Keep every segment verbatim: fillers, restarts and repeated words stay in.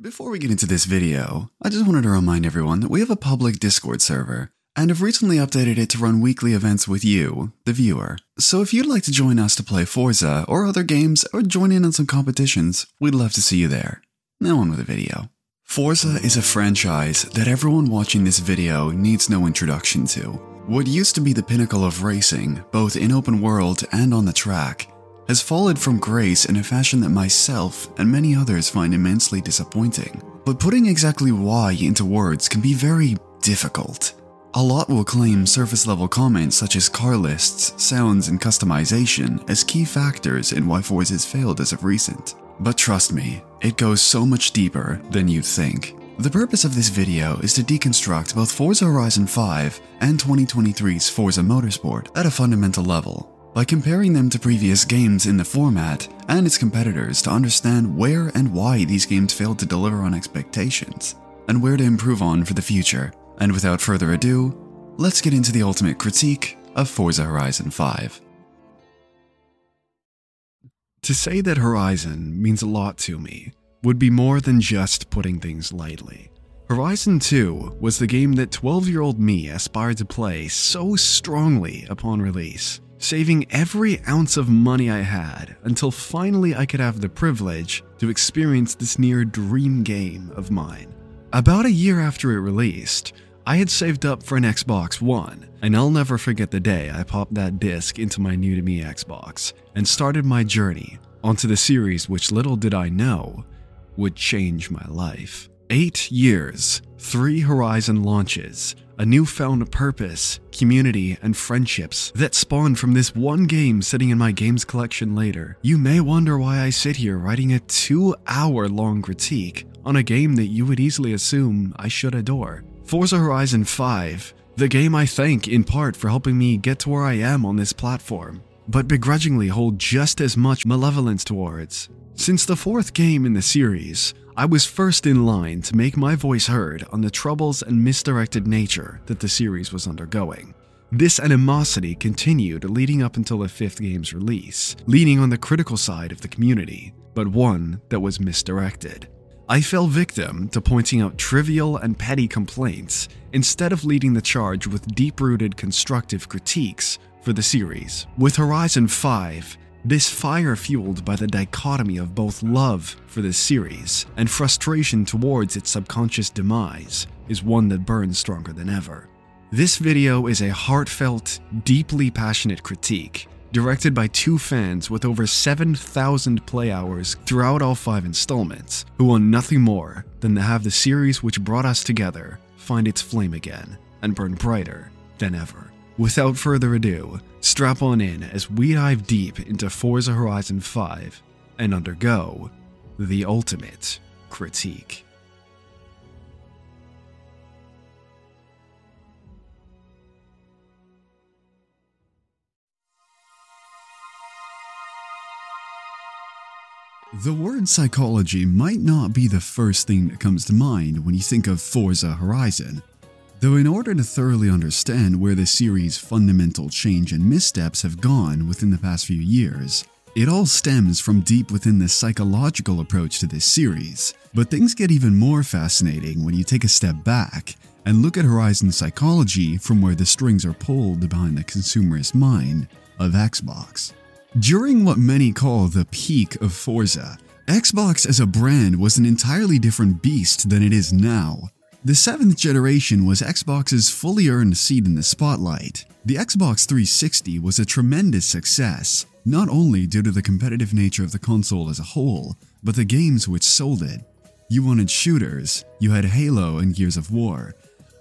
Before we get into this video, I just wanted to remind everyone that we have a public Discord server, and have recently updated it to run weekly events with you, the viewer. So if you'd like to join us to play Forza or other games, or join in on some competitions, we'd love to see you there. Now on with the video. Forza is a franchise that everyone watching this video needs no introduction to. What used to be the pinnacle of racing, both in open world and on the track, has fallen from grace in a fashion that myself and many others find immensely disappointing. But putting exactly why into words can be very difficult. A lot will claim surface-level comments such as car lists, sounds, and customization as key factors in why Forza has failed as of recent. But trust me, it goes so much deeper than you'd think. The purpose of this video is to deconstruct both Forza Horizon five and twenty twenty-three's Forza Motorsport at a fundamental level, by comparing them to previous games in the format and its competitors to understand where and why these games failed to deliver on expectations, and where to improve on for the future. And without further ado, let's get into the ultimate critique of Forza Horizon five. To say that Horizon means a lot to me would be more than just putting things lightly. Horizon two was the game that twelve-year-old me aspired to play so strongly upon release, saving every ounce of money I had until finally I could have the privilege to experience this near dream game of mine. About a year after it released, I had saved up for an Xbox One, and I'll never forget the day I popped that disc into my new-to-me Xbox and started my journey onto the series which little did I know would change my life. Eight years, three Horizon launches, a newfound purpose, community, and friendships that spawned from this one game sitting in my games collection later. You may wonder why I sit here writing a two-hour-long critique on a game that you would easily assume I should adore. Forza Horizon five, the game I thank in part for helping me get to where I am on this platform, but begrudgingly hold just as much malevolence towards. Since the fourth game in the series, I was first in line to make my voice heard on the troubles and misdirected nature that the series was undergoing. This animosity continued leading up until the fifth game's release, leaning on the critical side of the community, but one that was misdirected. I fell victim to pointing out trivial and petty complaints instead of leading the charge with deep-rooted constructive critiques for the series. With Horizon five, this fire fueled by the dichotomy of both love for this series and frustration towards its subconscious demise is one that burns stronger than ever. This video is a heartfelt, deeply passionate critique, directed by two fans with over seven thousand play hours throughout all five installments, who want nothing more than to have the series which brought us together find its flame again and burn brighter than ever. Without further ado, strap on in as we dive deep into Forza Horizon five and undergo the ultimate critique. The word psychology might not be the first thing that comes to mind when you think of Forza Horizon. Though in order to thoroughly understand where the series' fundamental change and missteps have gone within the past few years, it all stems from deep within the psychological approach to this series. But things get even more fascinating when you take a step back and look at Horizon's psychology from where the strings are pulled behind the consumerist mind of Xbox. During what many call the peak of Forza, Xbox as a brand was an entirely different beast than it is now. The seventh generation was Xbox's fully earned seat in the spotlight. The Xbox three sixty was a tremendous success, not only due to the competitive nature of the console as a whole, but the games which sold it. You wanted shooters, you had Halo and Gears of War,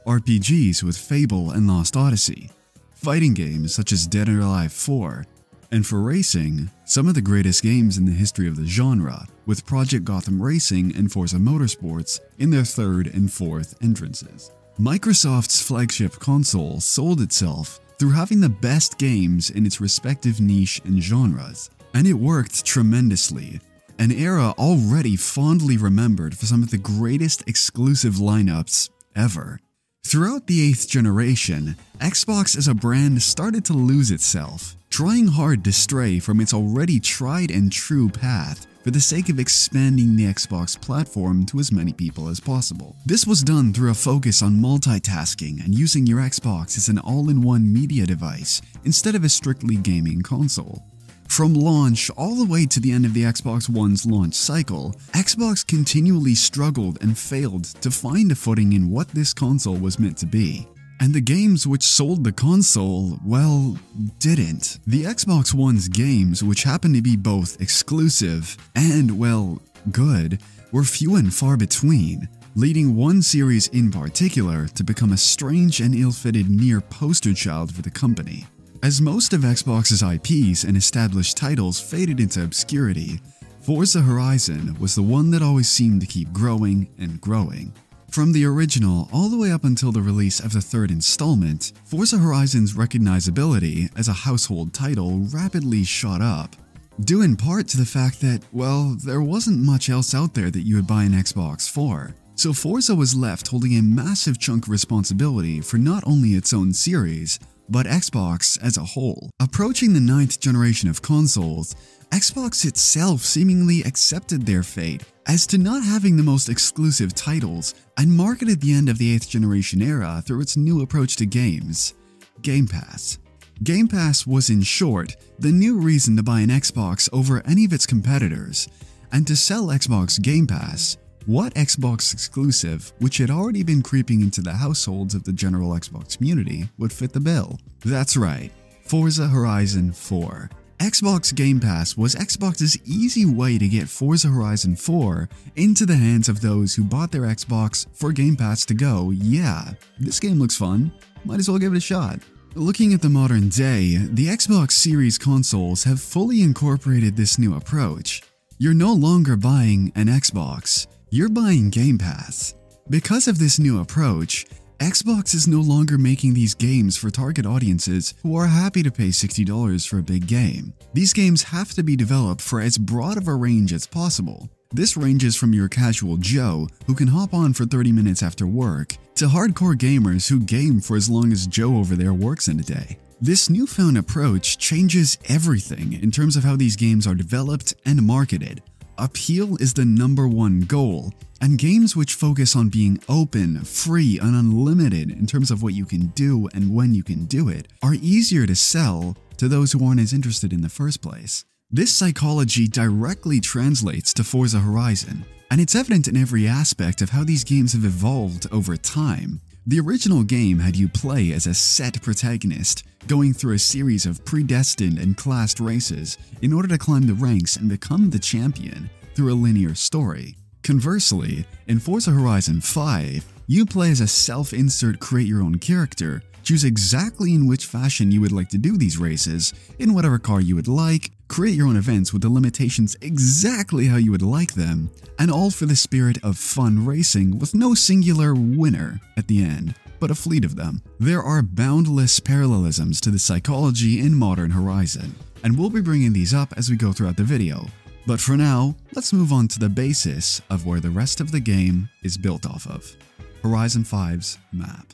R P Gs with Fable and Lost Odyssey, fighting games such as Dead or Alive four, and for racing, some of the greatest games in the history of the genre, with Project Gotham Racing and Forza Motorsports in their third and fourth entrances. Microsoft's flagship console sold itself through having the best games in its respective niche and genres, and it worked tremendously, an era already fondly remembered for some of the greatest exclusive lineups ever. Throughout the eighth generation, Xbox as a brand started to lose itself, trying hard to stray from its already tried and true path for the sake of expanding the Xbox platform to as many people as possible. This was done through a focus on multitasking and using your Xbox as an all-in-one media device instead of a strictly gaming console. From launch all the way to the end of the Xbox One's launch cycle, Xbox continually struggled and failed to find a footing in what this console was meant to be. And the games which sold the console, well, didn't. The Xbox One's games, which happened to be both exclusive and, well, good, were few and far between, leading one series in particular to become a strange and ill-fitted near poster child for the company. As most of Xbox's I Ps and established titles faded into obscurity, Forza Horizon was the one that always seemed to keep growing and growing. From the original all the way up until the release of the third installment, Forza Horizon's recognizability as a household title rapidly shot up, due in part to the fact that, well, there wasn't much else out there that you would buy an Xbox for. So Forza was left holding a massive chunk of responsibility for not only its own series, but Xbox as a whole. Approaching the ninth generation of consoles, Xbox itself seemingly accepted their fate as to not having the most exclusive titles and marketed the end of the eighth generation era through its new approach to games, Game Pass. Game Pass was, in short, the new reason to buy an Xbox over any of its competitors, and to sell Xbox Game Pass, what Xbox exclusive, which had already been creeping into the households of the general Xbox community, would fit the bill. That's right, Forza Horizon four. Xbox Game Pass was Xbox's easy way to get Forza Horizon four into the hands of those who bought their Xbox for Game Pass to go, yeah, this game looks fun, might as well give it a shot. Looking at the modern day, the Xbox series consoles have fully incorporated this new approach. You're no longer buying an Xbox. You're buying Game Pass. Because of this new approach, Xbox is no longer making these games for target audiences who are happy to pay sixty dollars for a big game. These games have to be developed for as broad of a range as possible. This ranges from your casual Joe, who can hop on for thirty minutes after work, to hardcore gamers who game for as long as Joe over there works in a day. This newfound approach changes everything in terms of how these games are developed and marketed. Appeal is the number one goal, and games which focus on being open, free, and unlimited in terms of what you can do and when you can do it are easier to sell to those who aren't as interested in the first place. This psychology directly translates to Forza Horizon, and it's evident in every aspect of how these games have evolved over time. The original game had you play as a set protagonist, going through a series of predestined and classed races in order to climb the ranks and become the champion through a linear story. Conversely, in Forza Horizon five, you play as a self-insert create-your-own character, choose exactly in which fashion you would like to do these races, in whatever car you would like, create your own events with the limitations exactly how you would like them, and all for the spirit of fun racing with no singular winner at the end, but a fleet of them. There are boundless parallelisms to the psychology in modern Horizon, and we'll be bringing these up as we go throughout the video. But for now, let's move on to the basis of where the rest of the game is built off of, Horizon five's map.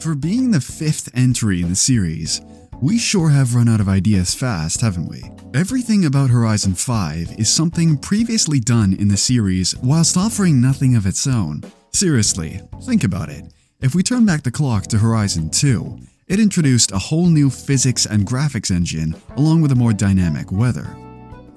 For being the fifth entry in the series, we sure have run out of ideas fast, haven't we? Everything about Horizon five is something previously done in the series whilst offering nothing of its own. Seriously, think about it. If we turn back the clock to Horizon two, it introduced a whole new physics and graphics engine along with a more dynamic weather.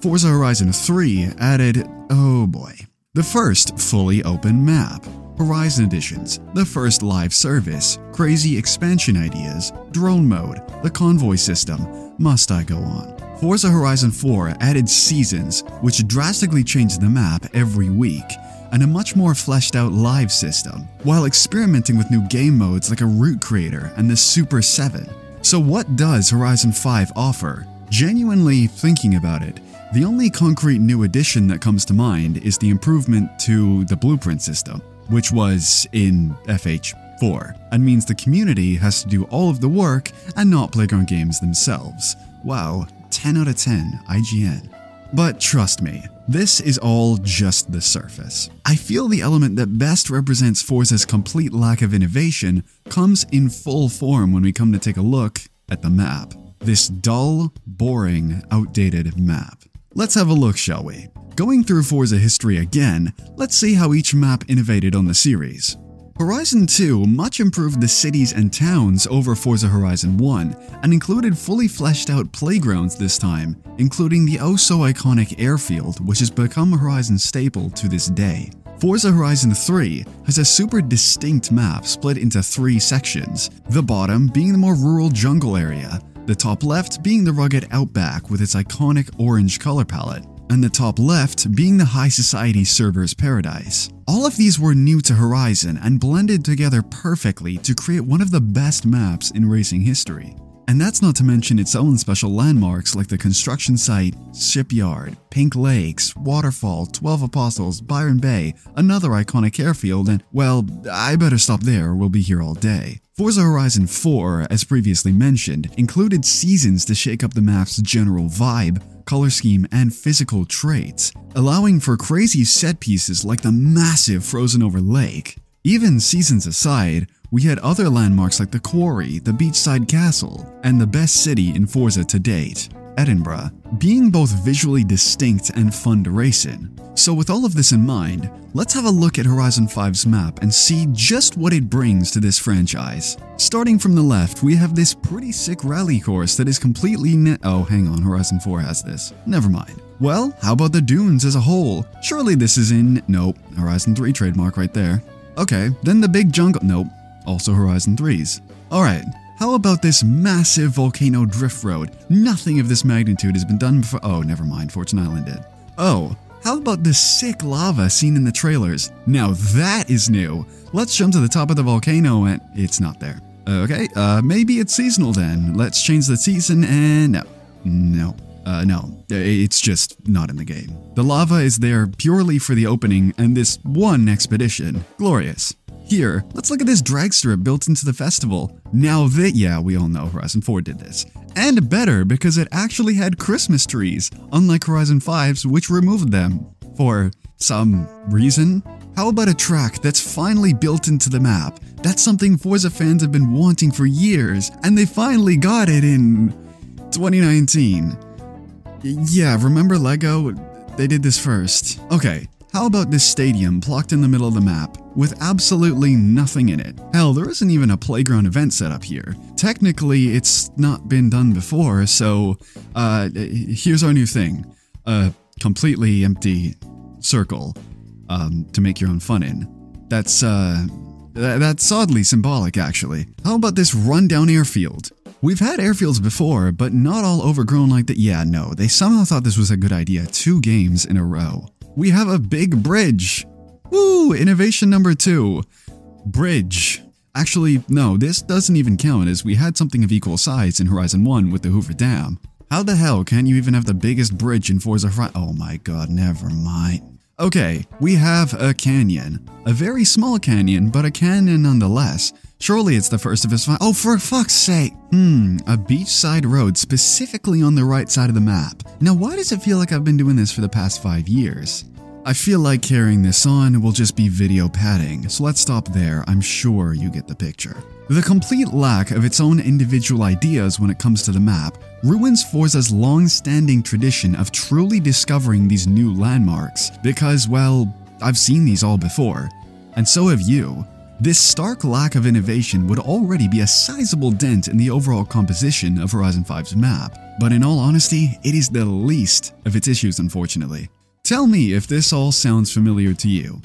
Forza Horizon three added, oh boy, the first fully open map. Horizon Editions, the first live service, crazy expansion ideas, drone mode, the convoy system, must I go on. Forza Horizon four added seasons, which drastically changed the map every week, and a much more fleshed out live system, while experimenting with new game modes like a route creator and the Super seven. So what does Horizon five offer? Genuinely thinking about it, the only concrete new addition that comes to mind is the improvement to the blueprint system, which was in F H four, and means the community has to do all of the work and not Playground Games themselves. Wow, ten out of ten, I G N. But trust me, this is all just the surface. I feel the element that best represents Forza's complete lack of innovation comes in full form when we come to take a look at the map. This dull, boring, outdated map. Let's have a look, shall we? Going through Forza history again, let's see how each map innovated on the series. Horizon two much improved the cities and towns over Forza Horizon one, and included fully fleshed out playgrounds this time, including the oh-so-iconic airfield, which has become a Horizon staple to this day. Forza Horizon three has a super distinct map split into three sections, the bottom being the more rural jungle area, the top left being the rugged outback with its iconic orange color palette, and the top left being the high society server's paradise. All of these were new to Horizon and blended together perfectly to create one of the best maps in racing history. And that's not to mention its own special landmarks like the construction site, shipyard, Pink Lakes, waterfall, twelve apostles, Byron Bay, another iconic airfield, and, well, I better stop there or we'll be here all day. Forza Horizon four, as previously mentioned, included seasons to shake up the map's general vibe, color scheme, and physical traits, allowing for crazy set pieces like the massive frozen over lake. Even seasons aside, we had other landmarks like the Quarry, the Beachside Castle, and the best city in Forza to date, Edinburgh, being both visually distinct and fun to race in. So with all of this in mind, let's have a look at Horizon five's map and see just what it brings to this franchise. Starting from the left, we have this pretty sick rally course that is completely ne- Oh, hang on, Horizon four has this. Never mind. Well, how about the dunes as a whole? Surely this is in... Nope, Horizon three trademark right there. Okay, then the big jungle... Nope, also Horizon three's. Alright. How about this massive volcano drift road? Nothing of this magnitude has been done before. Oh, never mind, Fortune Island did. Oh, how about this sick lava seen in the trailers? Now that is new. Let's jump to the top of the volcano and it's not there. Okay, uh, maybe it's seasonal then. Let's change the season and no, no, uh, no, it's just not in the game. The lava is there purely for the opening and this one expedition. Glorious. Here, let's look at this drag strip built into the festival. Now that, yeah, we all know Horizon four did this. And better, because it actually had Christmas trees, unlike Horizon five's, which removed them. For some reason? How about a track that's finally built into the map? That's something Forza fans have been wanting for years, and they finally got it in... twenty nineteen. Yeah, remember LEGO? They did this first. Okay. How about this stadium plonked in the middle of the map, with absolutely nothing in it? Hell, there isn't even a playground event set up here. Technically, it's not been done before, so, uh, here's our new thing. A completely empty circle, um, to make your own fun in. That's, uh, th that's oddly symbolic, actually. How about this rundown airfield? We've had airfields before, but not all overgrown like that. Yeah, no, they somehow thought this was a good idea two games in a row. We have a big bridge. Woo! Innovation number two. Bridge. Actually, no, this doesn't even count as we had something of equal size in Horizon one with the Hoover Dam. How the hell can you even have the biggest bridge in Forza Horizon? Oh my god, never mind. Okay, we have a canyon. A very small canyon, but a canyon nonetheless. Surely it's the first of its kind. Oh, for fuck's sake! Hmm, a beachside road specifically on the right side of the map. Now, why does it feel like I've been doing this for the past five years? I feel like carrying this on will just be video padding, so let's stop there. I'm sure you get the picture. The complete lack of its own individual ideas when it comes to the map ruins Forza's long-standing tradition of truly discovering these new landmarks, because, well, I've seen these all before, and so have you. This stark lack of innovation would already be a sizable dent in the overall composition of Horizon five's map, but in all honesty, it is the least of its issues, unfortunately. Tell me if this all sounds familiar to you.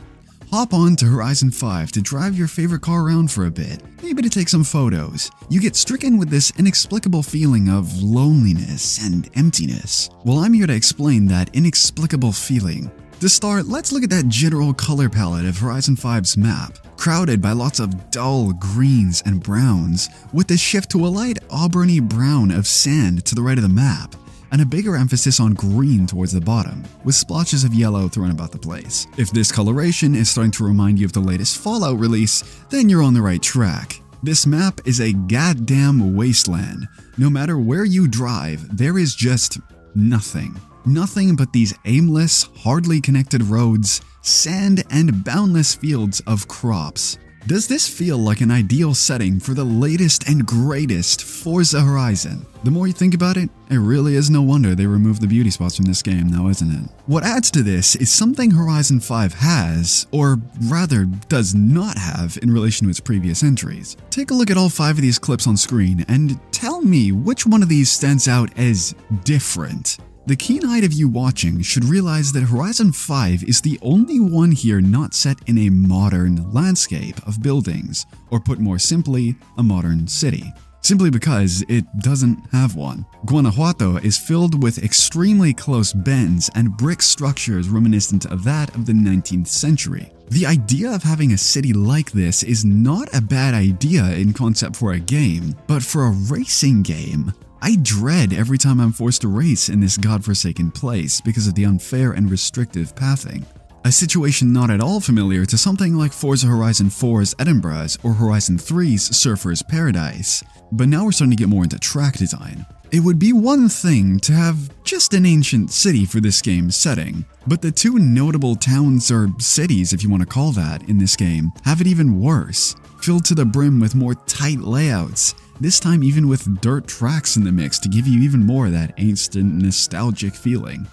Hop on to Horizon five to drive your favorite car around for a bit, maybe to take some photos. You get stricken with this inexplicable feeling of loneliness and emptiness. Well, I'm here to explain that inexplicable feeling. To start, let's look at that general color palette of Horizon five's map, crowded by lots of dull greens and browns, with a shift to a light auburny brown of sand to the right of the map, and a bigger emphasis on green towards the bottom, with splotches of yellow thrown about the place. If this coloration is starting to remind you of the latest Fallout release, then you're on the right track. This map is a goddamn wasteland. No matter where you drive, there is just nothing. Nothing but these aimless, hardly connected roads, sand, and boundless fields of crops. Does this feel like an ideal setting for the latest and greatest Forza Horizon? The more you think about it, it really is no wonder they removed the beauty spots from this game though, isn't it? What adds to this is something Horizon five has, or rather does not have in relation to its previous entries. Take a look at all five of these clips on screen and tell me which one of these stands out as different. The keen-eyed of you watching should realize that Horizon five is the only one here not set in a modern landscape of buildings, or put more simply, a modern city. Simply because it doesn't have one. Guanajuato is filled with extremely close bends and brick structures reminiscent of that of the nineteenth century. The idea of having a city like this is not a bad idea in concept for a game, but for a racing game, I dread every time I'm forced to race in this godforsaken place because of the unfair and restrictive pathing. A situation not at all familiar to something like Forza Horizon four's Edinburgh's or Horizon three's Surfer's Paradise. But now we're starting to get more into track design. It would be one thing to have just an ancient city for this game's setting, but the two notable towns or cities, if you want to call that, in this game have it even worse, filled to the brim with more tight layouts. This time even with dirt tracks in the mix to give you even more of that ancient nostalgic feeling.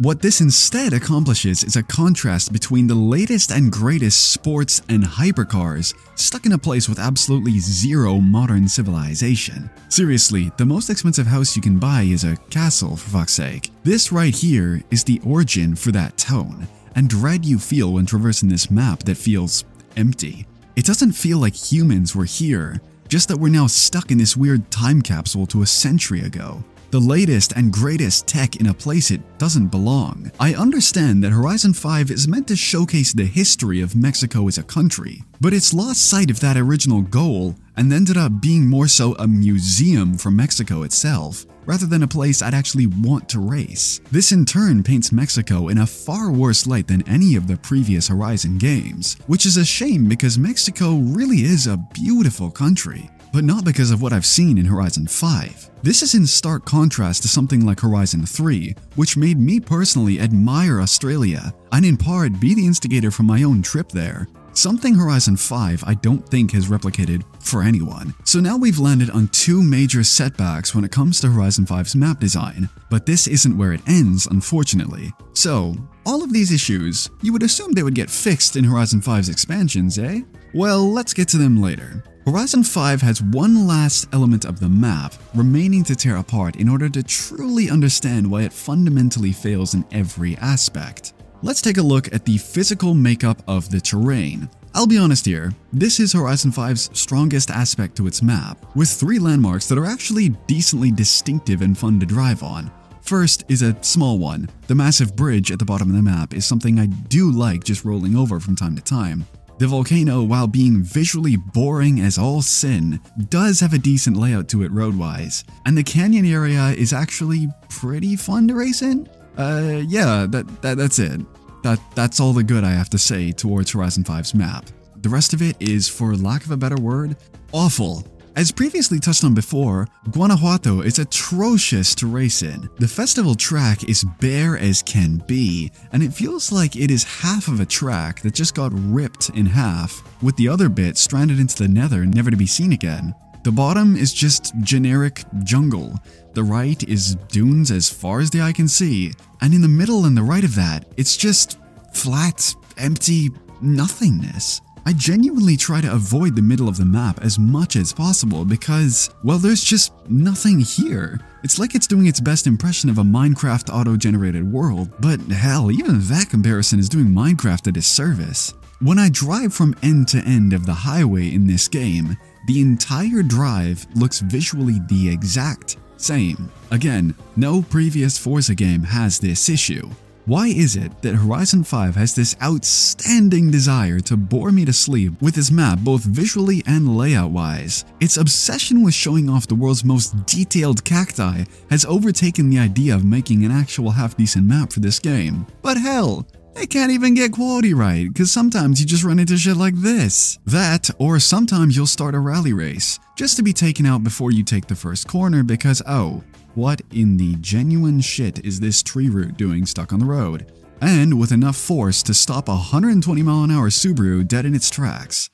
What this instead accomplishes is a contrast between the latest and greatest sports and hypercars stuck in a place with absolutely zero modern civilization. Seriously, the most expensive house you can buy is a castle, for fuck's sake. This right here is the origin for that tone, and dread you feel when traversing this map that feels empty. It doesn't feel like humans were here. Just that we're now stuck in this weird time capsule to a century ago. The latest and greatest tech in a place it doesn't belong. I understand that Horizon five is meant to showcase the history of Mexico as a country, but it's lost sight of that original goal and ended up being more so a museum for Mexico itself, rather than a place I'd actually want to race. This in turn paints Mexico in a far worse light than any of the previous Horizon games, which is a shame because Mexico really is a beautiful country, but not because of what I've seen in Horizon five. This is in stark contrast to something like Horizon three, which made me personally admire Australia, and in part be the instigator for my own trip there. Something Horizon five I don't think has replicated for anyone. So now we've landed on two major setbacks when it comes to Horizon five's map design, but this isn't where it ends, unfortunately. So, all of these issues, you would assume they would get fixed in Horizon five's expansions, eh? Well, let's get to them later. Horizon five has one last element of the map remaining to tear apart in order to truly understand why it fundamentally fails in every aspect. Let's take a look at the physical makeup of the terrain. I'll be honest here, this is Horizon five's strongest aspect to its map, with three landmarks that are actually decently distinctive and fun to drive on. First is a small one. The massive bridge at the bottom of the map is something I do like just rolling over from time to time. The volcano, while being visually boring as all sin, does have a decent layout to it road-wise, and the canyon area is actually pretty fun to race in? Uh, yeah, that, that that's it. That, that's all the good I have to say towards Horizon five's map. The rest of it is, for lack of a better word, awful. As previously touched on before, Guanajuato is atrocious to race in. The festival track is bare as can be, and it feels like it is half of a track that just got ripped in half, with the other bit stranded into the nether never to be seen again. The bottom is just generic jungle, the right is dunes as far as the eye can see, and in the middle and the right of that, it's just flat, empty nothingness. I genuinely try to avoid the middle of the map as much as possible because, well, there's just nothing here. It's like it's doing its best impression of a Minecraft auto-generated world, but hell, even that comparison is doing Minecraft a disservice. When I drive from end to end of the highway in this game, the entire drive looks visually the exact same. Again, no previous Forza game has this issue. Why is it that Horizon five has this outstanding desire to bore me to sleep with its map both visually and layout-wise? Its obsession with showing off the world's most detailed cacti has overtaken the idea of making an actual half-decent map for this game. But hell, they can't even get quality right, because sometimes you just run into shit like this. That, or sometimes you'll start a rally race, just to be taken out before you take the first corner because, oh, What in the genuine shit is this tree root doing stuck on the road? And with enough force to stop a one hundred twenty mile an hour Subaru dead in its tracks.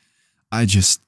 I just...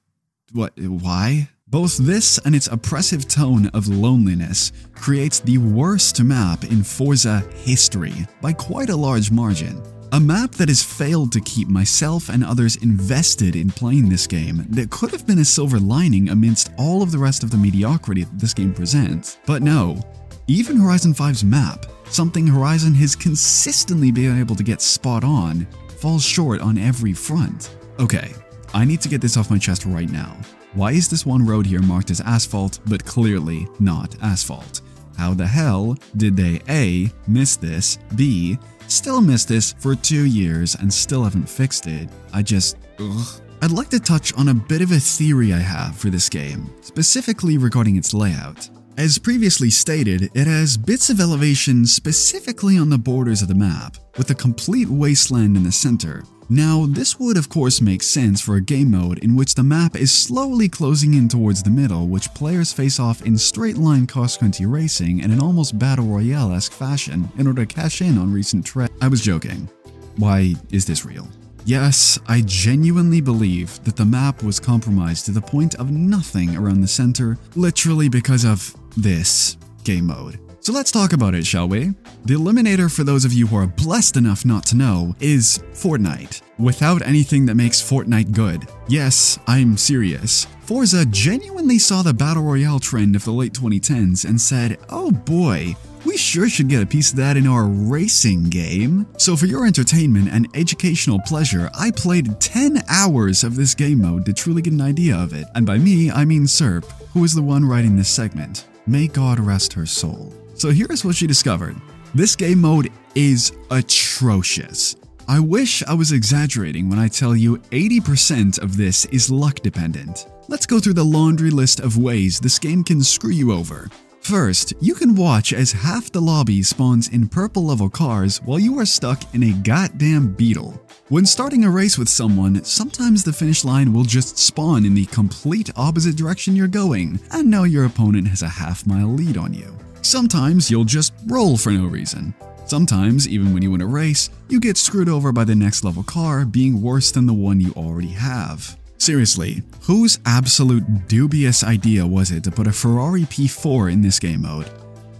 what? Why? Both this and its oppressive tone of loneliness creates the worst map in Forza history by quite a large margin. A map that has failed to keep myself and others invested in playing this game that could have been a silver lining amidst all of the rest of the mediocrity that this game presents. But no, even Horizon five's map, something Horizon has consistently been able to get spot on, falls short on every front. Okay, I need to get this off my chest right now. Why is this one road here marked as asphalt, but clearly not asphalt? How the hell did they A, miss this, B, still miss this for two years and still haven't fixed it? I just, ugh. I'd like to touch on a bit of a theory I have for this game, specifically regarding its layout. As previously stated, it has bits of elevation specifically on the borders of the map, with a complete wasteland in the center. Now, this would of course make sense for a game mode in which the map is slowly closing in towards the middle, which players face off in straight-line cross-country racing in an almost battle royale-esque fashion in order to cash in on recent trends. I was joking. Why is this real? Yes, I genuinely believe that the map was compromised to the point of nothing around the center, literally because of this game mode. So let's talk about it, shall we? The eliminator, for those of you who are blessed enough not to know, is Fortnite, without anything that makes Fortnite good. Yes, I'm serious. Forza genuinely saw the battle royale trend of the late twenty tens and said, oh boy, we sure should get a piece of that in our racing game. So for your entertainment and educational pleasure, I played ten hours of this game mode to truly get an idea of it. And by me, I mean Serp, who is the one writing this segment. May God rest her soul. So here's what she discovered. This game mode is atrocious. I wish I was exaggerating when I tell you eighty percent of this is luck dependent. Let's go through the laundry list of ways this game can screw you over. First, you can watch as half the lobby spawns in purple level cars while you are stuck in a goddamn Beetle. When starting a race with someone, sometimes the finish line will just spawn in the complete opposite direction you're going, and now your opponent has a half mile lead on you. Sometimes you'll just roll for no reason. Sometimes, even when you win a race, you get screwed over by the next level car being worse than the one you already have. Seriously, whose absolute dubious idea was it to put a Ferrari P four in this game mode?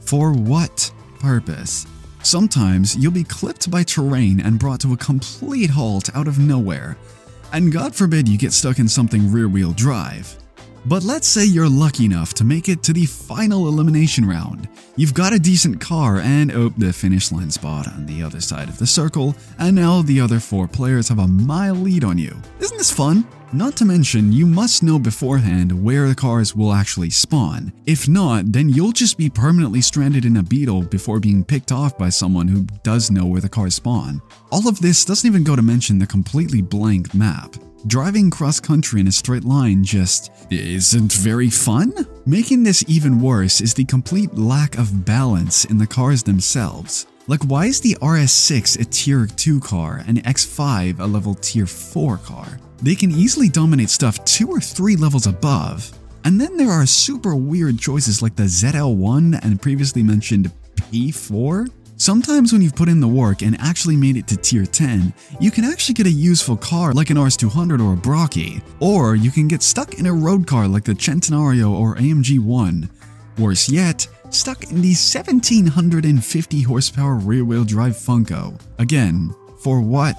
For what purpose? Sometimes you'll be clipped by terrain and brought to a complete halt out of nowhere, and God forbid you get stuck in something rear-wheel drive. But let's say you're lucky enough to make it to the final elimination round. You've got a decent car and oh, the finish line spot on the other side of the circle, and now the other four players have a mile lead on you. Isn't this fun? Not to mention, you must know beforehand where the cars will actually spawn. If not, then you'll just be permanently stranded in a Beetle before being picked off by someone who does know where the cars spawn. All of this doesn't even go to mention the completely blank map. Driving cross-country in a straight line just isn't very fun? Making this even worse is the complete lack of balance in the cars themselves. Like, why is the R S six a tier two car and X five a level tier four car? They can easily dominate stuff two or three levels above. And then there are super weird choices like the Z L one and previously mentioned P four. Sometimes when you've put in the work and actually made it to tier ten, you can actually get a useful car like an R S two hundred or a Brocchi, or you can get stuck in a road car like the Centenario or A M G one. Worse yet, stuck in the seventeen fifty horsepower rear-wheel drive Funko. Again, for what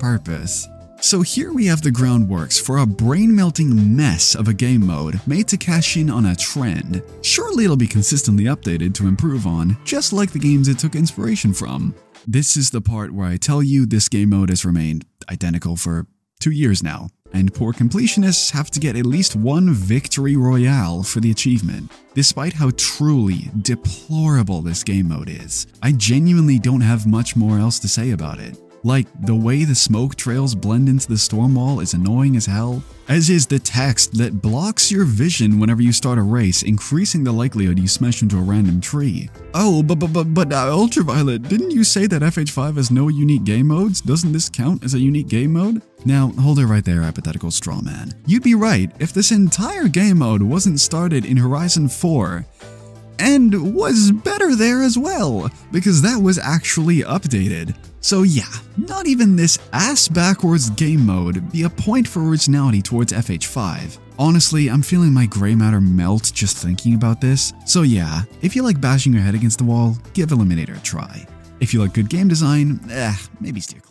purpose? So here we have the groundworks for a brain-melting mess of a game mode made to cash in on a trend. Surely it'll be consistently updated to improve on, just like the games it took inspiration from. This is the part where I tell you this game mode has remained identical for two years now, and poor completionists have to get at least one victory royale for the achievement. Despite how truly deplorable this game mode is, I genuinely don't have much more else to say about it. Like, the way the smoke trails blend into the storm wall is annoying as hell, as is the text that blocks your vision whenever you start a race, increasing the likelihood you smash into a random tree. Oh, but but but but uh, Ultraviolet, didn't you say that F H five has no unique game modes? Doesn't this count as a unique game mode? Now, hold it right there, hypothetical straw man. You'd be right if this entire game mode wasn't started in Horizon four. and was better there as well, because that was actually updated. So yeah, not even this ass-backwards game mode be a point for originality towards F H five. Honestly, I'm feeling my gray matter melt just thinking about this, so yeah, if you like bashing your head against the wall, give Eliminator a try. If you like good game design, eh, maybe steer clear.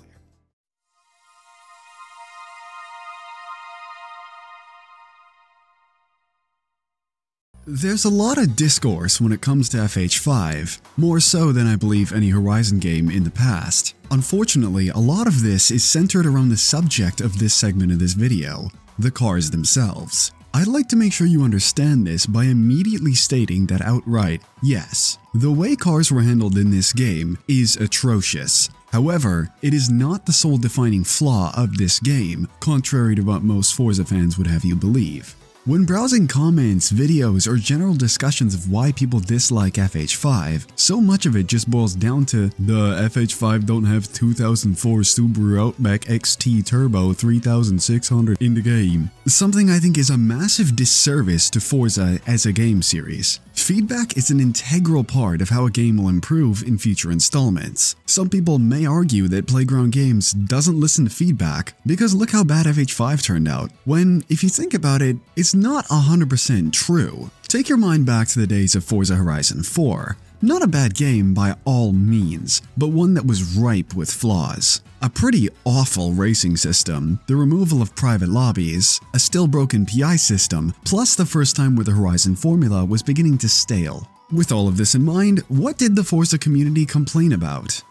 There's a lot of discourse when it comes to F H five, more so than I believe any Horizon game in the past. Unfortunately, a lot of this is centered around the subject of this segment of this video, the cars themselves. I'd like to make sure you understand this by immediately stating that outright, yes, the way cars were handled in this game is atrocious. However, it is not the sole defining flaw of this game, contrary to what most Forza fans would have you believe. When browsing comments, videos, or general discussions of why people dislike F H five, so much of it just boils down to the F H five don't have two thousand four Subaru Outback X T Turbo three thousand six hundred in the game, something I think is a massive disservice to Forza as a game series. Feedback is an integral part of how a game will improve in future installments. Some people may argue that Playground Games doesn't listen to feedback because look how bad F H five turned out, when, if you think about it, it's It's not one hundred percent true. Take your mind back to the days of Forza Horizon four. Not a bad game by all means, but one that was ripe with flaws. A pretty awful racing system, the removal of private lobbies, a still broken P I system, plus the first time where the Horizon formula was beginning to stale. With all of this in mind, what did the Forza community complain about?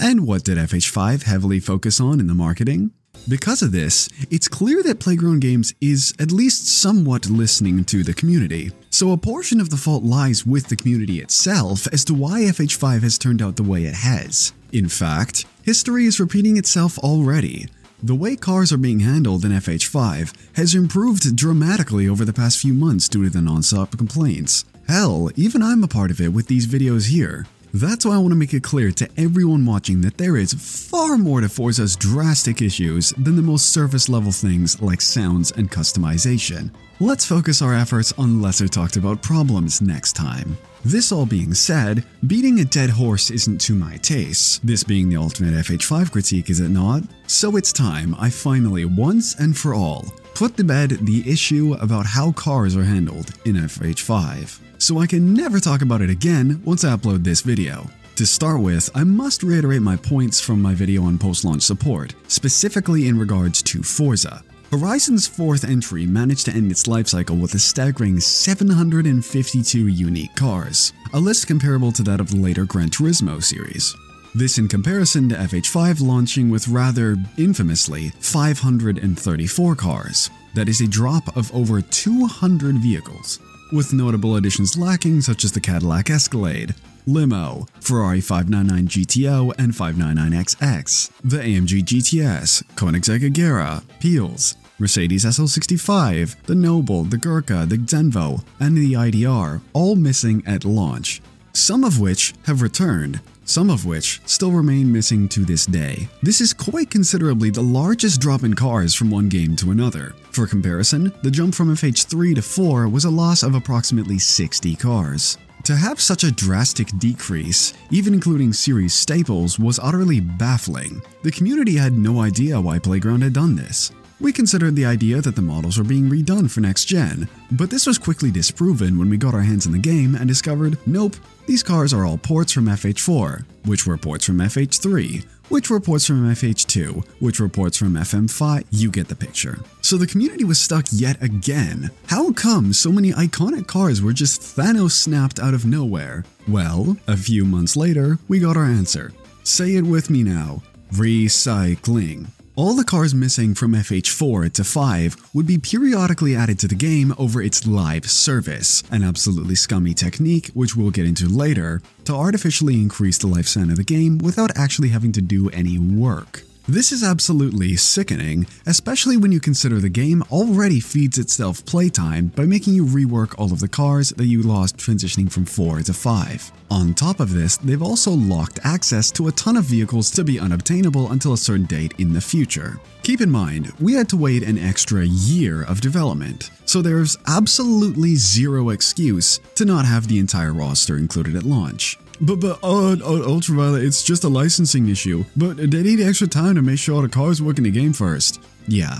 And what did F H five heavily focus on in the marketing? Because of this, it's clear that Playground Games is at least somewhat listening to the community. So a portion of the fault lies with the community itself as to why F H five has turned out the way it has. In fact, history is repeating itself already. The way cars are being handled in F H five has improved dramatically over the past few months due to the non-stop complaints. Hell, even I'm a part of it with these videos here. That's why I want to make it clear to everyone watching that there is far more to Forza's drastic issues than the most surface-level things like sounds and customization. Let's focus our efforts on lesser talked about problems next time. This all being said, beating a dead horse isn't to my taste, this being the ultimate F H five critique, is it not? So it's time I finally, once and for all, put to bed the issue about how cars are handled in F H five. So I can never talk about it again once I upload this video. To start with, I must reiterate my points from my video on post-launch support, specifically in regards to Forza. Horizon's fourth entry managed to end its lifecycle with a staggering seven hundred fifty-two unique cars, a list comparable to that of the later Gran Turismo series. This in comparison to F H five launching with rather infamously five hundred thirty-four cars. That is a drop of over two hundred vehicles, with notable additions lacking such as the Cadillac Escalade, Limo, Ferrari five ninety-nine G T O and five ninety-nine X X, the A M G G T S, Koenigsegg Agera, Peels, Mercedes S L sixty-five, the Noble, the Gurkha, the Denvo, and the I D R, all missing at launch, some of which have returned, some of which still remain missing to this day. This is quite considerably the largest drop in cars from one game to another. For comparison, the jump from F H three to four was a loss of approximately sixty cars. To have such a drastic decrease, even including series staples, was utterly baffling. The community had no idea why Playground had done this. We considered the idea that the models were being redone for next gen, but this was quickly disproven when we got our hands on the game and discovered, nope, these cars are all ports from F H four, which were ports from F H three, which were ports from F H two, which were ports from F M five, you get the picture. So the community was stuck yet again. How come so many iconic cars were just Thanos snapped out of nowhere? Well, a few months later, we got our answer. Say it with me now, recycling. All the cars missing from F H four to five would be periodically added to the game over its live service, an absolutely scummy technique which we'll get into later, to artificially increase the lifespan of the game without actually having to do any work. This is absolutely sickening, especially when you consider the game already feeds itself playtime by making you rework all of the cars that you lost transitioning from four to five. On top of this, they've also locked access to a ton of vehicles to be unobtainable until a certain date in the future. Keep in mind, we had to wait an extra year of development, so there's absolutely zero excuse to not have the entire roster included at launch. But, but, oh, oh, Ultraviolet, it's just a licensing issue, but they need extra time to make sure the cars work in the game first. Yeah,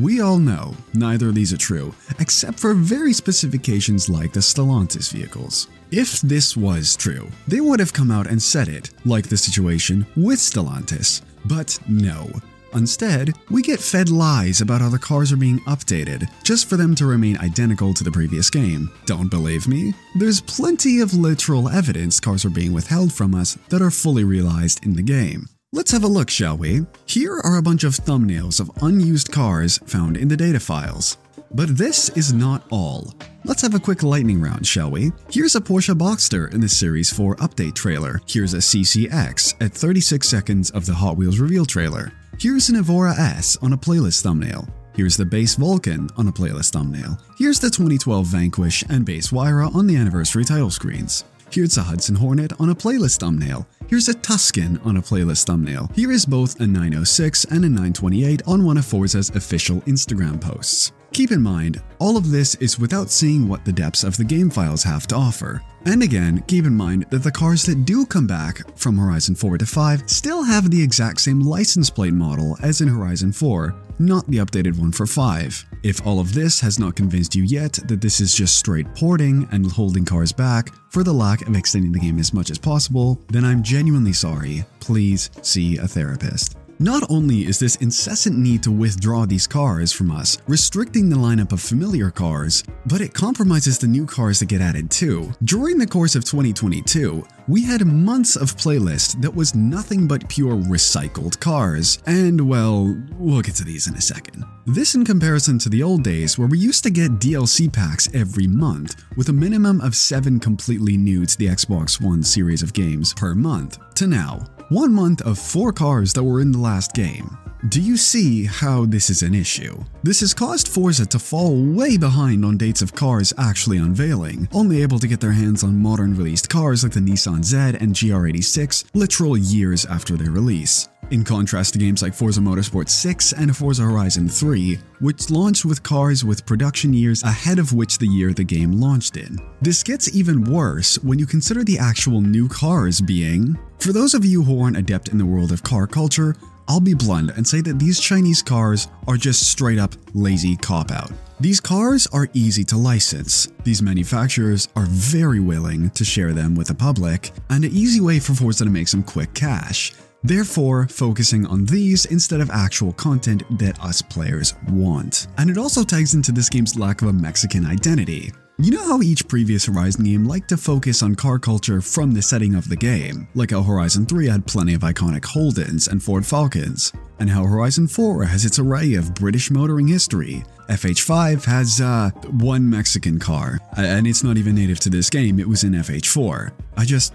we all know neither of these are true, except for very specifications like the Stellantis vehicles. If this was true, they would have come out and said it, like the situation with Stellantis, but no. Instead, we get fed lies about how the cars are being updated, just for them to remain identical to the previous game. Don't believe me? There's plenty of literal evidence cars are being withheld from us that are fully realized in the game. Let's have a look, shall we? Here are a bunch of thumbnails of unused cars found in the data files. But this is not all. Let's have a quick lightning round, shall we? Here's a Porsche Boxster in the Series four update trailer. Here's a C C X at thirty-six seconds of the Hot Wheels reveal trailer. Here's an Evora S on a playlist thumbnail. Here's the base Vulcan on a playlist thumbnail. Here's the twenty twelve Vanquish and base Huayra on the anniversary title screens. Here's a Hudson Hornet on a playlist thumbnail. Here's a Tuscan on a playlist thumbnail. Here is both a nine oh six and a nine twenty-eight on one of Forza's official Instagram posts. Keep in mind, all of this is without seeing what the depths of the game files have to offer. And again, keep in mind that the cars that do come back from Horizon four to five still have the exact same license plate model as in Horizon four, not the updated one for five. If all of this has not convinced you yet that this is just straight porting and holding cars back for the lack of extending the game as much as possible, then I'm genuinely sorry. Please see a therapist. Not only is this incessant need to withdraw these cars from us restricting the lineup of familiar cars, but it compromises the new cars that get added too. During the course of twenty twenty-two, we had months of playlist that was nothing but pure recycled cars, and well, we'll get to these in a second. This in comparison to the old days where we used to get D L C packs every month with a minimum of seven completely new to the Xbox One series of games per month, to now. One month of four cars that were in the last game. Do you see how this is an issue? This has caused Forza to fall way behind on dates of cars actually unveiling, only able to get their hands on modern released cars like the Nissan Z and G R eighty-six literal years after their release. In contrast to games like Forza Motorsport six and Forza Horizon three, which launched with cars with production years ahead of which the year the game launched in. This gets even worse when you consider the actual new cars being… For those of you who aren't adept in the world of car culture, I'll be blunt and say that these Chinese cars are just straight up lazy cop-out. These cars are easy to license, these manufacturers are very willing to share them with the public, and an easy way for Forza to make some quick cash. Therefore, focusing on these instead of actual content that us players want. And it also tags into this game's lack of a Mexican identity. You know how each previous Horizon game liked to focus on car culture from the setting of the game, like how Horizon three had plenty of iconic Holdens and Ford Falcons, and how Horizon four has its array of British motoring history. F H five has, uh, one Mexican car, and it's not even native to this game, it was in F H four. I just…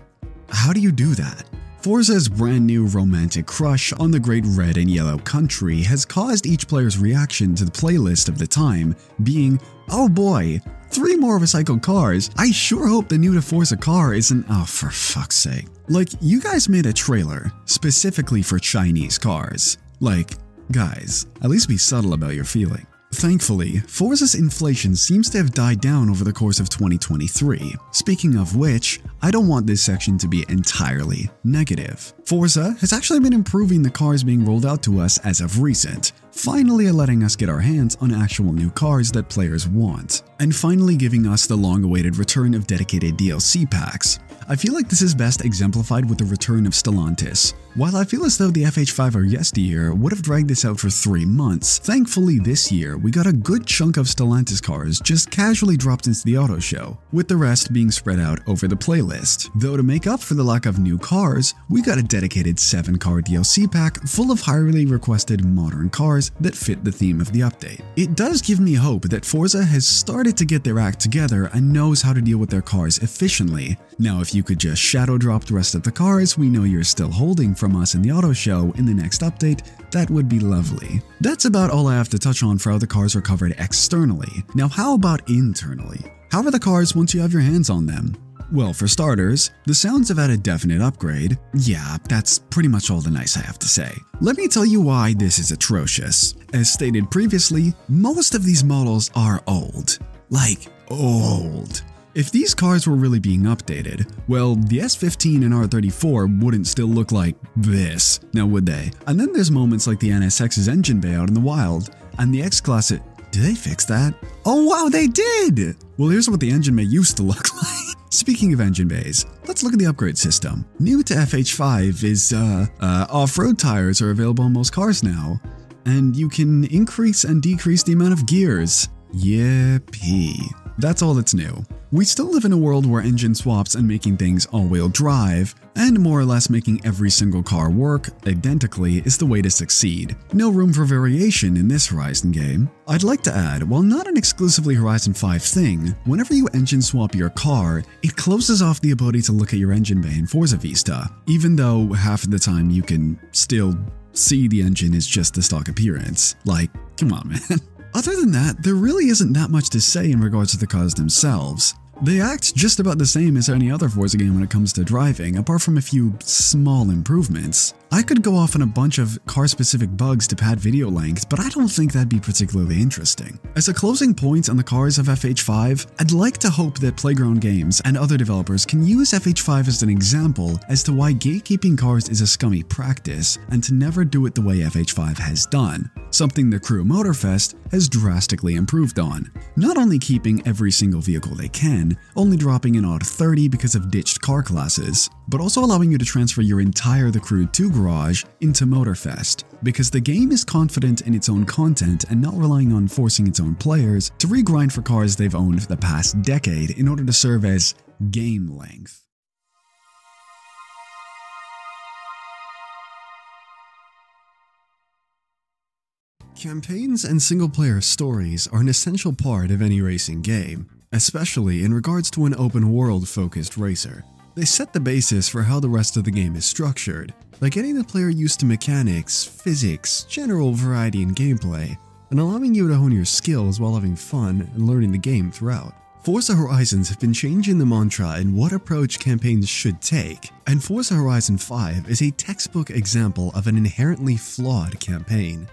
how do you do that? Forza's brand new romantic crush on the great red and yellow country has caused each player's reaction to the playlist of the time being, oh boy, three more recycled cars, I sure hope the new to Forza car isn't… oh for fuck's sake. Like, you guys made a trailer specifically for Chinese cars. Like, guys, at least be subtle about your feeling. Thankfully, Forza's inflation seems to have died down over the course of twenty twenty-three. Speaking of which, I don't want this section to be entirely negative. Forza has actually been improving the cars being rolled out to us as of recent, finally letting us get our hands on actual new cars that players want, and finally giving us the long-awaited return of dedicated D L C packs. I feel like this is best exemplified with the return of Stellantis. While I feel as though the F H five or yesteryear would have dragged this out for three months, thankfully this year we got a good chunk of Stellantis cars just casually dropped into the auto show, with the rest being spread out over the playlist. Though to make up for the lack of new cars, we got a dedicated seven car D L C pack full of highly requested modern cars that fit the theme of the update. It does give me hope that Forza has started to get their act together and knows how to deal with their cars efficiently, Now if you could just shadow drop the rest of the cars we know you're still holding from us in the auto show in the next update, that would be lovely. That's about all I have to touch on for how the cars are covered externally. Now how about internally? How are the cars once you have your hands on them? Well, for starters, the sounds have had a definite upgrade. Yeah, that's pretty much all the nice I have to say. Let me tell you why this is atrocious. As stated previously, most of these models are old. Like, old. If these cars were really being updated, well, the S fifteen and R thirty-four wouldn't still look like this, now would they? And then there's moments like the N S X's engine bay out in the wild, and the X-Class, did they fix that? Oh wow, they did! Well, here's what the engine bay used to look like. Speaking of engine bays, let's look at the upgrade system. New to F H five is uh, uh, off-road tires are available on most cars now, and you can increase and decrease the amount of gears. Yippee. That's all that's new. We still live in a world where engine swaps and making things all-wheel drive, and more or less making every single car work identically is the way to succeed. No room for variation in this Horizon game. I'd like to add, while not an exclusively Horizon five thing, whenever you engine swap your car, it closes off the ability to look at your engine bay in Forza Vista, even though half of the time you can still see the engine is just the stock appearance. Like, come on, man. Other than that, there really isn't that much to say in regards to the cars themselves. They act just about the same as any other Forza game when it comes to driving, apart from a few small improvements. I could go off on a bunch of car-specific bugs to pad video length, but I don't think that'd be particularly interesting. As a closing point on the cars of F H five, I'd like to hope that Playground Games and other developers can use F H five as an example as to why gatekeeping cars is a scummy practice, and to never do it the way F H five has done, something the crew Motorfest has drastically improved on. Not only keeping every single vehicle they can, only dropping an odd thirty because of ditched car classes, but also allowing you to transfer your entire The Crew two garage into Motorfest, because the game is confident in its own content and not relying on forcing its own players to regrind for cars they've owned for the past decade in order to serve as game length. Campaigns and single-player stories are an essential part of any racing game, especially in regards to an open-world focused racer. They set the basis for how the rest of the game is structured, by getting the player used to mechanics, physics, general variety in gameplay, and allowing you to hone your skills while having fun and learning the game throughout. Forza Horizons have been changing the mantra in what approach campaigns should take, and Forza Horizon five is a textbook example of an inherently flawed campaign.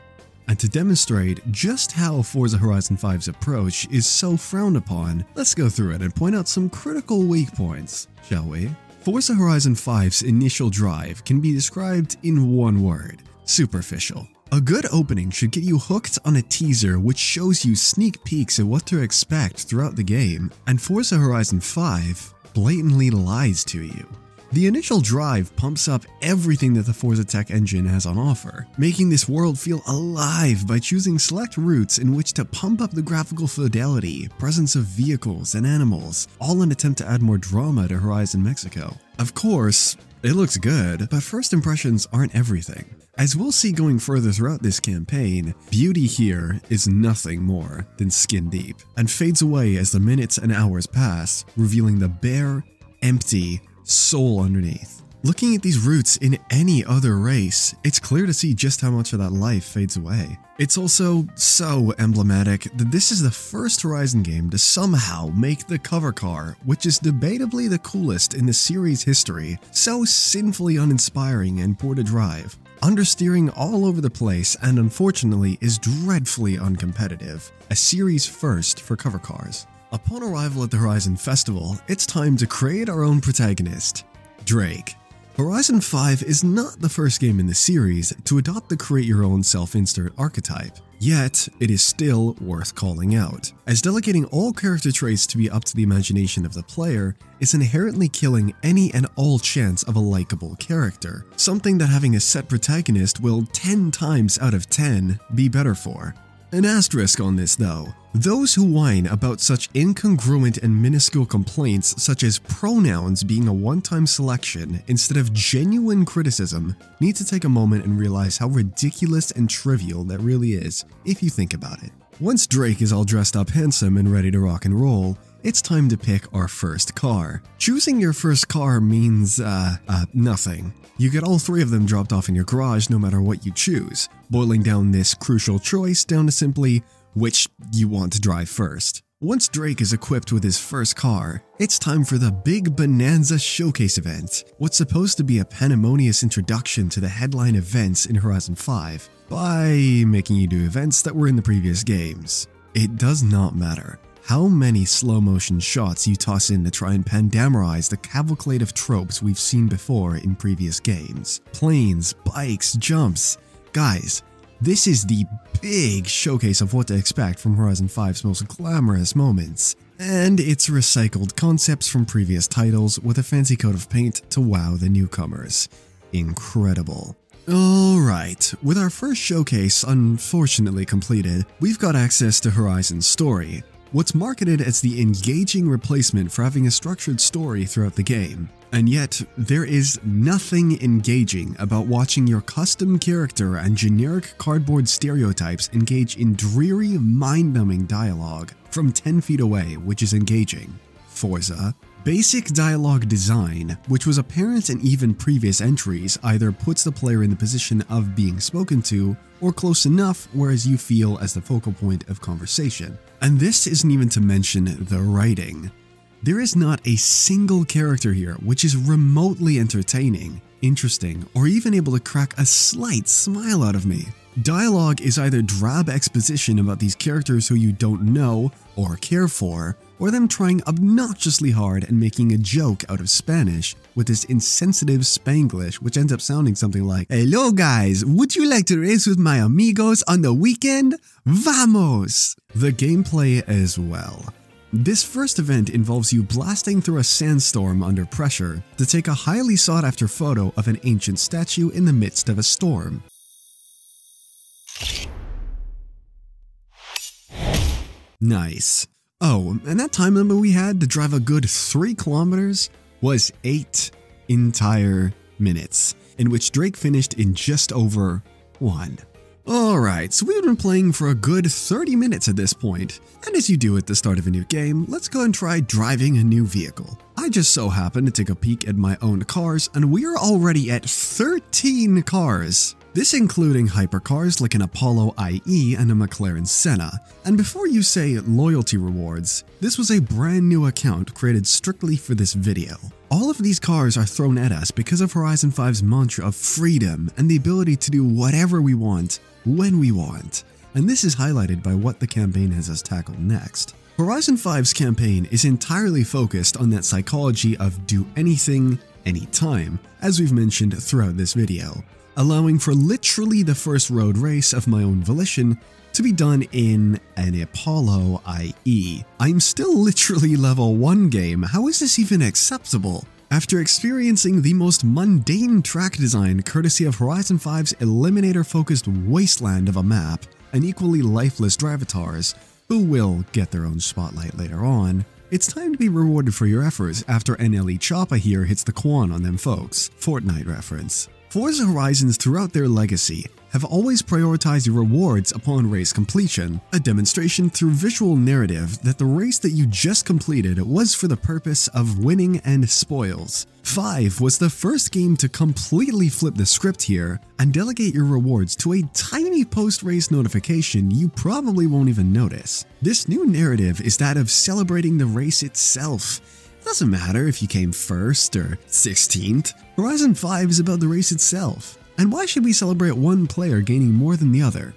And to demonstrate just how Forza Horizon five's approach is so frowned upon, let's go through it and point out some critical weak points, shall we? Forza Horizon five's initial drive can be described in one word: superficial. A good opening should get you hooked on a teaser which shows you sneak peeks at what to expect throughout the game, and Forza Horizon five blatantly lies to you. The initial drive pumps up everything that the Forza Tech engine has on offer, making this world feel alive by choosing select routes in which to pump up the graphical fidelity, presence of vehicles and animals, all in an attempt to add more drama to Horizon Mexico. Of course, it looks good, but first impressions aren't everything. As we'll see going further throughout this campaign, beauty here is nothing more than skin deep, and fades away as the minutes and hours pass, revealing the bare, empty soul underneath. Looking at these routes in any other race, it's clear to see just how much of that life fades away. It's also so emblematic that this is the first Horizon game to somehow make the cover car, which is debatably the coolest in the series' history, so sinfully uninspiring and poor to drive. Understeering all over the place, and unfortunately is dreadfully uncompetitive, a series first for cover cars. Upon arrival at the Horizon Festival, it's time to create our own protagonist, Drake. Horizon five is not the first game in the series to adopt the create-your-own-self-insert archetype, yet it is still worth calling out, as delegating all character traits to be up to the imagination of the player is inherently killing any and all chance of a likable character, something that having a set protagonist will ten times out of ten be better for. An asterisk on this though, those who whine about such incongruent and minuscule complaints such as pronouns being a one-time selection instead of genuine criticism need to take a moment and realize how ridiculous and trivial that really is, if you think about it. Once Drake is all dressed up handsome and ready to rock and roll, it's time to pick our first car. Choosing your first car means, uh, uh, nothing. You get all three of them dropped off in your garage no matter what you choose, boiling down this crucial choice down to simply which you want to drive first. Once Drake is equipped with his first car, it's time for the Big Bonanza Showcase event, what's supposed to be a pandemonious introduction to the headline events in Horizon five by making you do events that were in the previous games. It does not matter how many slow-motion shots you toss in to try and pandamerize the cavalcade of tropes we've seen before in previous games. Planes, bikes, jumps. Guys, this is the big showcase of what to expect from Horizon five's most glamorous moments, and it's recycled concepts from previous titles with a fancy coat of paint to wow the newcomers. Incredible. Alright, with our first showcase unfortunately completed, we've got access to Horizon's story, what's marketed as the engaging replacement for having a structured story throughout the game. And yet, there is nothing engaging about watching your custom character and generic cardboard stereotypes engage in dreary, mind-numbing dialogue from ten feet away, which is engaging. Forza. Basic dialogue design, which was apparent in even previous entries, either puts the player in the position of being spoken to, or close enough whereas you feel as the focal point of conversation. And this isn't even to mention the writing. There is not a single character here which is remotely entertaining, interesting, or even able to crack a slight smile out of me. Dialogue is either drab exposition about these characters who you don't know or care for, or them trying obnoxiously hard and making a joke out of Spanish with this insensitive Spanglish which ends up sounding something like, "Hello guys, would you like to race with my amigos on the weekend? Vamos!" The gameplay as well. This first event involves you blasting through a sandstorm under pressure to take a highly sought-after photo of an ancient statue in the midst of a storm. Nice. Oh, and that time limit we had to drive a good three kilometers was eight entire minutes, in which Drake finished in just over one. Alright, so we've been playing for a good thirty minutes at this point, and as you do at the start of a new game, let's go and try driving a new vehicle. I just so happened to take a peek at my own cars, and we are already at thirteen cars, this including hypercars like an Apollo I E and a McLaren Senna. And before you say loyalty rewards, this was a brand new account created strictly for this video. All of these cars are thrown at us because of Horizon five's mantra of freedom and the ability to do whatever we want, when we want, and this is highlighted by what the campaign has us tackle next. Horizon five's campaign is entirely focused on that psychology of do anything, anytime, as we've mentioned throughout this video, allowing for literally the first road race of my own volition to be done in an Apollo I E. I'm still literally level one game, how is this even acceptable? After experiencing the most mundane track design courtesy of Horizon five's eliminator-focused wasteland of a map and equally lifeless drivatars, who will get their own spotlight later on, it's time to be rewarded for your efforts after N L E Choppa here hits the Quan on them folks, Fortnite reference. Forza Horizons throughout their legacy have always prioritized your rewards upon race completion, a demonstration through visual narrative that the race that you just completed was for the purpose of winning and spoils. five was the first game to completely flip the script here and delegate your rewards to a tiny post-race notification you probably won't even notice. This new narrative is that of celebrating the race itself. Doesn't matter if you came first or sixteenth, Horizon five is about the race itself, and why should we celebrate one player gaining more than the other?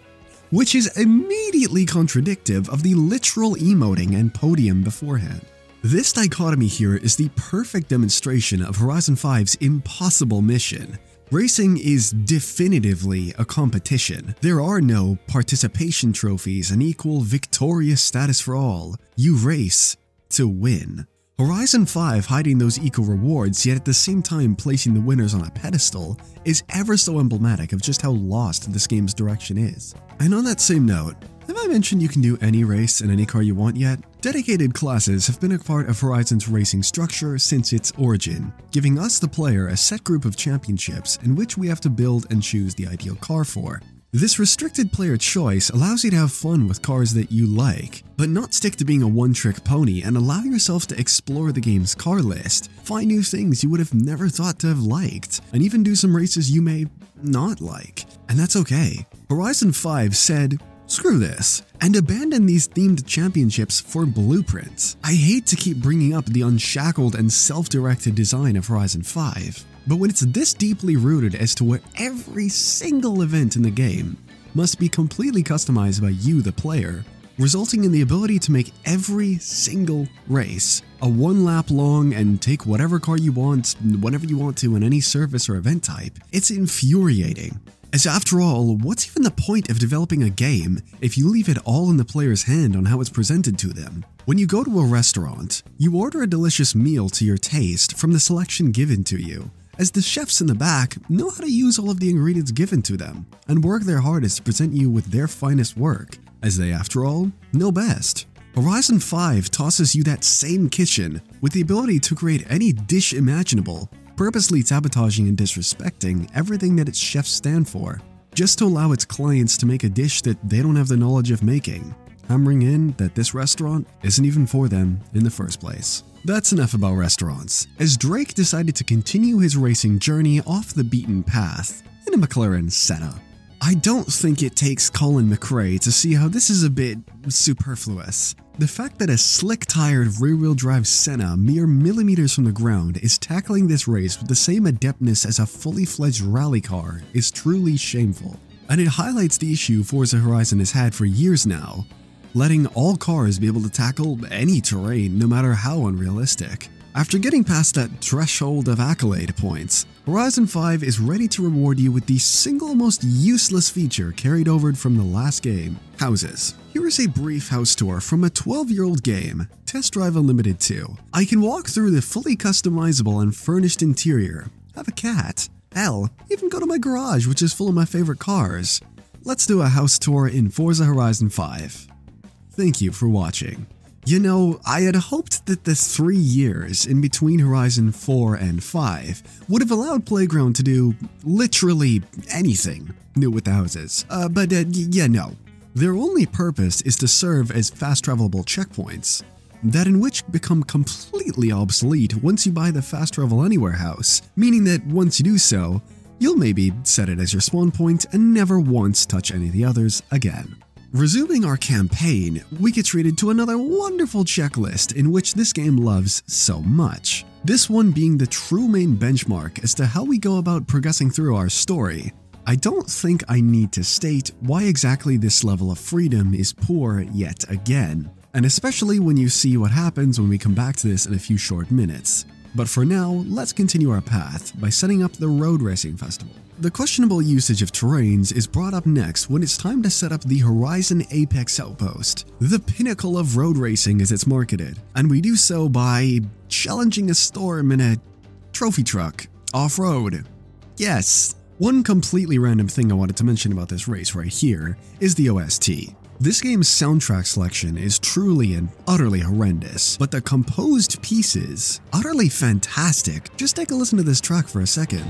Which is immediately contradictive of the literal emoting and podium beforehand. This dichotomy here is the perfect demonstration of Horizon five's impossible mission. Racing is definitively a competition. There are no participation trophies and equal victorious status for all. You race to win. Horizon five hiding those eco rewards yet at the same time placing the winners on a pedestal is ever so emblematic of just how lost this game's direction is. And on that same note, have I mentioned you can do any race in any car you want yet? Dedicated classes have been a part of Horizon's racing structure since its origin, giving us the player a set group of championships in which we have to build and choose the ideal car for. This restricted player choice allows you to have fun with cars that you like, but not stick to being a one-trick pony and allow yourself to explore the game's car list, find new things you would have never thought to have liked, and even do some races you may not like. And that's okay. Horizon five said, "Screw this," and abandon these themed championships for blueprints. I hate to keep bringing up the unshackled and self-directed design of Horizon five, but when it's this deeply rooted as to what every single event in the game must be completely customized by you, the player, resulting in the ability to make every single race a one lap long and take whatever car you want, whenever you want to in any service or event type, it's infuriating. As after all, what's even the point of developing a game if you leave it all in the player's hand on how it's presented to them? When you go to a restaurant, you order a delicious meal to your taste from the selection given to you, as the chefs in the back know how to use all of the ingredients given to them and work their hardest to present you with their finest work, as they, after all, know best. Horizon five tosses you that same kitchen with the ability to create any dish imaginable, purposely sabotaging and disrespecting everything that its chefs stand for, just to allow its clients to make a dish that they don't have the knowledge of making, hammering in that this restaurant isn't even for them in the first place. That's enough about restaurants, as Drake decided to continue his racing journey off the beaten path in a McLaren Senna. I don't think it takes Colin McRae to see how this is a bit superfluous. The fact that a slick-tired rear-wheel drive Senna mere millimeters from the ground is tackling this race with the same adeptness as a fully-fledged rally car is truly shameful, and it highlights the issue Forza Horizon has had for years now, letting all cars be able to tackle any terrain no matter how unrealistic. After getting past that threshold of accolade points, Horizon five is ready to reward you with the single most useless feature carried over from the last game, houses. Here is a brief house tour from a twelve-year-old game, Test Drive Unlimited two. I can walk through the fully customizable and furnished interior, have a cat, hell, even go to my garage which is full of my favorite cars. Let's do a house tour in Forza Horizon five. Thank you for watching. You know, I had hoped that the three years in between Horizon four and five would have allowed Playground to do literally anything new with the houses, uh, but uh, yeah, no. Their only purpose is to serve as fast-travelable checkpoints, that in which become completely obsolete once you buy the Fast Travel Anywhere house, meaning that once you do so, you'll maybe set it as your spawn point and never once touch any of the others again. Resuming our campaign, we get treated to another wonderful checklist in which this game loves so much. This one being the true main benchmark as to how we go about progressing through our story. I don't think I need to state why exactly this level of freedom is poor yet again, and especially when you see what happens when we come back to this in a few short minutes. But for now, let's continue our path by setting up the Road Racing Festival. The questionable usage of terrains is brought up next when it's time to set up the Horizon Apex Outpost, the pinnacle of road racing as it's marketed, and we do so by challenging a storm in a trophy truck, off-road. Yes. One completely random thing I wanted to mention about this race right here is the O S T. This game's soundtrack selection is truly and utterly horrendous, but the composed pieces, utterly fantastic. Just take a listen to this track for a second.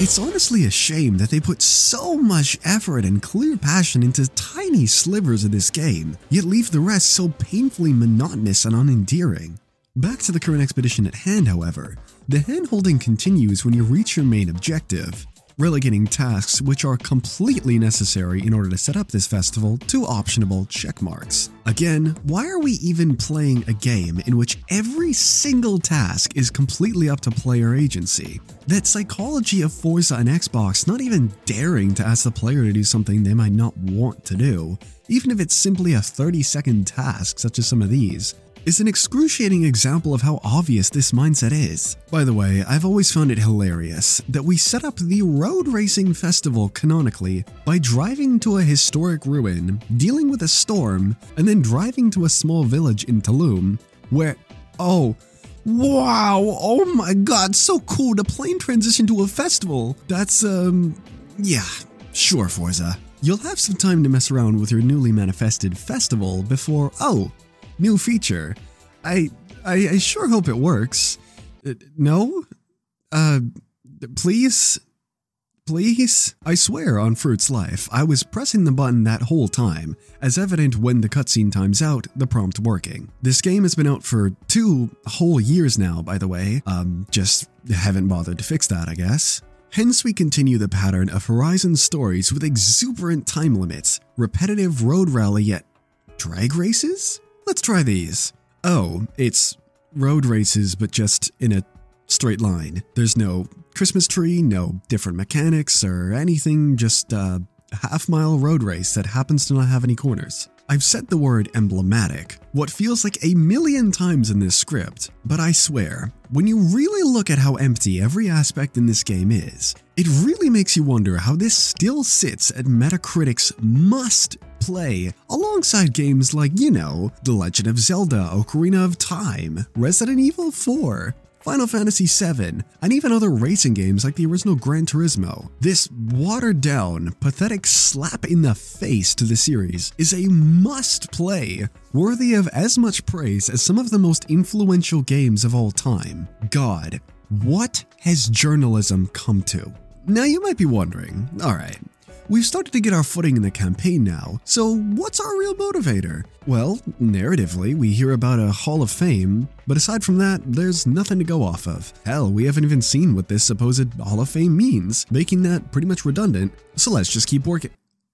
It's honestly a shame that they put so much effort and clear passion into tiny slivers of this game, yet leave the rest so painfully monotonous and unendearing. Back to the current expedition at hand, however, the hand-holding continues when you reach your main objective, relegating tasks which are completely necessary in order to set up this festival to optionable checkmarks. Again, why are we even playing a game in which every single task is completely up to player agency? That psychology of Forza and Xbox not even daring to ask the player to do something they might not want to do, even if it's simply a thirty-second task such as some of these, is an excruciating example of how obvious this mindset is. By the way, I've always found it hilarious that we set up the Road Racing Festival canonically by driving to a historic ruin, dealing with a storm, and then driving to a small village in Tulum, where, oh, wow, oh my god, so cool, the plane transitioned to a festival. That's, um, yeah, sure, Forza. You'll have some time to mess around with your newly manifested festival before... Oh! New feature. I... I, I sure hope it works. Uh, no? Uh... Please? Please? I swear on Fruit's life, I was pressing the button that whole time, as evident when the cutscene times out, the prompt working. This game has been out for two whole years now, by the way. Um, just haven't bothered to fix that, I guess. Hence we continue the pattern of Horizon stories with exuberant time limits, repetitive road rally yet... drag races? Let's try these. Oh, it's road races, but just in a straight line. There's no Christmas tree, no different mechanics or anything, just a half-mile road race that happens to not have any corners. I've said the word emblematic, what feels like a million times in this script, but I swear, when you really look at how empty every aspect in this game is, it really makes you wonder how this still sits at Metacritic's must-play alongside games like, you know, The Legend of Zelda, Ocarina of Time, Resident Evil four, Final Fantasy seven, and even other racing games like the original Gran Turismo. This watered-down, pathetic slap in the face to the series is a must-play, worthy of as much praise as some of the most influential games of all time. God, what has journalism come to? Now you might be wondering, alright, we've started to get our footing in the campaign now, so what's our real motivator? Well, narratively, we hear about a Hall of Fame, but aside from that, there's nothing to go off of. Hell, we haven't even seen what this supposed Hall of Fame means, making that pretty much redundant, so let's just keep working.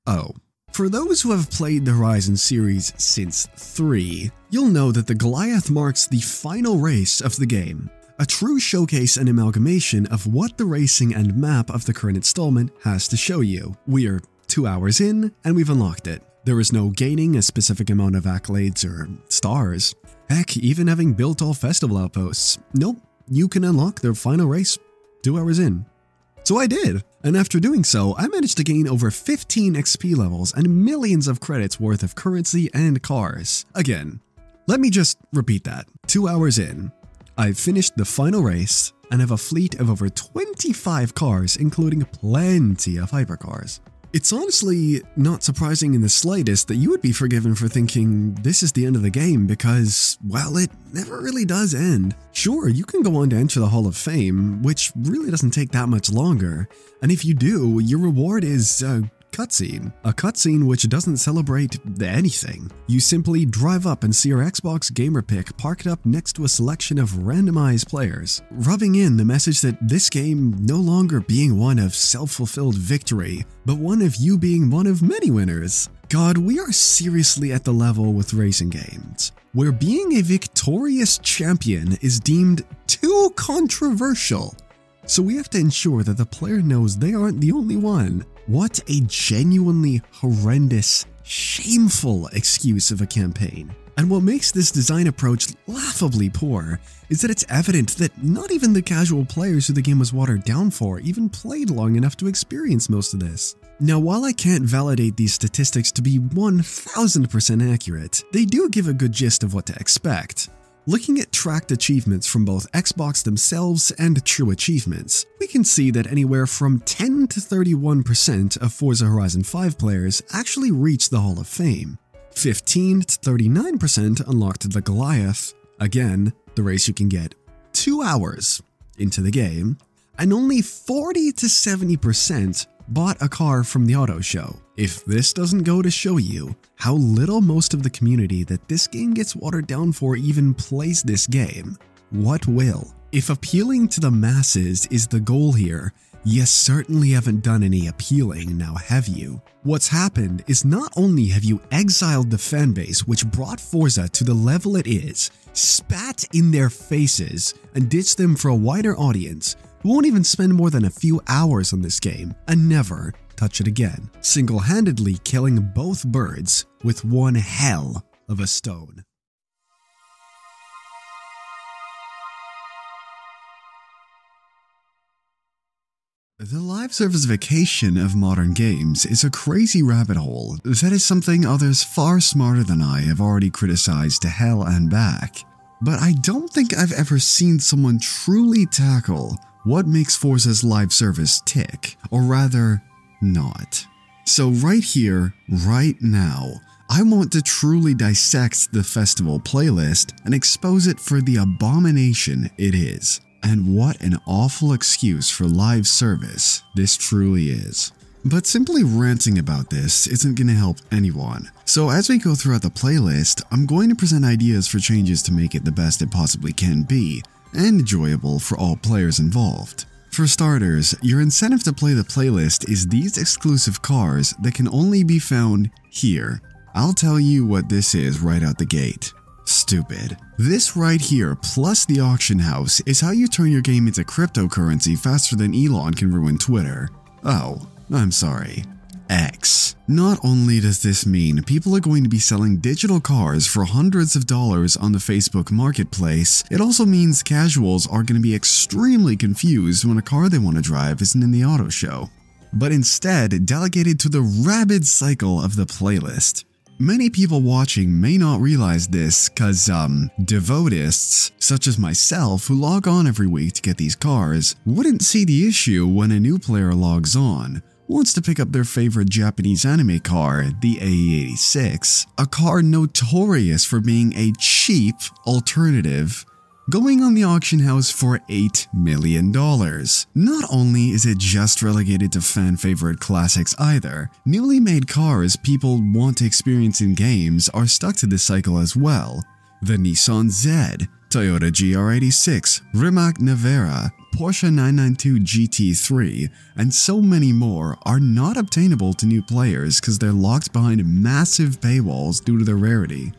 Oh. For those who have played the Horizon series since three, you'll know that the Goliath marks the final race of the game. A true showcase and amalgamation of what the racing and map of the current installment has to show you. We're two hours in, and we've unlocked it. There is no gaining a specific amount of accolades or stars. Heck, even having built all festival outposts. Nope, you can unlock their final race two hours in. So I did, and after doing so, I managed to gain over fifteen X P levels and millions of credits worth of currency and cars. Again, let me just repeat that. Two hours in. I've finished the final race and have a fleet of over twenty-five cars, including plenty of hypercars. It's honestly not surprising in the slightest that you would be forgiven for thinking this is the end of the game because, well, it never really does end. Sure, you can go on to enter the Hall of Fame, which really doesn't take that much longer, and if you do, your reward is... uh, cutscene. A cutscene which doesn't celebrate anything. You simply drive up and see your Xbox gamer pick parked up next to a selection of randomized players, rubbing in the message that this game no longer being one of self-fulfilled victory, but one of you being one of many winners. God, we are seriously at the level with racing games, where being a victorious champion is deemed too controversial. So we have to ensure that the player knows they aren't the only one. What a genuinely horrendous, shameful excuse of a campaign. And what makes this design approach laughably poor is that it's evident that not even the casual players who the game was watered down for even played long enough to experience most of this. Now, while I can't validate these statistics to be one thousand percent accurate, they do give a good gist of what to expect. Looking at tracked achievements from both Xbox themselves and True Achievements, we can see that anywhere from ten to thirty-one percent of Forza Horizon five players actually reached the Hall of Fame. fifteen to thirty-nine percent unlocked the Goliath, again, the race you can get two hours into the game, and only forty to seventy percent bought a car from the auto show. If this doesn't go to show you how little most of the community that this game gets watered down for even plays this game, what will? If appealing to the masses is the goal here, you certainly haven't done any appealing, now have you? What's happened is not only have you exiled the fanbase which brought Forza to the level it is, spat in their faces, and ditched them for a wider audience, who won't even spend more than a few hours on this game, and never touch it again, single-handedly killing both birds with one hell of a stone. The live service vacation of modern games is a crazy rabbit hole that is something others far smarter than I have already criticized to hell and back, but I don't think I've ever seen someone truly tackle what makes Forza's live service tick, or rather, not. So right here, right now, I want to truly dissect the festival playlist and expose it for the abomination it is. And what an awful excuse for live service this truly is. But simply ranting about this isn't going to help anyone. So as we go throughout the playlist, I'm going to present ideas for changes to make it the best it possibly can be, and enjoyable for all players involved. For starters, your incentive to play the playlist is these exclusive cars that can only be found here. I'll tell you what this is right out the gate. Stupid. This right here plus the auction house is how you turn your game into cryptocurrency faster than Elon can ruin Twitter. Oh, I'm sorry. X. Not only does this mean people are going to be selling digital cars for hundreds of dollars on the Facebook marketplace, it also means casuals are going to be extremely confused when a car they want to drive isn't in the auto show, but instead delegated to the rabid cycle of the playlist. Many people watching may not realize this cause um, devotists, such as myself who log on every week to get these cars, wouldn't see the issue when a new player logs on, wants to pick up their favorite Japanese anime car, the A E eighty-six, a car notorious for being a cheap alternative, going on the auction house for eight million dollars. Not only is it just relegated to fan-favorite classics either, newly made cars people want to experience in games are stuck to this cycle as well. The Nissan Z, Toyota G R eighty-six, Rimac Navara, Porsche nine ninety-two G T three, and so many more are not obtainable to new players because they're locked behind massive paywalls due to their rarity.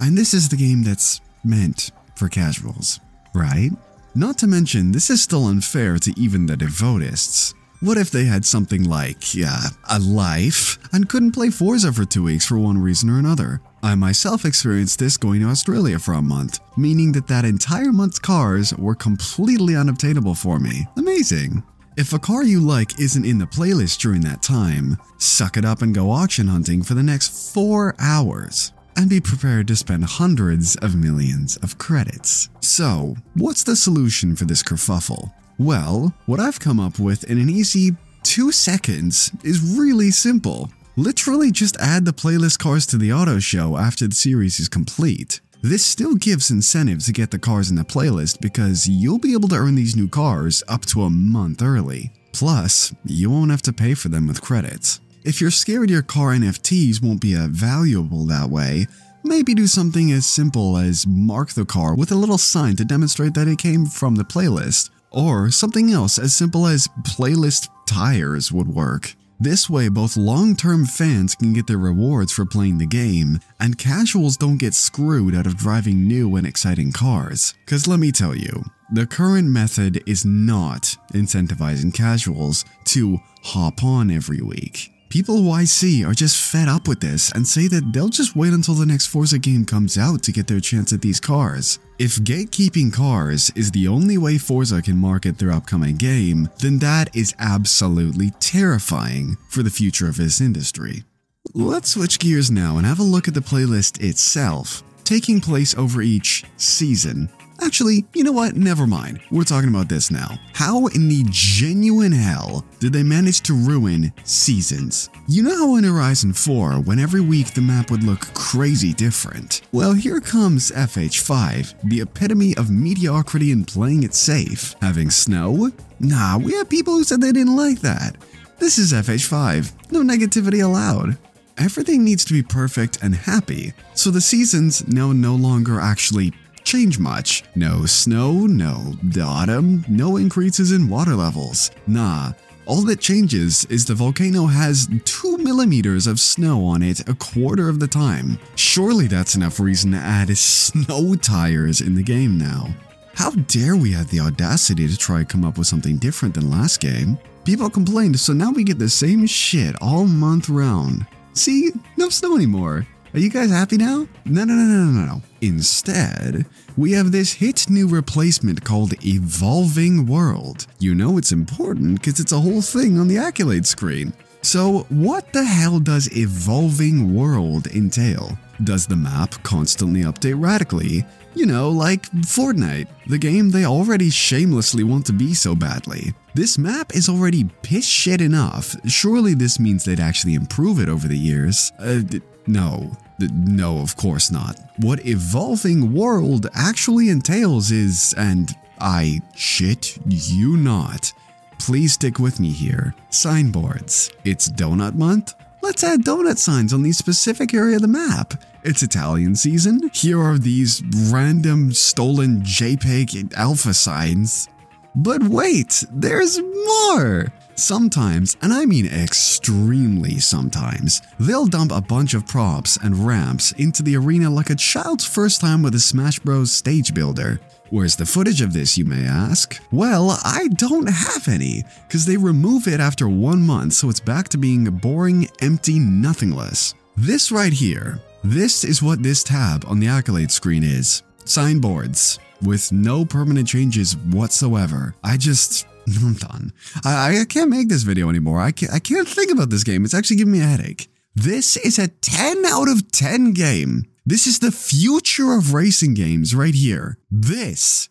And this is the game that's meant for casuals, right? Not to mention, this is still unfair to even the devotists. What if they had something like, uh, a life and couldn't play Forza for two weeks for one reason or another? I myself experienced this going to Australia for a month, meaning that that entire month's cars were completely unobtainable for me. Amazing. If a car you like isn't in the playlist during that time, suck it up and go auction hunting for the next four hours and be prepared to spend hundreds of millions of credits. So, what's the solution for this kerfuffle? Well, what I've come up with in an easy two seconds is really simple. Literally just add the playlist cars to the auto show after the series is complete. This still gives incentive to get the cars in the playlist because you'll be able to earn these new cars up to a month early. Plus, you won't have to pay for them with credits. If you're scared your car N F Ts won't be valuable that way, maybe do something as simple as mark the car with a little sign to demonstrate that it came from the playlist, or something else as simple as playlist tires would work. This way, both long-term fans can get their rewards for playing the game, and casuals don't get screwed out of driving new and exciting cars. Cause let me tell you, the current method is not incentivizing casuals to hop on every week. People Y C are just fed up with this and say that they'll just wait until the next Forza game comes out to get their chance at these cars. If gatekeeping cars is the only way Forza can market their upcoming game, then that is absolutely terrifying for the future of this industry. Let's switch gears now and have a look at the playlist itself, taking place over each season. Actually, you know what? Never mind. We're talking about this now. How in the genuine hell did they manage to ruin seasons? You know how in Horizon four, when every week the map would look crazy different? Well, here comes F H five, the epitome of mediocrity and playing it safe. Having snow? Nah, we had people who said they didn't like that. This is F H five. No negativity allowed. Everything needs to be perfect and happy, so the seasons now no longer actually change much. No snow, no autumn, no increases in water levels. Nah, all that changes is the volcano has two millimeters of snow on it a quarter of the time. Surely that's enough reason to add snow tires in the game now. How dare we have the audacity to try to come up with something different than last game? People complained, so now we get the same shit all month round. See, no snow anymore. Are you guys happy now? No, no, no, no, no, no. Instead, we have this hit new replacement called Evolving World. You know it's important because it's a whole thing on the accolade screen. So what the hell does Evolving World entail? Does the map constantly update radically? You know, like Fortnite, the game they already shamelessly want to be so badly. This map is already piss shit enough, surely this means they'd actually improve it over the years. Uh, no. No, of course not. What evolving world actually entails is, and I shit you not, please stick with me here, signboards. It's donut month? Let's add donut signs on the specific area of the map. It's Italian season? Here are these random stolen JPEG alpha signs. But wait, there's more! Sometimes, and I mean extremely sometimes, they'll dump a bunch of props and ramps into the arena like a child's first time with a Smash Bros. Stage builder. Where's the footage of this, you may ask? Well, I don't have any, because they remove it after one month, so it's back to being boring, empty, nothingness. This right here, this is what this tab on the Accolade screen is. Signboards, with no permanent changes whatsoever. I just... I'm done. I, I can't make this video anymore. I can't, I can't think about this game. It's actually giving me a headache. This is a ten out of ten game. This is the future of racing games right here. This.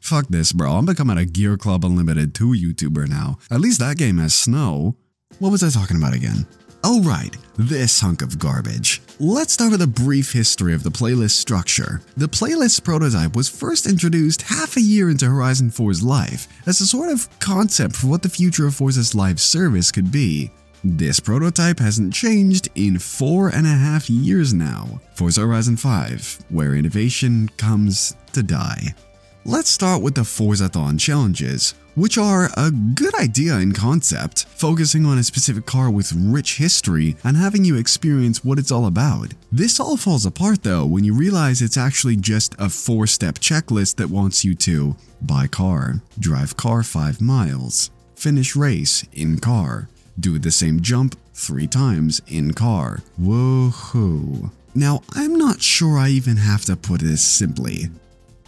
Fuck this, bro. I'm becoming a Gear Club Unlimited two YouTuber now. At least that game has snow. What was I talking about again? Oh right, this hunk of garbage. Let's start with a brief history of the playlist structure. The playlist prototype was first introduced half a year into Horizon four's life as a sort of concept for what the future of Forza's live service could be. This prototype hasn't changed in four and a half years now. Forza Horizon five, where innovation comes to die. Let's start with the Forzathon challenges, which are a good idea in concept, focusing on a specific car with rich history and having you experience what it's all about. This all falls apart though when you realize it's actually just a four-step checklist that wants you to buy car, drive car five miles, finish race in car, do the same jump three times in car. Woohoo. Now, I'm not sure I even have to put this simply.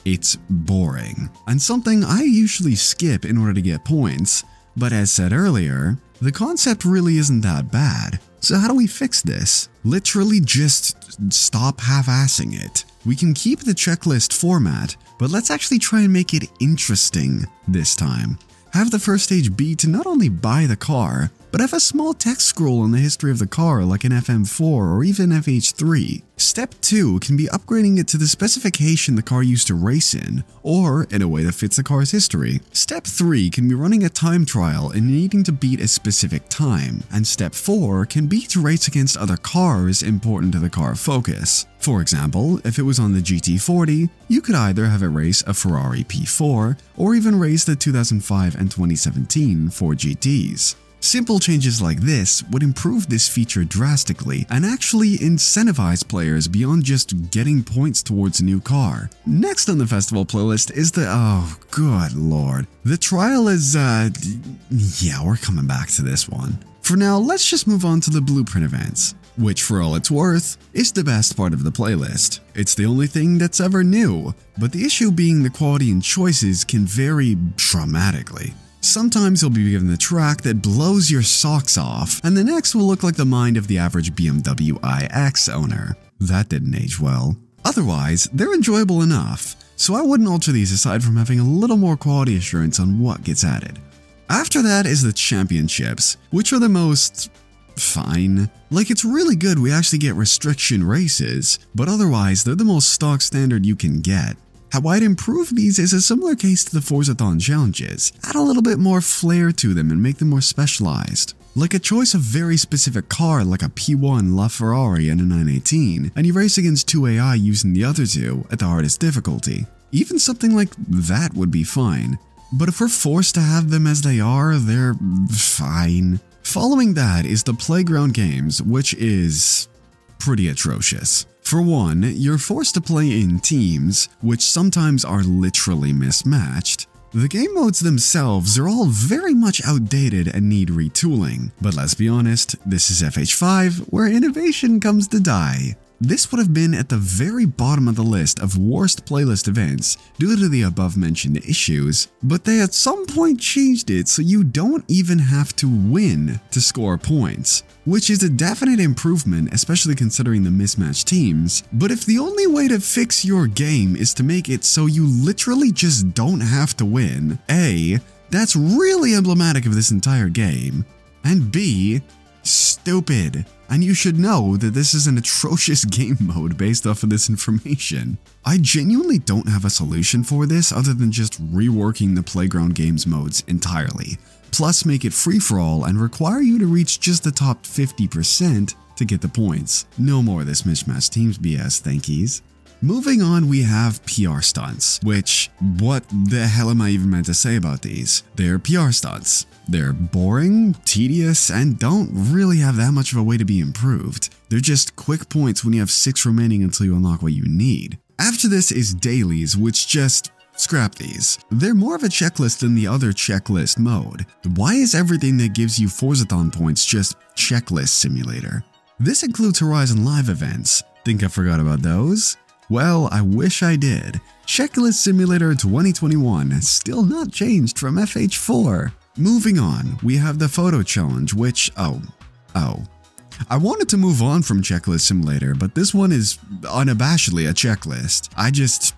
It's boring, and something I usually skip in order to get points, but as said earlier, the concept really isn't that bad. So how do we fix this? Literally just stop half-assing it. We can keep the checklist format, but let's actually try and make it interesting this time. Have the first stage be to not only buy the car, but have a small text scroll on the history of the car like in F M four or even F H three. Step two can be upgrading it to the specification the car used to race in, or in a way that fits the car's history. Step three can be running a time trial and needing to beat a specific time, and Step four can be to race against other cars important to the car focus. For example, if it was on the G T forty, you could either have it race a Ferrari P four, or even race the two thousand five and twenty seventeen Ford G Ts. Simple changes like this would improve this feature drastically and actually incentivize players beyond just getting points towards a new car. Next on the festival playlist is the, oh good lord, the trial is uh, yeah, we're coming back to this one. For now, let's just move on to the Blueprint events, which for all it's worth, is the best part of the playlist. It's the only thing that's ever new, but the issue being the quality and choices can vary dramatically. Sometimes you'll be given the track that blows your socks off, and the next will look like the mind of the average B M W iX owner. That didn't age well. Otherwise, they're enjoyable enough, so I wouldn't alter these aside from having a little more quality assurance on what gets added. After that is the championships, which are the most... fine. Like, it's really good we actually get restriction races, but otherwise they're the most stock standard you can get. How I'd improve these is a similar case to the Forzathon challenges. Add a little bit more flair to them and make them more specialized. Like a choice of very specific car like a P one LaFerrari and a nine eighteen, and you race against two A I using the other two at the hardest difficulty. Even something like that would be fine. But if we're forced to have them as they are, they're fine. Following that is the Playground Games, which is pretty atrocious. For one, you're forced to play in teams, which sometimes are literally mismatched. The game modes themselves are all very much outdated and need retooling, but let's be honest, this is F H five, where innovation comes to die. This would have been at the very bottom of the list of worst playlist events due to the above-mentioned issues, but they at some point changed it so you don't even have to win to score points, which is a definite improvement, especially considering the mismatched teams. But if the only way to fix your game is to make it so you literally just don't have to win, A, that's really emblematic of this entire game, and B, stupid. And you should know that this is an atrocious game mode based off of this information. I genuinely don't have a solution for this other than just reworking the Playground Games modes entirely, plus make it free-for-all and require you to reach just the top fifty percent to get the points. No more of this mismatched teams B S, thankies. Moving on, we have P R stunts, which, what the hell am I even meant to say about these? They're P R stunts. They're boring, tedious, and don't really have that much of a way to be improved. They're just quick points when you have six remaining until you unlock what you need. After this is dailies, which just... scrap these. They're more of a checklist than the other checklist mode. Why is everything that gives you Forzathon points just checklist simulator? This includes Horizon Live events. Think I forgot about those? Well, I wish I did. Checklist Simulator twenty twenty-one, still not changed from F H four. Moving on, we have the photo challenge, which, oh, oh. I wanted to move on from Checklist Simulator, but this one is unabashedly a checklist. I just,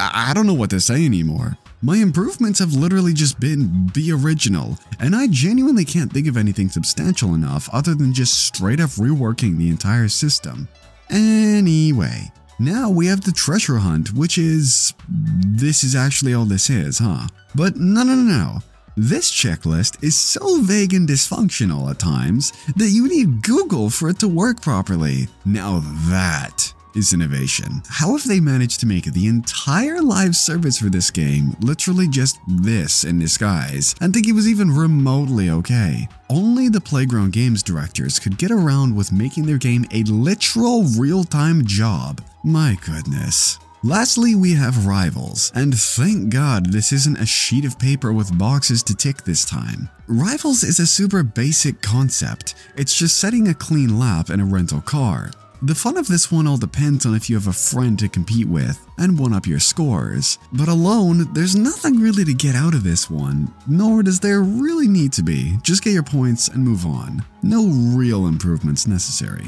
I don't know what to say anymore. My improvements have literally just been the original, and I genuinely can't think of anything substantial enough other than just straight up reworking the entire system. Anyway, now we have the treasure hunt, which is... this is actually all this is, huh? But no, no, no, no. This checklist is so vague and dysfunctional at times that you need Google for it to work properly. Now that is innovation. How have they managed to make the entire live service for this game literally just this in disguise and think it was even remotely okay? Only the Playground Games directors could get around with making their game a literal real-time job. My goodness. Lastly, we have Rivals, and thank God this isn't a sheet of paper with boxes to tick this time. Rivals is a super basic concept. It's just setting a clean lap in a rental car. The fun of this one all depends on if you have a friend to compete with and one-up your scores. But alone, there's nothing really to get out of this one, nor does there really need to be. Just get your points and move on. No real improvements necessary.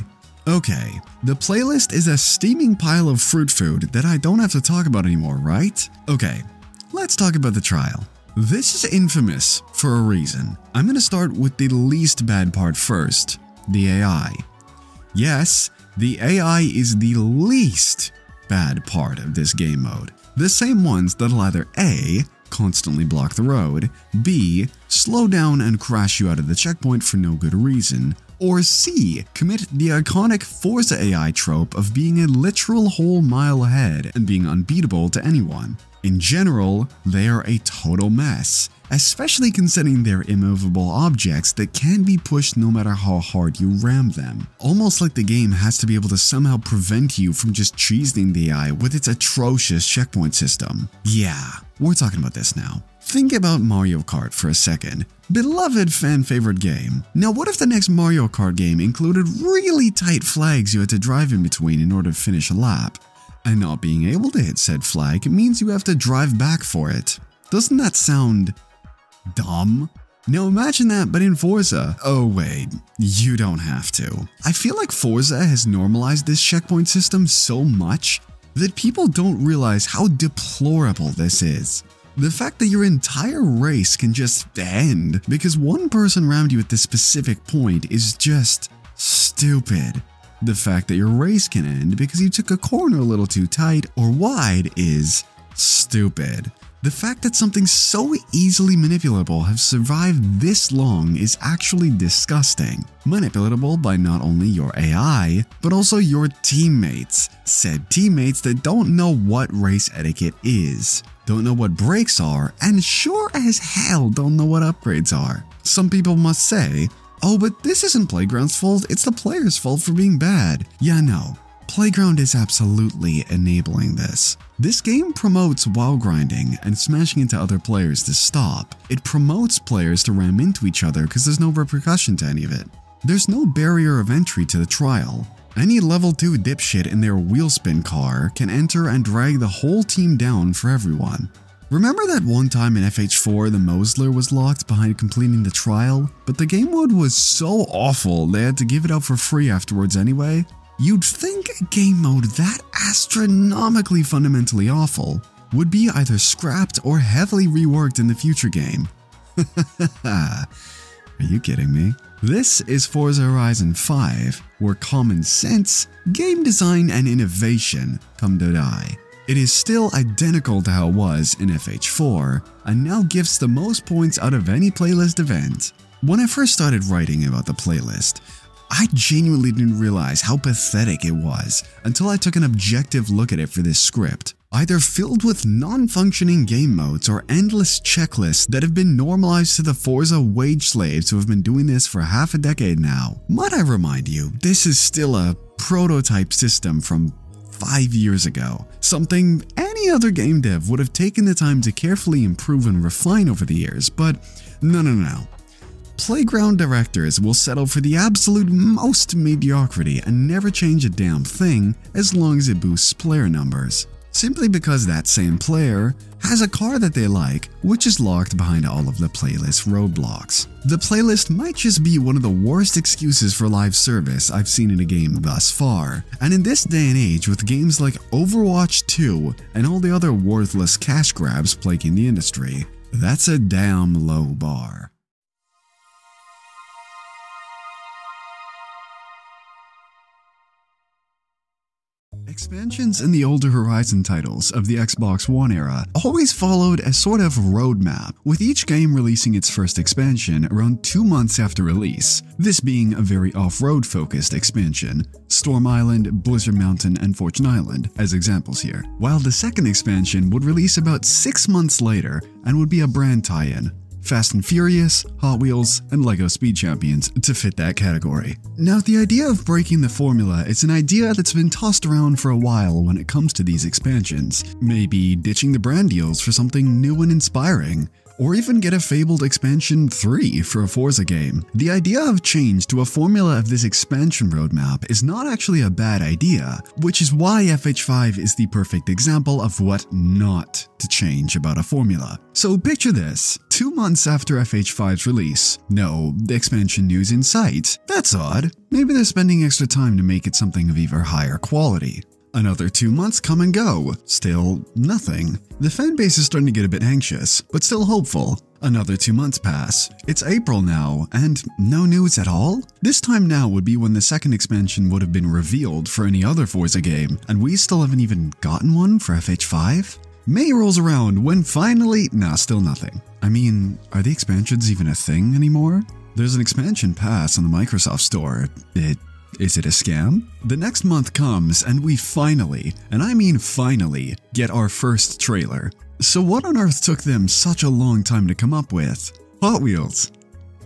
Okay, the playlist is a steaming pile of fruit food that I don't have to talk about anymore, right? Okay, let's talk about the trial. This is infamous for a reason. I'm gonna start with the least bad part first, the A I. Yes, the A I is the least bad part of this game mode. The same ones that'll either A, constantly block the road, B, slow down and crash you out of the checkpoint for no good reason, or C, commit the iconic Forza A I trope of being a literal whole mile ahead and being unbeatable to anyone. In general, they are a total mess, especially considering they're immovable objects that can be pushed no matter how hard you ram them. Almost like the game has to be able to somehow prevent you from just cheesing the A I with its atrocious checkpoint system. Yeah, we're talking about this now. Think about Mario Kart for a second. Beloved fan-favorite game. Now what if the next Mario Kart game included really tight flags you had to drive in between in order to finish a lap? And not being able to hit said flag means you have to drive back for it. Doesn't that sound... dumb? Now imagine that, but in Forza. Oh wait, you don't have to. I feel like Forza has normalized this checkpoint system so much that people don't realize how deplorable this is. The fact that your entire race can just end because one person rammed you at this specific point is just stupid. The fact that your race can end because you took a corner a little too tight or wide is stupid. The fact that something so easily manipulable has survived this long is actually disgusting. Manipulatable by not only your A I, but also your teammates. Said teammates that don't know what race etiquette is. Don't know what brakes are, and sure as hell don't know what upgrades are. Some people must say, oh, but this isn't Playground's fault, it's the player's fault for being bad. Yeah, no, Playground is absolutely enabling this. This game promotes while grinding and smashing into other players to stop. It promotes players to ram into each other because there's no repercussion to any of it. There's no barrier of entry to the trial. Any level two dipshit in their wheelspin car can enter and drag the whole team down for everyone. Remember that one time in F H four the Mosler was locked behind completing the trial, but the game mode was so awful they had to give it up for free afterwards anyway? You'd think a game mode that astronomically fundamentally awful would be either scrapped or heavily reworked in the future game. Are you kidding me? This is Forza Horizon five, where common sense, game design, and innovation come to die. It is still identical to how it was in F H four, and now gifts the most points out of any playlist event. When I first started writing about the playlist, I genuinely didn't realize how pathetic it was until I took an objective look at it for this script. Either filled with non-functioning game modes or endless checklists that have been normalized to the Forza wage slaves who have been doing this for half a decade now. Might I remind you, this is still a prototype system from five years ago, something any other game dev would have taken the time to carefully improve and refine over the years, but no no no. Playground directors will settle for the absolute most mediocrity and never change a damn thing as long as it boosts player numbers, simply because that same player has a car that they like, which is locked behind all of the playlist roadblocks. The playlist might just be one of the worst excuses for live service I've seen in a game thus far, and in this day and age with games like Overwatch two and all the other worthless cash grabs plaguing the industry, that's a damn low bar. Expansions in the older Horizon titles of the Xbox One era always followed a sort of roadmap, with each game releasing its first expansion around two months after release, this being a very off-road focused expansion, Storm Island, Blizzard Mountain, and Fortune Island as examples here, while the second expansion would release about six months later and would be a brand tie-in. Fast and Furious, Hot Wheels, and LEGO Speed Champions to fit that category. Now, the idea of breaking the formula is an idea that's been tossed around for a while when it comes to these expansions. Maybe ditching the brand deals for something new and inspiring, or even get a fabled expansion three for a Forza game. The idea of change to a formula of this expansion roadmap is not actually a bad idea, which is why F H five is the perfect example of what not to change about a formula. So picture this, two months after F H five's release, no expansion news in sight. That's odd, maybe they're spending extra time to make it something of even higher quality. Another two months come and go, still nothing. The fanbase is starting to get a bit anxious, but still hopeful. Another two months pass. It's April now, and no news at all? This time now would be when the second expansion would have been revealed for any other Forza game, and we still haven't even gotten one for F H five? May rolls around when finally… nah, still nothing. I mean, are the expansions even a thing anymore? There's an expansion pass on the Microsoft Store. It… Is it a scam? The next month comes and we finally, and I mean finally, get our first trailer. So what on earth took them such a long time to come up with? Hot Wheels.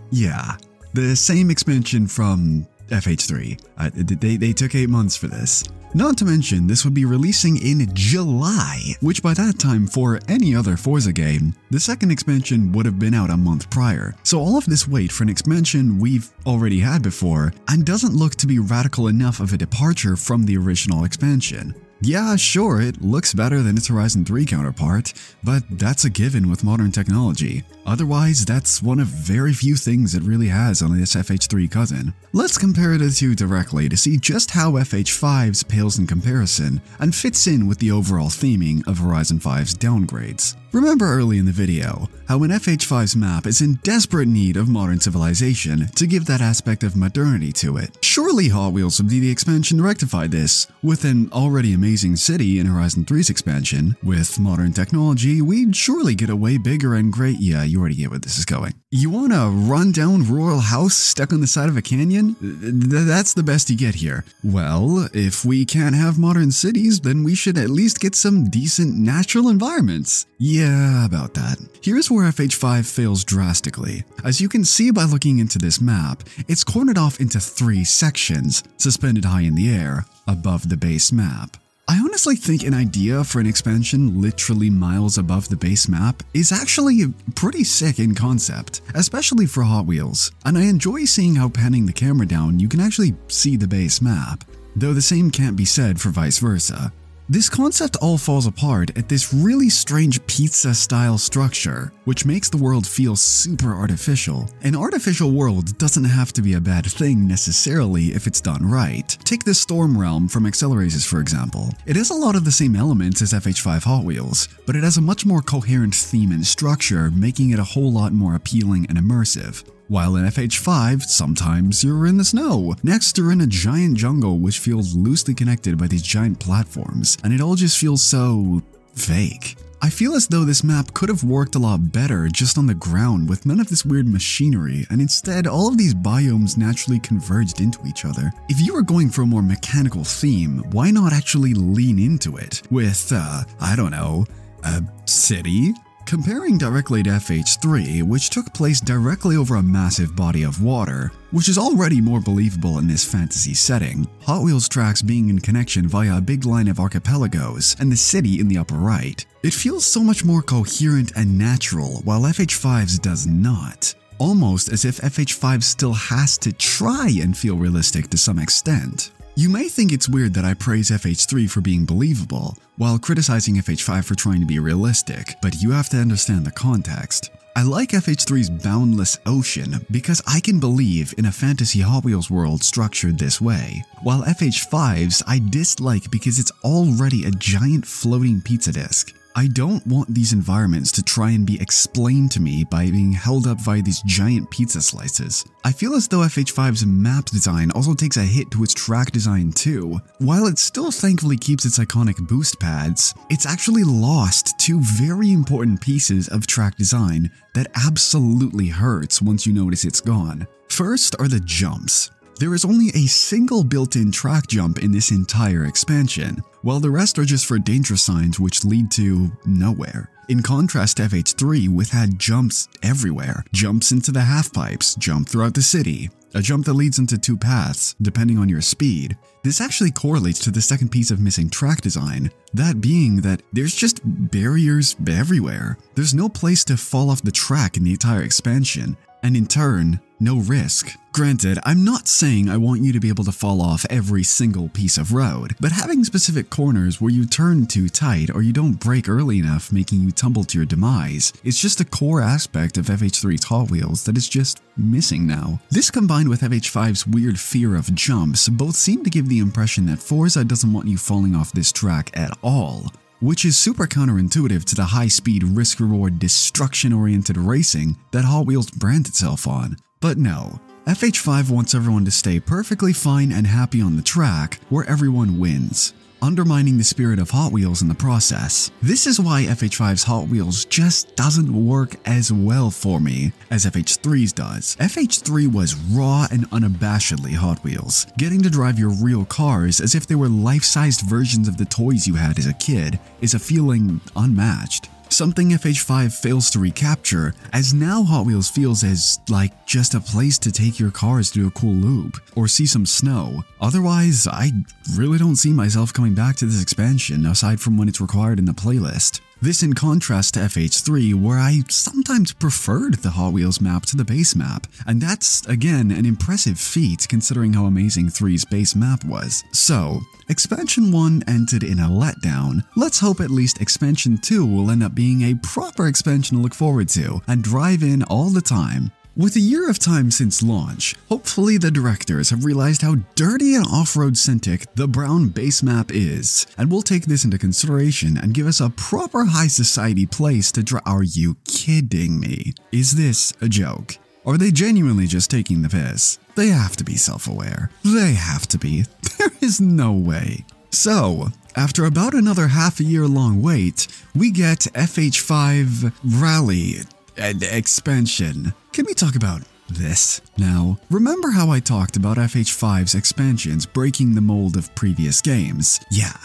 Yeah, the same expansion from F H three. Uh, they, they took eight months for this. Not to mention, this would be releasing in July, which by that time for any other Forza game, the second expansion would have been out a month prior. So all of this wait for an expansion we've already had before and doesn't look to be radical enough of a departure from the original expansion. Yeah, sure, it looks better than its Horizon three counterpart, but that's a given with modern technology. Otherwise, that's one of very few things it really has on its F H three cousin. Let's compare the two directly to see just how F H five's pales in comparison and fits in with the overall theming of Horizon five's downgrades. Remember early in the video how an F H five's map is in desperate need of modern civilization to give that aspect of modernity to it. Surely Hot Wheels would be the expansion to rectify this. With an already amazing city in Horizon three's expansion, with modern technology, we'd surely get a way bigger and great… yeah, you already get where this is going. You want a run-down rural house stuck on the side of a canyon? Th that's the best you get here. Well, if we can't have modern cities, then we should at least get some decent natural environments. Yeah. Yeah, about that. Here's where F H five fails drastically. As you can see by looking into this map, it's cornered off into three sections, suspended high in the air, above the base map. I honestly think an idea for an expansion literally miles above the base map is actually pretty sick in concept, especially for Hot Wheels, and I enjoy seeing how panning the camera down you can actually see the base map. though the same can't be said for vice versa. This concept all falls apart at this really strange pizza-style structure, which makes the world feel super artificial. An artificial world doesn't have to be a bad thing necessarily if it's done right. Take the Storm Realm from Acceleraces, for example. It has a lot of the same elements as F H five Hot Wheels, but it has a much more coherent theme and structure, making it a whole lot more appealing and immersive. While in F H five, sometimes you're in the snow. Next, you're in a giant jungle which feels loosely connected by these giant platforms, and it all just feels so fake. I feel as though this map could have worked a lot better just on the ground with none of this weird machinery, and instead all of these biomes naturally converged into each other. If you were going for a more mechanical theme, why not actually lean into it with, uh, I don't know, a city? Comparing directly to F H three, which took place directly over a massive body of water, which is already more believable in this fantasy setting, Hot Wheels tracks being in connection via a big line of archipelagos and the city in the upper right. It feels so much more coherent and natural, while F H five's does not. Almost as if F H five still has to try and feel realistic to some extent. You may think it's weird that I praise F H three for being believable, while criticizing F H five for trying to be realistic, but you have to understand the context. I like F H three's boundless ocean because I can believe in a fantasy Hot Wheels world structured this way, while F H five's I dislike because it's already a giant floating pizza disc. I don't want these environments to try and be explained to me by being held up by these giant pizza slices. I feel as though F H five's map design also takes a hit to its track design too. While it still thankfully keeps its iconic boost pads, it's actually lost two very important pieces of track design that absolutely hurts once you notice it's gone. First are the jumps. There is only a single built-in track jump in this entire expansion, while the rest are just for danger signs which lead to nowhere. In contrast to F H three, which had jumps everywhere, jumps into the half-pipes, jump throughout the city, a jump that leads into two paths, depending on your speed. This actually correlates to the second piece of missing track design, that being that there's just barriers everywhere. There's no place to fall off the track in the entire expansion, and in turn, no risk. Granted, I'm not saying I want you to be able to fall off every single piece of road, but having specific corners where you turn too tight or you don't brake early enough making you tumble to your demise, it's just a core aspect of F H three's Hot Wheels that is just missing now. This combined with F H five's weird fear of jumps both seem to give the impression that Forza doesn't want you falling off this track at all, which is super counterintuitive to the high-speed, risk-reward, destruction-oriented racing that Hot Wheels brands itself on. But no, F H five wants everyone to stay perfectly fine and happy on the track where everyone wins, undermining the spirit of Hot Wheels in the process. This is why F H five's Hot Wheels just doesn't work as well for me as F H three's does. F H three was raw and unabashedly Hot Wheels, getting to drive your real cars as if they were life-sized versions of the toys you had as a kid is a feeling unmatched. Something F H five fails to recapture, as now Hot Wheels feels as, like, just a place to take your cars through a cool loop, or see some snow. Otherwise, I really don't see myself coming back to this expansion, aside from when it's required in the playlist. This in contrast to F H three, where I sometimes preferred the Hot Wheels map to the base map, and that's, again, an impressive feat considering how amazing three's base map was. So, Expansion one ended in a letdown. Let's hope at least Expansion two will end up being a proper expansion to look forward to and drive in all the time. With a year of time since launch, hopefully the directors have realized how dirty and off-road centric the brown base map is, and will take this into consideration and give us a proper high society place to draw. Are you kidding me? Is this a joke? Are they genuinely just taking the piss? They have to be self-aware. They have to be. There is no way. So, after about another half a year long wait, we get F H five Rally and Expansion. Can we talk about this now? Remember how I talked about F H five's expansions breaking the mold of previous games? Yeah,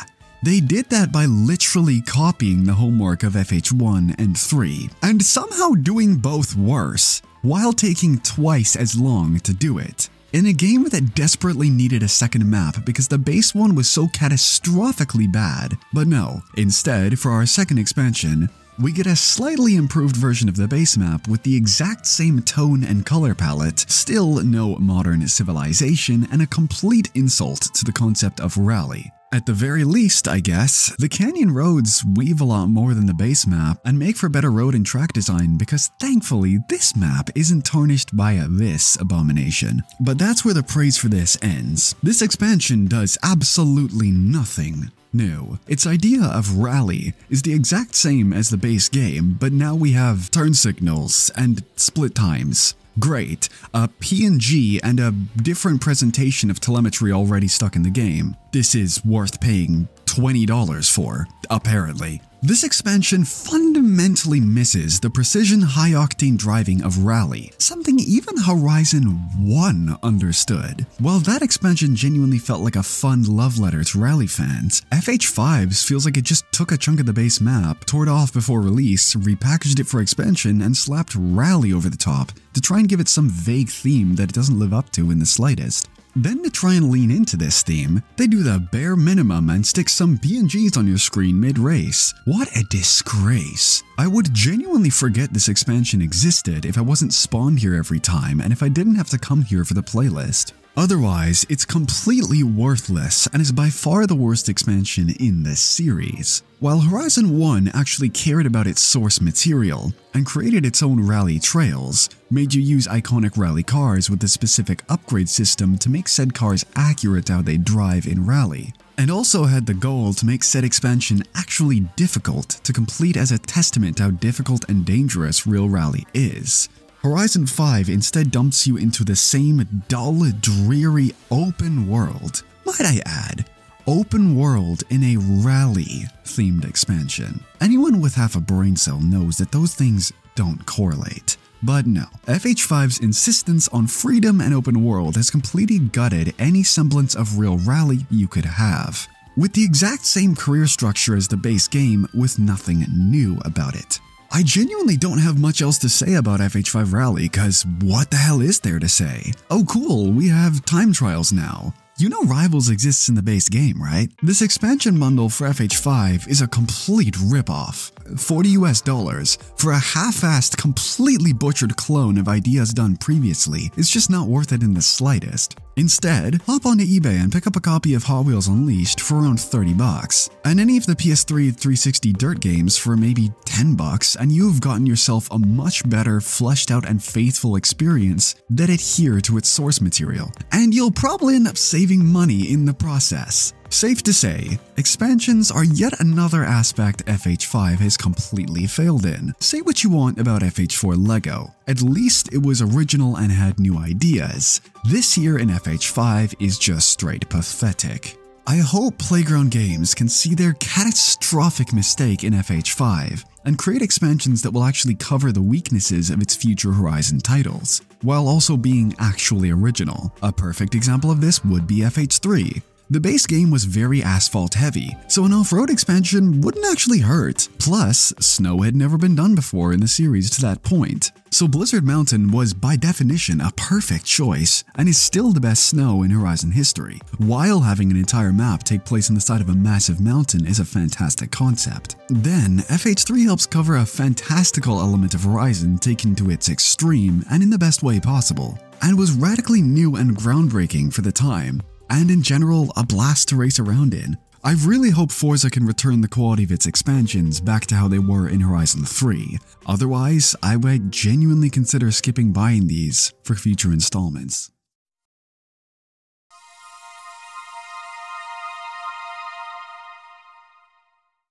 they did that by literally copying the homework of F H one and three, and somehow doing both worse, while taking twice as long to do it. In a game that desperately needed a second map because the base one was so catastrophically bad. But no, instead, for our second expansion, we get a slightly improved version of the base map with the exact same tone and color palette, still no modern civilization, and a complete insult to the concept of rally. At the very least, I guess, the canyon roads weave a lot more than the base map and make for better road and track design because thankfully this map isn't tarnished by a this abomination. But that's where the praise for this ends. This expansion does absolutely nothing new. Its idea of rally is the exact same as the base game, but now we have turn signals and split times. Great, a P N G and a different presentation of telemetry already stuck in the game. This is worth paying twenty dollars for, apparently. This expansion fundamentally misses the precision high-octane driving of Rally, something even Horizon one understood. While that expansion genuinely felt like a fun love letter to Rally fans, F H five's feels like it just took a chunk of the base map, tore it off before release, repackaged it for expansion, and slapped Rally over the top to try and give it some vague theme that it doesn't live up to in the slightest. Then to try and lean into this theme, they do the bare minimum and stick some P N Gs on your screen mid-race. What a disgrace. I would genuinely forget this expansion existed if I wasn't spawned here every time and if I didn't have to come here for the playlist. Otherwise, it's completely worthless and is by far the worst expansion in this series. While Horizon one actually cared about its source material and created its own rally trails, made you use iconic rally cars with a specific upgrade system to make said cars accurate to how they drive in rally, and also had the goal to make said expansion actually difficult to complete as a testament to how difficult and dangerous real rally is. Horizon five instead dumps you into the same dull, dreary open world, might I add, open world in a rally-themed expansion. Anyone with half a brain cell knows that those things don't correlate. But no, F H five's insistence on freedom and open world has completely gutted any semblance of real rally you could have, with the exact same career structure as the base game with nothing new about it. I genuinely don't have much else to say about F H five Rally, cause what the hell is there to say? Oh cool, we have time trials now. You know Rivals exists in the base game, right? This expansion bundle for F H five is a complete ripoff. forty US dollars for a half-assed, completely butchered clone of ideas done previously is just not worth it in the slightest. Instead, hop onto eBay and pick up a copy of Hot Wheels Unleashed for around thirty bucks, and any of the P S three three sixty dirt games for maybe ten bucks, and you've gotten yourself a much better, fleshed out and faithful experience that adhere to its source material, and you'll probably end up saving money in the process. Safe to say, expansions are yet another aspect F H five has completely failed in. Say what you want about F H four LEGO, at least it was original and had new ideas. This here in F H five is just straight pathetic. I hope Playground Games can see their catastrophic mistake in F H five and create expansions that will actually cover the weaknesses of its future Horizon titles, while also being actually original. A perfect example of this would be F H three. The base game was very asphalt heavy, so an off-road expansion wouldn't actually hurt. Plus, snow had never been done before in the series to that point. So Blizzard Mountain was by definition a perfect choice and is still the best snow in Horizon history, while having an entire map take place on the side of a massive mountain is a fantastic concept. Then, F H three helps cover a fantastical element of Horizon taken to its extreme and in the best way possible, and was radically new and groundbreaking for the time, and in general, a blast to race around in. I really hope Forza can return the quality of its expansions back to how they were in Horizon three. Otherwise, I would genuinely consider skipping buying these for future installments.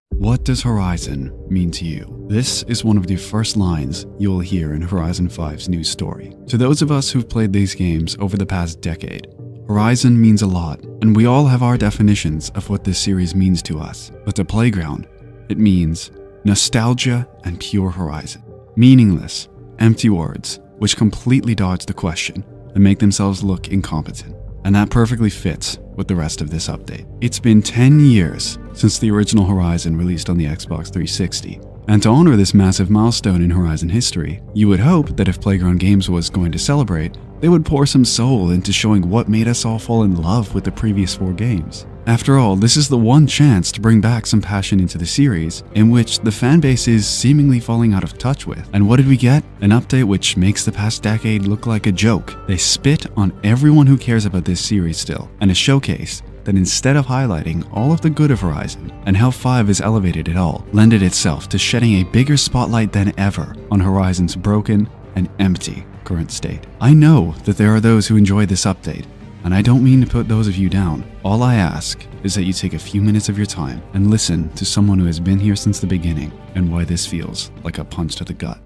What does Horizon mean to you? This is one of the first lines you'll hear in Horizon five's news story. To those of us who've played these games over the past decade, Horizon means a lot, and we all have our definitions of what this series means to us, but to Playground, it means nostalgia and pure Horizon. Meaningless, empty words, which completely dodge the question and make themselves look incompetent. And that perfectly fits with the rest of this update. It's been ten years since the original Horizon released on the Xbox three sixty, And to honor this massive milestone in Horizon history, you would hope that if Playground Games was going to celebrate, they would pour some soul into showing what made us all fall in love with the previous four games. After all, this is the one chance to bring back some passion into the series, in which the fanbase is seemingly falling out of touch with. And what did we get? An update which makes the past decade look like a joke. They spit on everyone who cares about this series still, and a showcase that instead of highlighting all of the good of Horizon and how five is elevated at all, lended itself to shedding a bigger spotlight than ever on Horizon's broken and empty current state. I know that there are those who enjoy this update, and I don't mean to put those of you down. All I ask is that you take a few minutes of your time and listen to someone who has been here since the beginning and why this feels like a punch to the gut.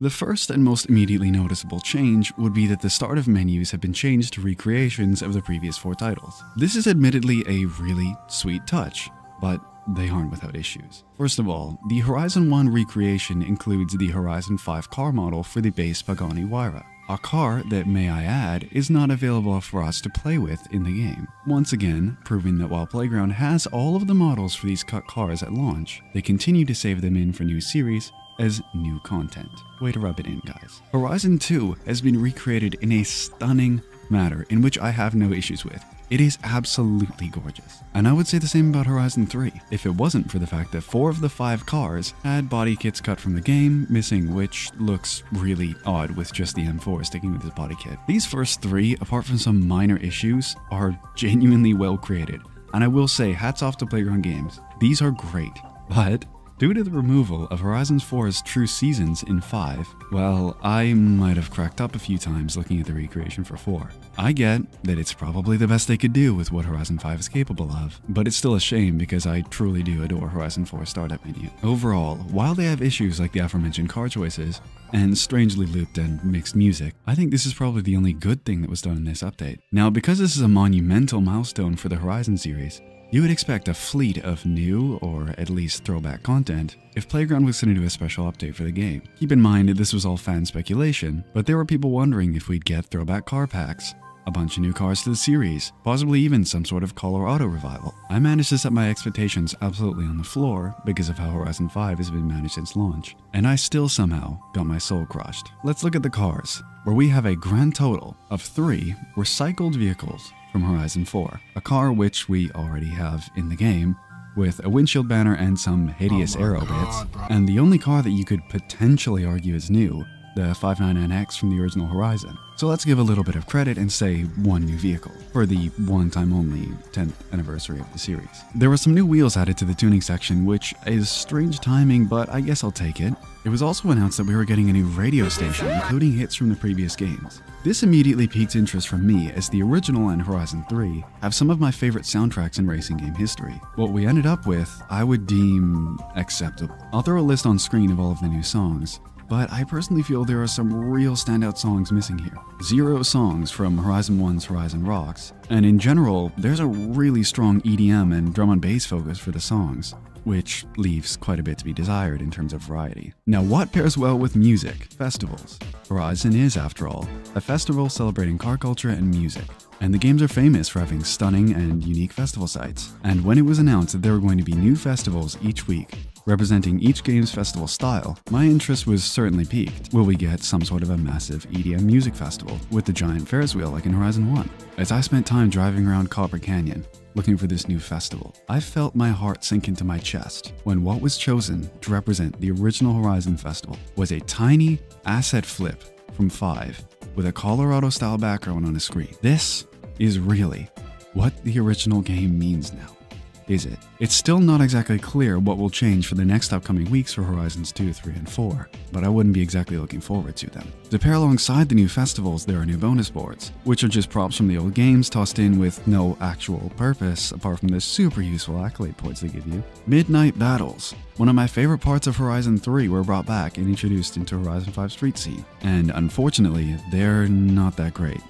The first and most immediately noticeable change would be that the start of menus have been changed to recreations of the previous four titles. This is admittedly a really sweet touch, but they aren't without issues. First of all, the Horizon one recreation includes the Horizon five car model for the base Pagani Huayra. A car that, may I add, is not available for us to play with in the game. Once again, proving that while Playground has all of the models for these cut cars at launch, they continue to save them in for new series as new content. Way to rub it in, guys. Horizon two has been recreated in a stunning manner in which I have no issues with. It is absolutely gorgeous. And I would say the same about Horizon three, if it wasn't for the fact that four of the five cars had body kits cut from the game, missing which looks really odd with just the M four sticking with his body kit. These first three, apart from some minor issues, are genuinely well created. And I will say, hats off to Playground Games. These are great, but due to the removal of Horizon four's true seasons in five, well, I might have cracked up a few times looking at the recreation for four. I get that it's probably the best they could do with what Horizon five is capable of, but it's still a shame because I truly do adore Horizon four's startup menu. Overall, while they have issues like the aforementioned car choices, and strangely looped and mixed music, I think this is probably the only good thing that was done in this update. Now, because this is a monumental milestone for the Horizon series, you would expect a fleet of new, or at least throwback content, if Playground was going to do a special update for the game. Keep in mind that this was all fan speculation, but there were people wondering if we'd get throwback car packs, a bunch of new cars to the series, possibly even some sort of Colorado revival. I managed to set my expectations absolutely on the floor because of how Horizon five has been managed since launch, and I still somehow got my soul crushed. Let's look at the cars, where we have a grand total of three recycled vehicles from Horizon four, a car which we already have in the game, with a windshield banner and some hideous oh arrow God, bits, bro. And the only car that you could potentially argue is new, the five ninety-nine X from the original Horizon. So let's give a little bit of credit and say one new vehicle, for the one-time-only tenth anniversary of the series. There were some new wheels added to the tuning section, which is strange timing, but I guess I'll take it. It was also announced that we were getting a new radio station, including hits from the previous games. This immediately piqued interest from me, as the original and Horizon three have some of my favorite soundtracks in racing game history. What we ended up with, I would deem acceptable. I'll throw a list on screen of all of the new songs, but I personally feel there are some real standout songs missing here. Zero songs from Horizon one's Horizon Rocks, and in general, there's a really strong E D M and drum and bass focus for the songs, which leaves quite a bit to be desired in terms of variety. Now, what pairs well with music? Festivals. Horizon is, after all, a festival celebrating car culture and music, and the games are famous for having stunning and unique festival sites. And when it was announced that there were going to be new festivals each week, representing each game's festival style, my interest was certainly piqued. Will we get some sort of a massive E D M music festival with the giant Ferris wheel like in Horizon one? As I spent time driving around Copper Canyon, looking for this new festival, I felt my heart sink into my chest when what was chosen to represent the original Horizon festival was a tiny asset flip from five with a Colorado-style background on a screen. This is really what the original game means now. Is it? It's still not exactly clear what will change for the next upcoming weeks for Horizons two, three, and four, but I wouldn't be exactly looking forward to them. To pair alongside the new festivals, there are new bonus boards, which are just props from the old games tossed in with no actual purpose apart from the super useful accolade points they give you. Midnight Battles. One of my favorite parts of Horizon three were brought back and introduced into Horizon five's street scene, and unfortunately, they're not that great.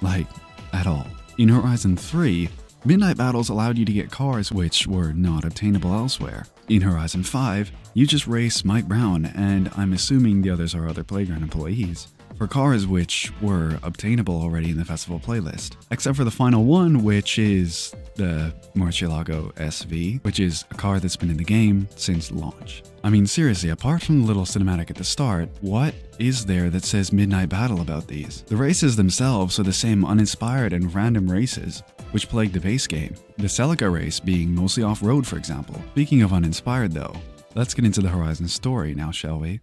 Like, at all. In Horizon three, Midnight Battles allowed you to get cars which were not obtainable elsewhere. In Horizon five, you just race Mike Brown, and I'm assuming the others are other Playground employees, for cars which were obtainable already in the festival playlist, except for the final one, which is the Murcielago S V, which is a car that's been in the game since launch. I mean, seriously, apart from the little cinematic at the start, what is there that says Midnight Battle about these? The races themselves are the same uninspired and random races which plagued the base game, the Celica race being mostly off-road, for example. Speaking of uninspired though, let's get into the Horizon story now, shall we?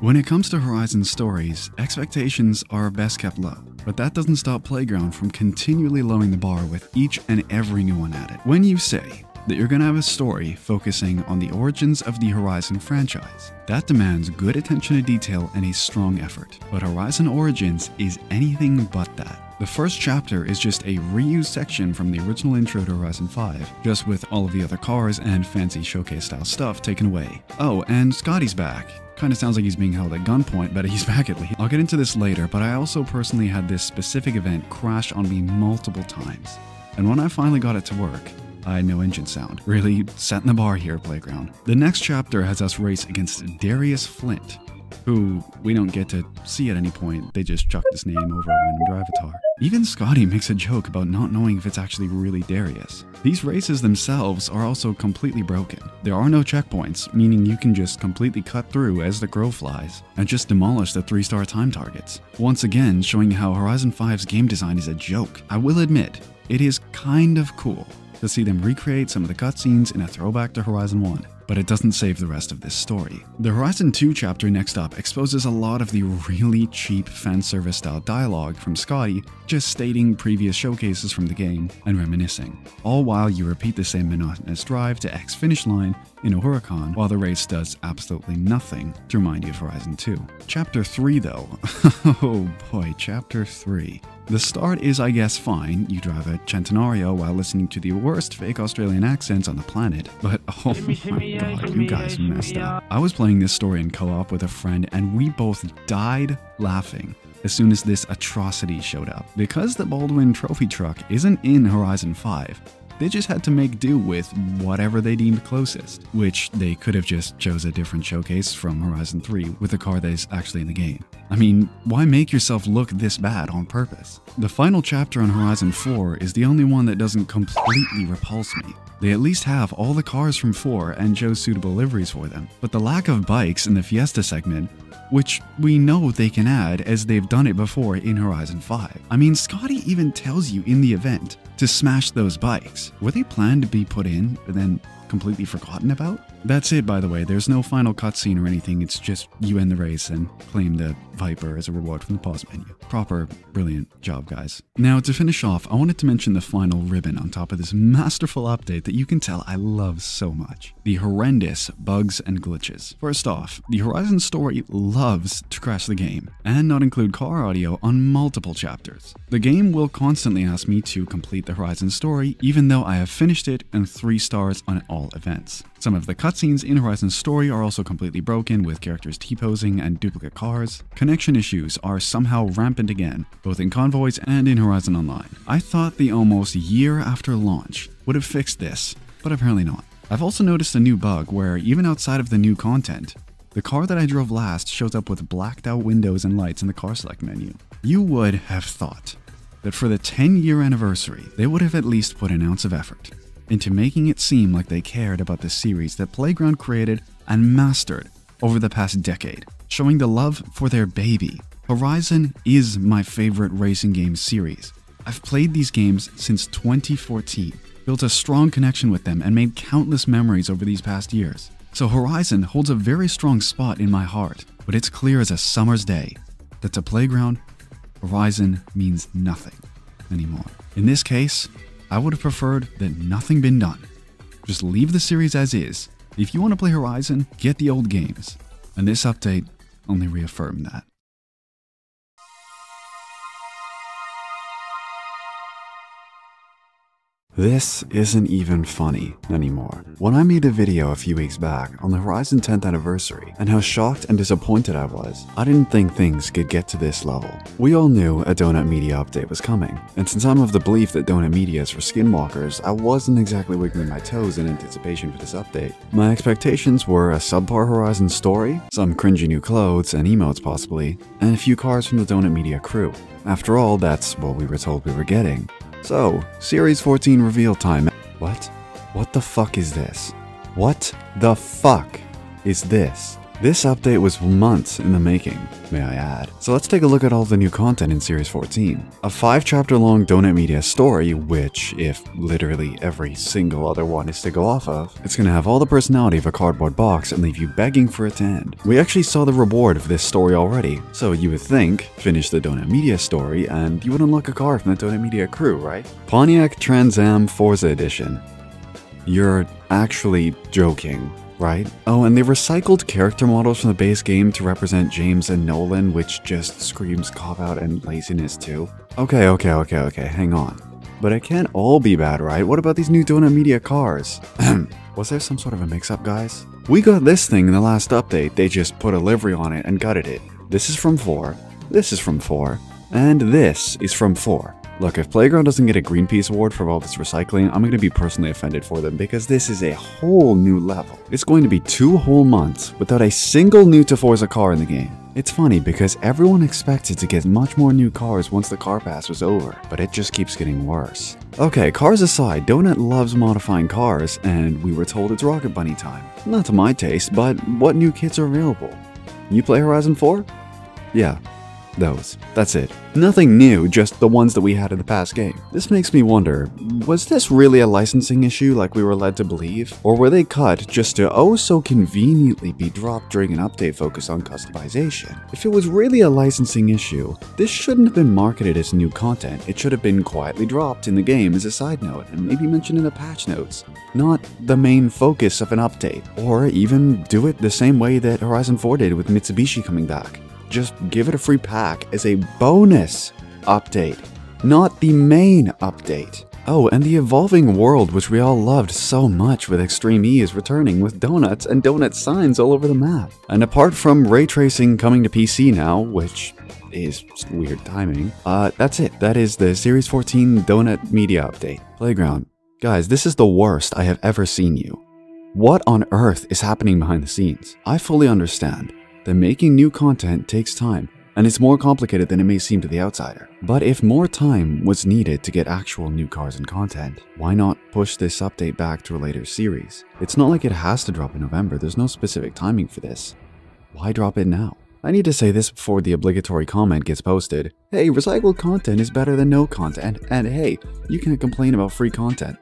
When it comes to Horizon stories, expectations are best kept low, but that doesn't stop Playground from continually lowering the bar with each and every new one added. When you say that you're going to have a story focusing on the origins of the Horizon franchise, that demands good attention to detail and a strong effort. But Horizon Origins is anything but that. The first chapter is just a reused section from the original intro to Horizon five, just with all of the other cars and fancy showcase-style stuff taken away. Oh, and Scotty's back. Kinda sounds like he's being held at gunpoint, but he's back at least. I'll get into this later, but I also personally had this specific event crash on me multiple times, and when I finally got it to work, I had no engine sound. Really setting the bar here, Playground. The next chapter has us race against Darius Flint, who we don't get to see at any point. They just chuck this name over a random drive avatar. Even Scotty makes a joke about not knowing if it's actually really Darius. These races themselves are also completely broken. There are no checkpoints, meaning you can just completely cut through as the crow flies and just demolish the three-star time targets. Once again, showing how Horizon five's game design is a joke. I will admit, it is kind of cool to see them recreate some of the cutscenes in a throwback to Horizon one. But it doesn't save the rest of this story. The Horizon two chapter next up exposes a lot of the really cheap fanservice style dialogue from Scotty, just stating previous showcases from the game and reminiscing, all while you repeat the same monotonous drive to X finish line in a Huracan, while the race does absolutely nothing to remind you of Horizon two. Chapter three though, oh boy, Chapter three. The start is, I guess, fine. You drive a Centenario while listening to the worst fake Australian accents on the planet, but oh my god, you guys messed up. I was playing this story in co-op with a friend and we both died laughing as soon as this atrocity showed up. Because the Baldwin trophy truck isn't in Horizon five, they just had to make do with whatever they deemed closest, which they could have just chose a different showcase from Horizon three with the car that is actually in the game. I mean, why make yourself look this bad on purpose? The final chapter on Horizon four is the only one that doesn't completely repulse me. They at least have all the cars from four and chose suitable liveries for them, but the lack of bikes in the Fiesta segment, which we know they can add as they've done it before in Horizon five. I mean, Scotty even tells you in the event to smash those bikes. Were they planned to be put in and then completely forgotten about? That's it, by the way. There's no final cutscene or anything. It's just you end the race and claim the Viper as a reward from the pause menu. Proper, brilliant job, guys. Now, to finish off, I wanted to mention the final ribbon on top of this masterful update that you can tell I love so much. The horrendous bugs and glitches. First off, the Horizon story loves to crash the game and not include car audio on multiple chapters. The game will constantly ask me to complete the Horizon story, even though I have finished it and three stars on all events. Some of the cutscenes in Horizon's story are also completely broken, with characters T-posing and duplicate cars. Connection issues are somehow rampant again, both in Convoys and in Horizon Online. I thought the almost year after launch would have fixed this, but apparently not. I've also noticed a new bug where, even outside of the new content, the car that I drove last shows up with blacked out windows and lights in the car select menu. You would have thought that for the ten year anniversary, they would have at least put an ounce of effort into making it seem like they cared about the series that Playground created and mastered over the past decade, showing the love for their baby. Horizon is my favorite racing game series. I've played these games since twenty fourteen, built a strong connection with them, and made countless memories over these past years. So Horizon holds a very strong spot in my heart, but it's clear as a summer's day that to Playground, Horizon means nothing anymore. In this case, I would have preferred that nothing been done. Just leave the series as is. If you want to play Horizon, get the old games. And this update only reaffirmed that. This isn't even funny anymore. When I made a video a few weeks back on the Horizon tenth anniversary and how shocked and disappointed I was, I didn't think things could get to this level. We all knew a Donut Media update was coming, and since I'm of the belief that Donut Media is for skinwalkers, I wasn't exactly wiggling my toes in anticipation for this update. My expectations were a subpar Horizon story, some cringy new clothes and emotes possibly, and a few cards from the Donut Media crew. After all, that's what we were told we were getting. So, Series fourteen reveal time. What? What the fuck is this? What the fuck is this? This update was months in the making, may I add. So let's take a look at all the new content in Series fourteen. A five chapter long Donut Media story, which, if literally every single other one is to go off of, it's gonna have all the personality of a cardboard box and leave you begging for it to end. We actually saw the reward of this story already, so you would think, finish the Donut Media story and you would unlock a car from the Donut Media crew, right? Pontiac Trans Am Forza Edition. You're actually joking, right? Oh, and they recycled character models from the base game to represent James and Nolan, which just screams cop-out and laziness too. Okay, okay, okay, okay, hang on. But it can't all be bad, right? What about these new Donut Media cars? Was there some sort of a mix-up, guys? We got this thing in the last update, they just put a livery on it and gutted it. This is from four, this is from four, and this is from four. Look, if Playground doesn't get a Greenpeace Award for all this recycling, I'm gonna be personally offended for them because this is a whole new level. It's going to be two whole months without a single new to Forza car in the game. It's funny because everyone expected to get much more new cars once the car pass was over, but it just keeps getting worse. Okay, cars aside, Donut loves modifying cars, and we were told it's Rocket Bunny time. Not to my taste, but what new kits are available? You play Horizon four? Yeah. Those. That's it. Nothing new, just the ones that we had in the past game. This makes me wonder, was this really a licensing issue like we were led to believe? Or were they cut just to oh so conveniently be dropped during an update focused on customization? If it was really a licensing issue, this shouldn't have been marketed as new content. It should have been quietly dropped in the game as a side note and maybe mentioned in the patch notes, not the main focus of an update. Or even do it the same way that Horizon four did with Mitsubishi coming back. Just give it a free pack as a bonus update, not the main update. Oh, and the evolving world, which we all loved so much with Extreme E, is returning with donuts and donut signs all over the map. And apart from ray tracing coming to P C now, which is weird timing, uh, that's it. That is the Series fourteen Donut Media update. Playground, guys, this is the worst I have ever seen you. What on earth is happening behind the scenes? I fully understand that making new content takes time, and it's more complicated than it may seem to the outsider. But if more time was needed to get actual new cars and content, why not push this update back to a later series? It's not like it has to drop in November, there's no specific timing for this. Why drop it now? I need to say this before the obligatory comment gets posted. Hey, recycled content is better than no content, and hey, you can't complain about free content.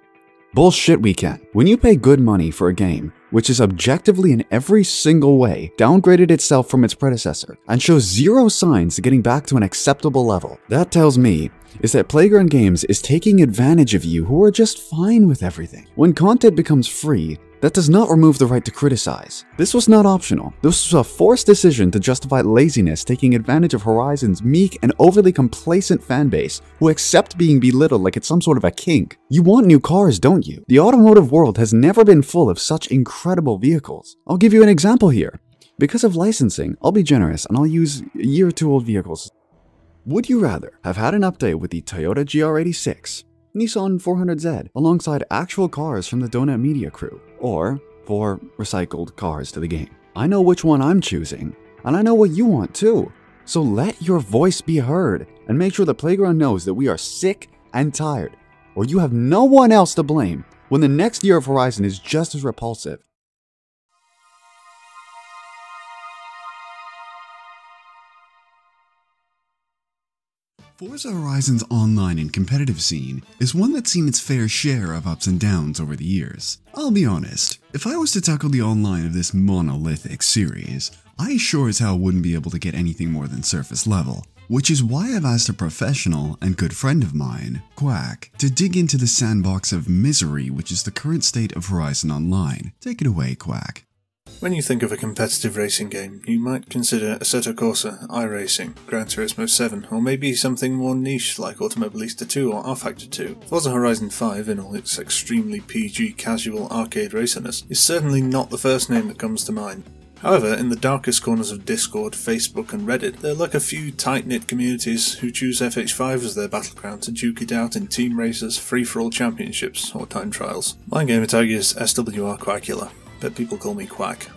Bullshit we can. When you pay good money for a game, which is objectively in every single way downgraded itself from its predecessor and shows zero signs of getting back to an acceptable level, that tells me is that Playground Games is taking advantage of you who are just fine with everything. When content becomes free, that does not remove the right to criticize. This was not optional. This was a forced decision to justify laziness, taking advantage of Horizon's meek and overly complacent fanbase who accept being belittled like it's some sort of a kink. You want new cars, don't you? The automotive world has never been full of such incredible vehicles. I'll give you an example here. Because of licensing, I'll be generous and I'll use year or two old vehicles. Would you rather have had an update with the Toyota G R eighty-six, Nissan four hundred Z alongside actual cars from the Donut Media crew, or four recycled cars to the game? I know which one I'm choosing, and I know what you want too. So let your voice be heard and make sure the Playground knows that we are sick and tired, or you have no one else to blame when the next year of Horizon is just as repulsive. Forza Horizon's online and competitive scene is one that's seen its fair share of ups and downs over the years. I'll be honest, if I was to tackle the online of this monolithic series, I sure as hell wouldn't be able to get anything more than surface level, which is why I've asked a professional and good friend of mine, Quack, to dig into the sandbox of misery which is the current state of Horizon Online. Take it away, Quack. When you think of a competitive racing game, you might consider Assetto Corsa, iRacing, Gran Turismo seven, or maybe something more niche like Automobilista two or R Factor two. Forza Horizon five, in all its extremely P G casual arcade raciness, is certainly not the first name that comes to mind. However, in the darkest corners of Discord, Facebook and Reddit, there lurk a few tight-knit communities who choose F H five as their battleground to duke it out in team races, free-for-all championships, or time trials. My gamertag is S W R Quackula, but people call me Quack.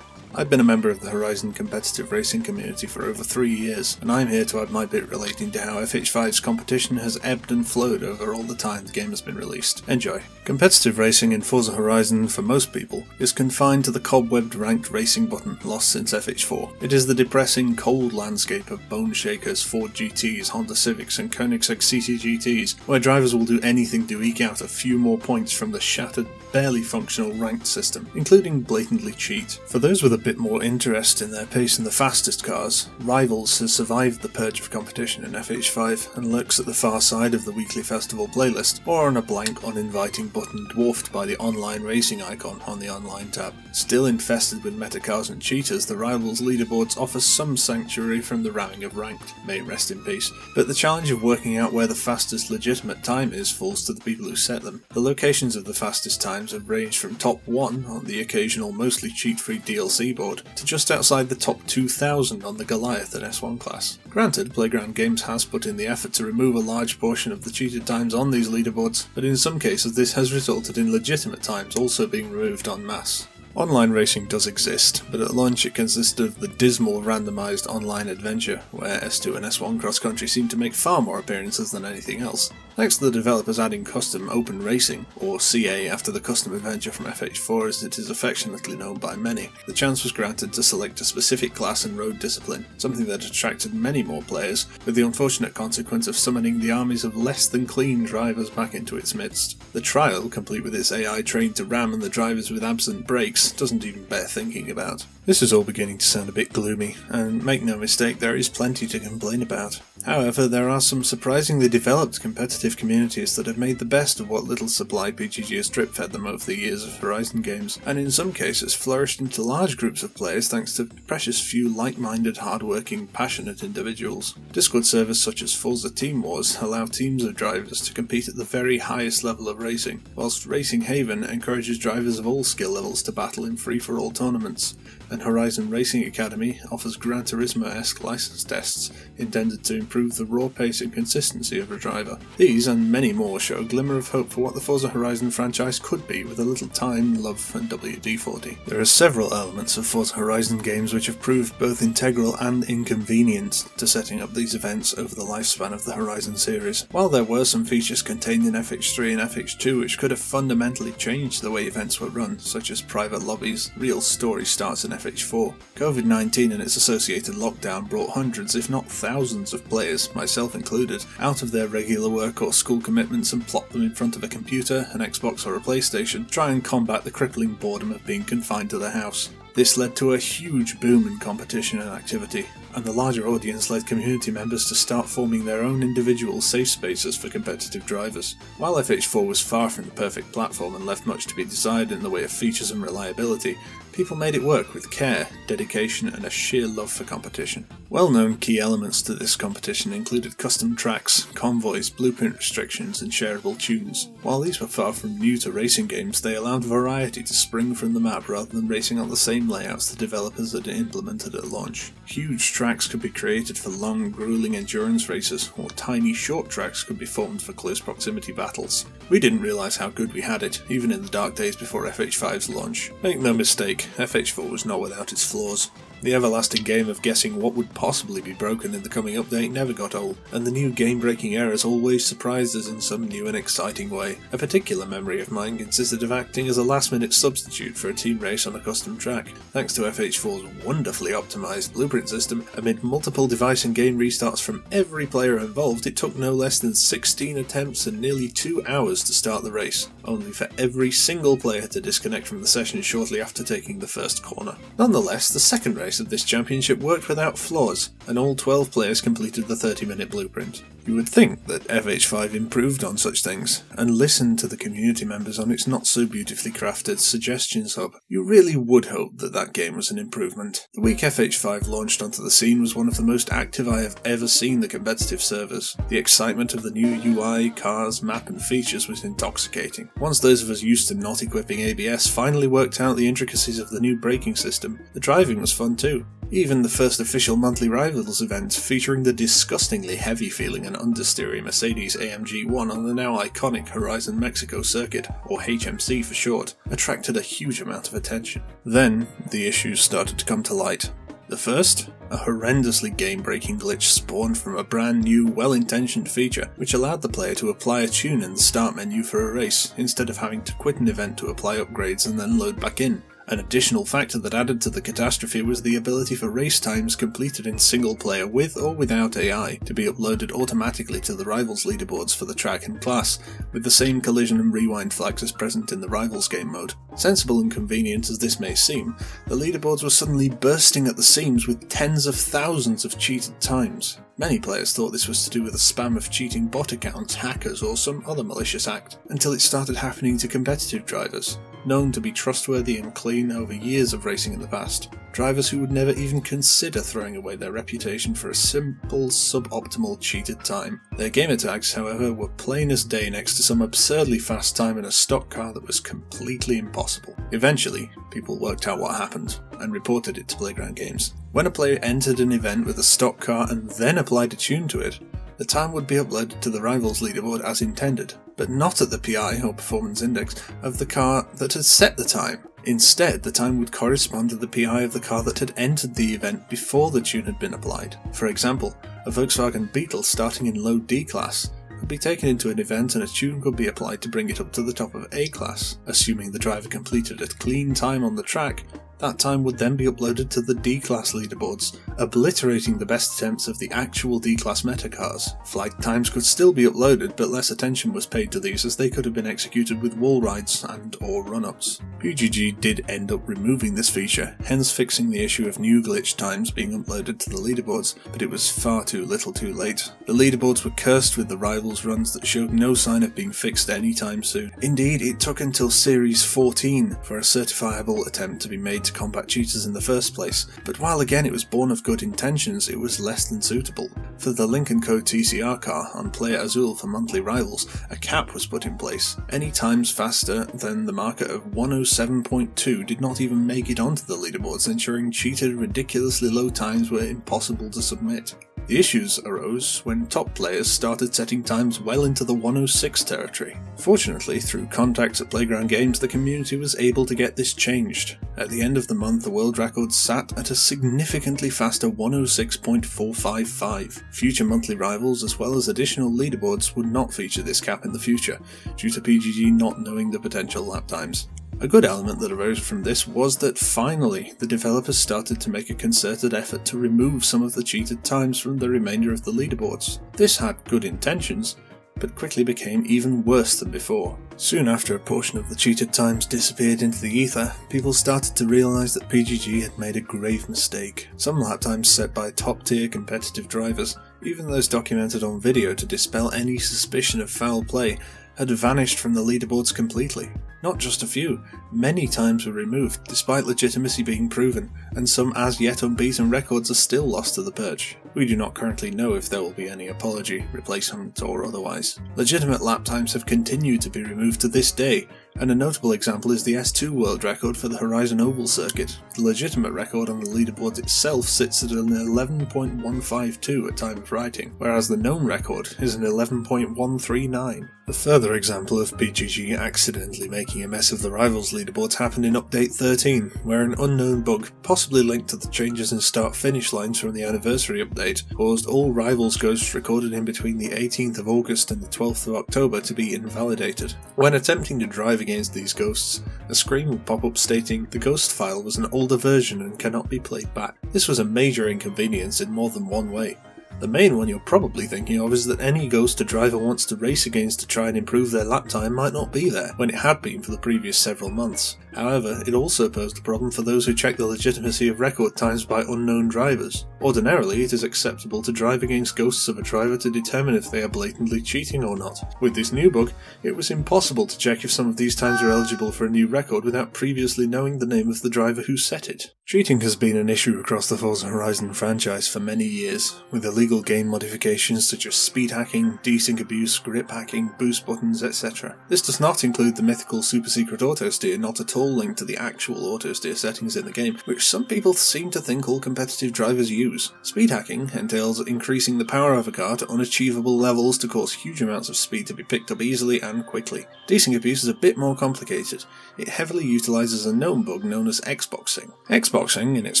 I've been a member of the Horizon competitive racing community for over three years, and I'm here to add my bit relating to how F H five's competition has ebbed and flowed over all the time the game has been released. Enjoy. Competitive racing in Forza Horizon, for most people, is confined to the cobwebbed ranked racing button lost since F H four. It is the depressing cold landscape of Bone Shakers, Ford G Ts, Honda Civics and Koenigsegg C T G Ts, where drivers will do anything to eke out a few more points from the shattered, barely functional ranked system, including blatantly cheat. For those with a bit more interest in their pace and the fastest cars, Rivals has survived the purge of competition in F H five and lurks at the far side of the weekly festival playlist, or on a blank uninviting button dwarfed by the online racing icon on the online tab. Still infested with metacars and cheaters, the Rivals leaderboards offer some sanctuary from the ramming of ranked, may rest in peace, but the challenge of working out where the fastest legitimate time is falls to the people who set them. The locations of the fastest times have ranged from top one on the occasional mostly cheat-free D L C board to just outside the top two thousand on the Goliath and S one class. Granted, Playground Games has put in the effort to remove a large portion of the cheated times on these leaderboards, but in some cases this has resulted in legitimate times also being removed en masse. Online racing does exist, but at launch it consisted of the dismal randomised online adventure, where S two and S one cross-country seemed to make far more appearances than anything else. Thanks to the developers adding custom open racing, or C A after the custom adventure from F H four as it is affectionately known by many, the chance was granted to select a specific class and road discipline, something that attracted many more players, with the unfortunate consequence of summoning the armies of less than clean drivers back into its midst. The trial, complete with its A I trained to ram and the drivers with absent brakes, doesn't even bear thinking about. This is all beginning to sound a bit gloomy, and make no mistake, there is plenty to complain about. However, there are some surprisingly developed competitive communities that have made the best of what little supply P G G has drip-fed them over the years of Horizon games, and in some cases flourished into large groups of players thanks to precious few like-minded, hard-working, passionate individuals. Discord servers such as Forza Team Wars allow teams of drivers to compete at the very highest level of racing, whilst Racing Haven encourages drivers of all skill levels to battle in free-for-all tournaments, and Horizon Racing Academy offers Gran Turismo-esque license tests intended to improve the raw pace and consistency of a driver. These These and many more show a glimmer of hope for what the Forza Horizon franchise could be with a little time, love and W D forty. There are several elements of Forza Horizon games which have proved both integral and inconvenient to setting up these events over the lifespan of the Horizon series. While there were some features contained in F H three and F H two which could have fundamentally changed the way events were run, such as private lobbies, real story starts in F H four. COVID nineteen and its associated lockdown brought hundreds if not thousands of players, myself included, out of their regular work or or school commitments and plop them in front of a computer, an Xbox or a PlayStation, try and combat the crippling boredom of being confined to the house. This led to a huge boom in competition and activity, and the larger audience led community members to start forming their own individual safe spaces for competitive drivers. While F H four was far from the perfect platform and left much to be desired in the way of features and reliability, people made it work with care, dedication and a sheer love for competition. Well-known key elements to this competition included custom tracks, convoys, blueprint restrictions and shareable tunes. While these were far from new to racing games, they allowed variety to spring from the map rather than racing on the same layouts the developers had implemented at launch. Huge tracks could be created for long, grueling endurance races, or tiny short tracks could be formed for close proximity battles. We didn't realise how good we had it, even in the dark days before F H five's launch. Make no mistake, F H four was not without its flaws. The everlasting game of guessing what would possibly be broken in the coming update never got old, and the new game-breaking errors always surprised us in some new and exciting way. A particular memory of mine consisted of acting as a last-minute substitute for a team race on a custom track. Thanks to F H four's wonderfully optimised blueprint system, amid multiple device and game restarts from every player involved, it took no less than sixteen attempts and nearly two hours to start the race, only for every single player to disconnect from the session shortly after taking the first corner. Nonetheless, the second race of this championship worked without flaws, and all twelve players completed the thirty-minute blueprint. You would think that F H five improved on such things, and listened to the community members on its not-so-beautifully crafted Suggestions Hub. You really would hope that that game was an improvement. The week F H five launched onto the scene was one of the most active I have ever seen the competitive servers. The excitement of the new U I, cars, map and features was intoxicating. Once those of us used to not equipping A B S finally worked out the intricacies of the new braking system, the driving was fun too. Even the first official monthly Rivals event, featuring the disgustingly heavy-feeling and understeery Mercedes A M G one on the now iconic Horizon Mexico circuit, or H M C for short, attracted a huge amount of attention. Then, the issues started to come to light. The first? A horrendously game-breaking glitch spawned from a brand new, well-intentioned feature, which allowed the player to apply a tune in the start menu for a race, instead of having to quit an event to apply upgrades and then load back in. An additional factor that added to the catastrophe was the ability for race times completed in single player with or without A I to be uploaded automatically to the Rivals leaderboards for the track and class, with the same collision and rewind flags as present in the Rivals game mode. Sensible and convenient as this may seem, the leaderboards were suddenly bursting at the seams with tens of thousands of cheated times. Many players thought this was to do with a spam of cheating bot accounts, hackers, or some other malicious act, until it started happening to competitive drivers, known to be trustworthy and clean over years of racing in the past. Drivers who would never even consider throwing away their reputation for a simple, suboptimal, cheated time. Their gamer tags, however, were plain as day next to some absurdly fast time in a stock car that was completely impossible. Eventually, people worked out what happened, and reported it to Playground Games. When a player entered an event with a stock car and then applied a tune to it, the time would be uploaded to the Rivals leaderboard as intended, but not at the P I, or performance index, of the car that had set the time. Instead, the time would correspond to the P I of the car that had entered the event before the tune had been applied. For example, a Volkswagen Beetle starting in low D class could be taken into an event and a tune could be applied to bring it up to the top of A class. Assuming the driver completed a clean time on the track, that time would then be uploaded to the D-Class leaderboards, obliterating the best attempts of the actual D-Class meta cars. Flagged times could still be uploaded, but less attention was paid to these as they could have been executed with wall rides and or run-ups. P G G did end up removing this feature, hence fixing the issue of new glitch times being uploaded to the leaderboards, but it was far too little too late. The leaderboards were cursed with the Rivals runs that showed no sign of being fixed anytime soon. Indeed, it took until Series fourteen for a certifiable attempt to be made to combat cheaters in the first place, but while again it was born of good intentions, it was less than suitable. For the Lincoln Co T C R car on Player Azul for monthly Rivals, a cap was put in place. Any times faster than the marker of one oh seven point two did not even make it onto the leaderboards, ensuring cheated, ridiculously low times were impossible to submit. The issues arose when top players started setting times well into the one oh six territory. Fortunately, through contacts at Playground Games, the community was able to get this changed. At the end of the month, the world record sat at a significantly faster one oh six point four five five. Future monthly Rivals, as well as additional leaderboards, would not feature this cap in the future, due to P G G not knowing the potential lap times. A good element that arose from this was that finally the developers started to make a concerted effort to remove some of the cheated times from the remainder of the leaderboards. This had good intentions, but quickly became even worse than before. Soon after a portion of the cheated times disappeared into the ether, people started to realise that P G G had made a grave mistake. Some lap times set by top-tier competitive drivers, even those documented on video to dispel any suspicion of foul play, had vanished from the leaderboards completely. Not just a few, many times were removed, despite legitimacy being proven, and some as yet unbeaten records are still lost to the purge. We do not currently know if there will be any apology, replacement, or otherwise. Legitimate lap times have continued to be removed to this day, and a notable example is the S two world record for the Horizon Oval circuit. The legitimate record on the leaderboard itself sits at an eleven point one five two at time of writing, whereas the known record is an eleven point one three nine. A further example of P G G accidentally making a mess of the Rivals leaderboards happened in Update thirteen, where an unknown bug, possibly linked to the changes in start-finish lines from the anniversary update, caused all Rivals ghosts recorded in between the eighteenth of August and the twelfth of October to be invalidated. When attempting to drive against these ghosts, a screen would pop up stating the ghost file was an older version and cannot be played back. This was a major inconvenience in more than one way. The main one you're probably thinking of is that any Ghoster driver wants to race against to try and improve their lap time might not be there, when it had been for the previous several months. However, it also posed a problem for those who check the legitimacy of record times by unknown drivers. Ordinarily, it is acceptable to drive against ghosts of a driver to determine if they are blatantly cheating or not. With this new bug, it was impossible to check if some of these times are eligible for a new record without previously knowing the name of the driver who set it. Cheating has been an issue across the Forza Horizon franchise for many years, with illegal game modifications such as speed hacking, desync abuse, grip hacking, boost buttons, et cetera. This does not include the mythical super secret auto steer, not at all linked to the actual auto-steer settings in the game, which some people seem to think all competitive drivers use. Speed hacking entails increasing the power of a car to unachievable levels to cause huge amounts of speed to be picked up easily and quickly. Desync abuse is a bit more complicated. It heavily utilises a known bug known as Xboxing. Xboxing, in its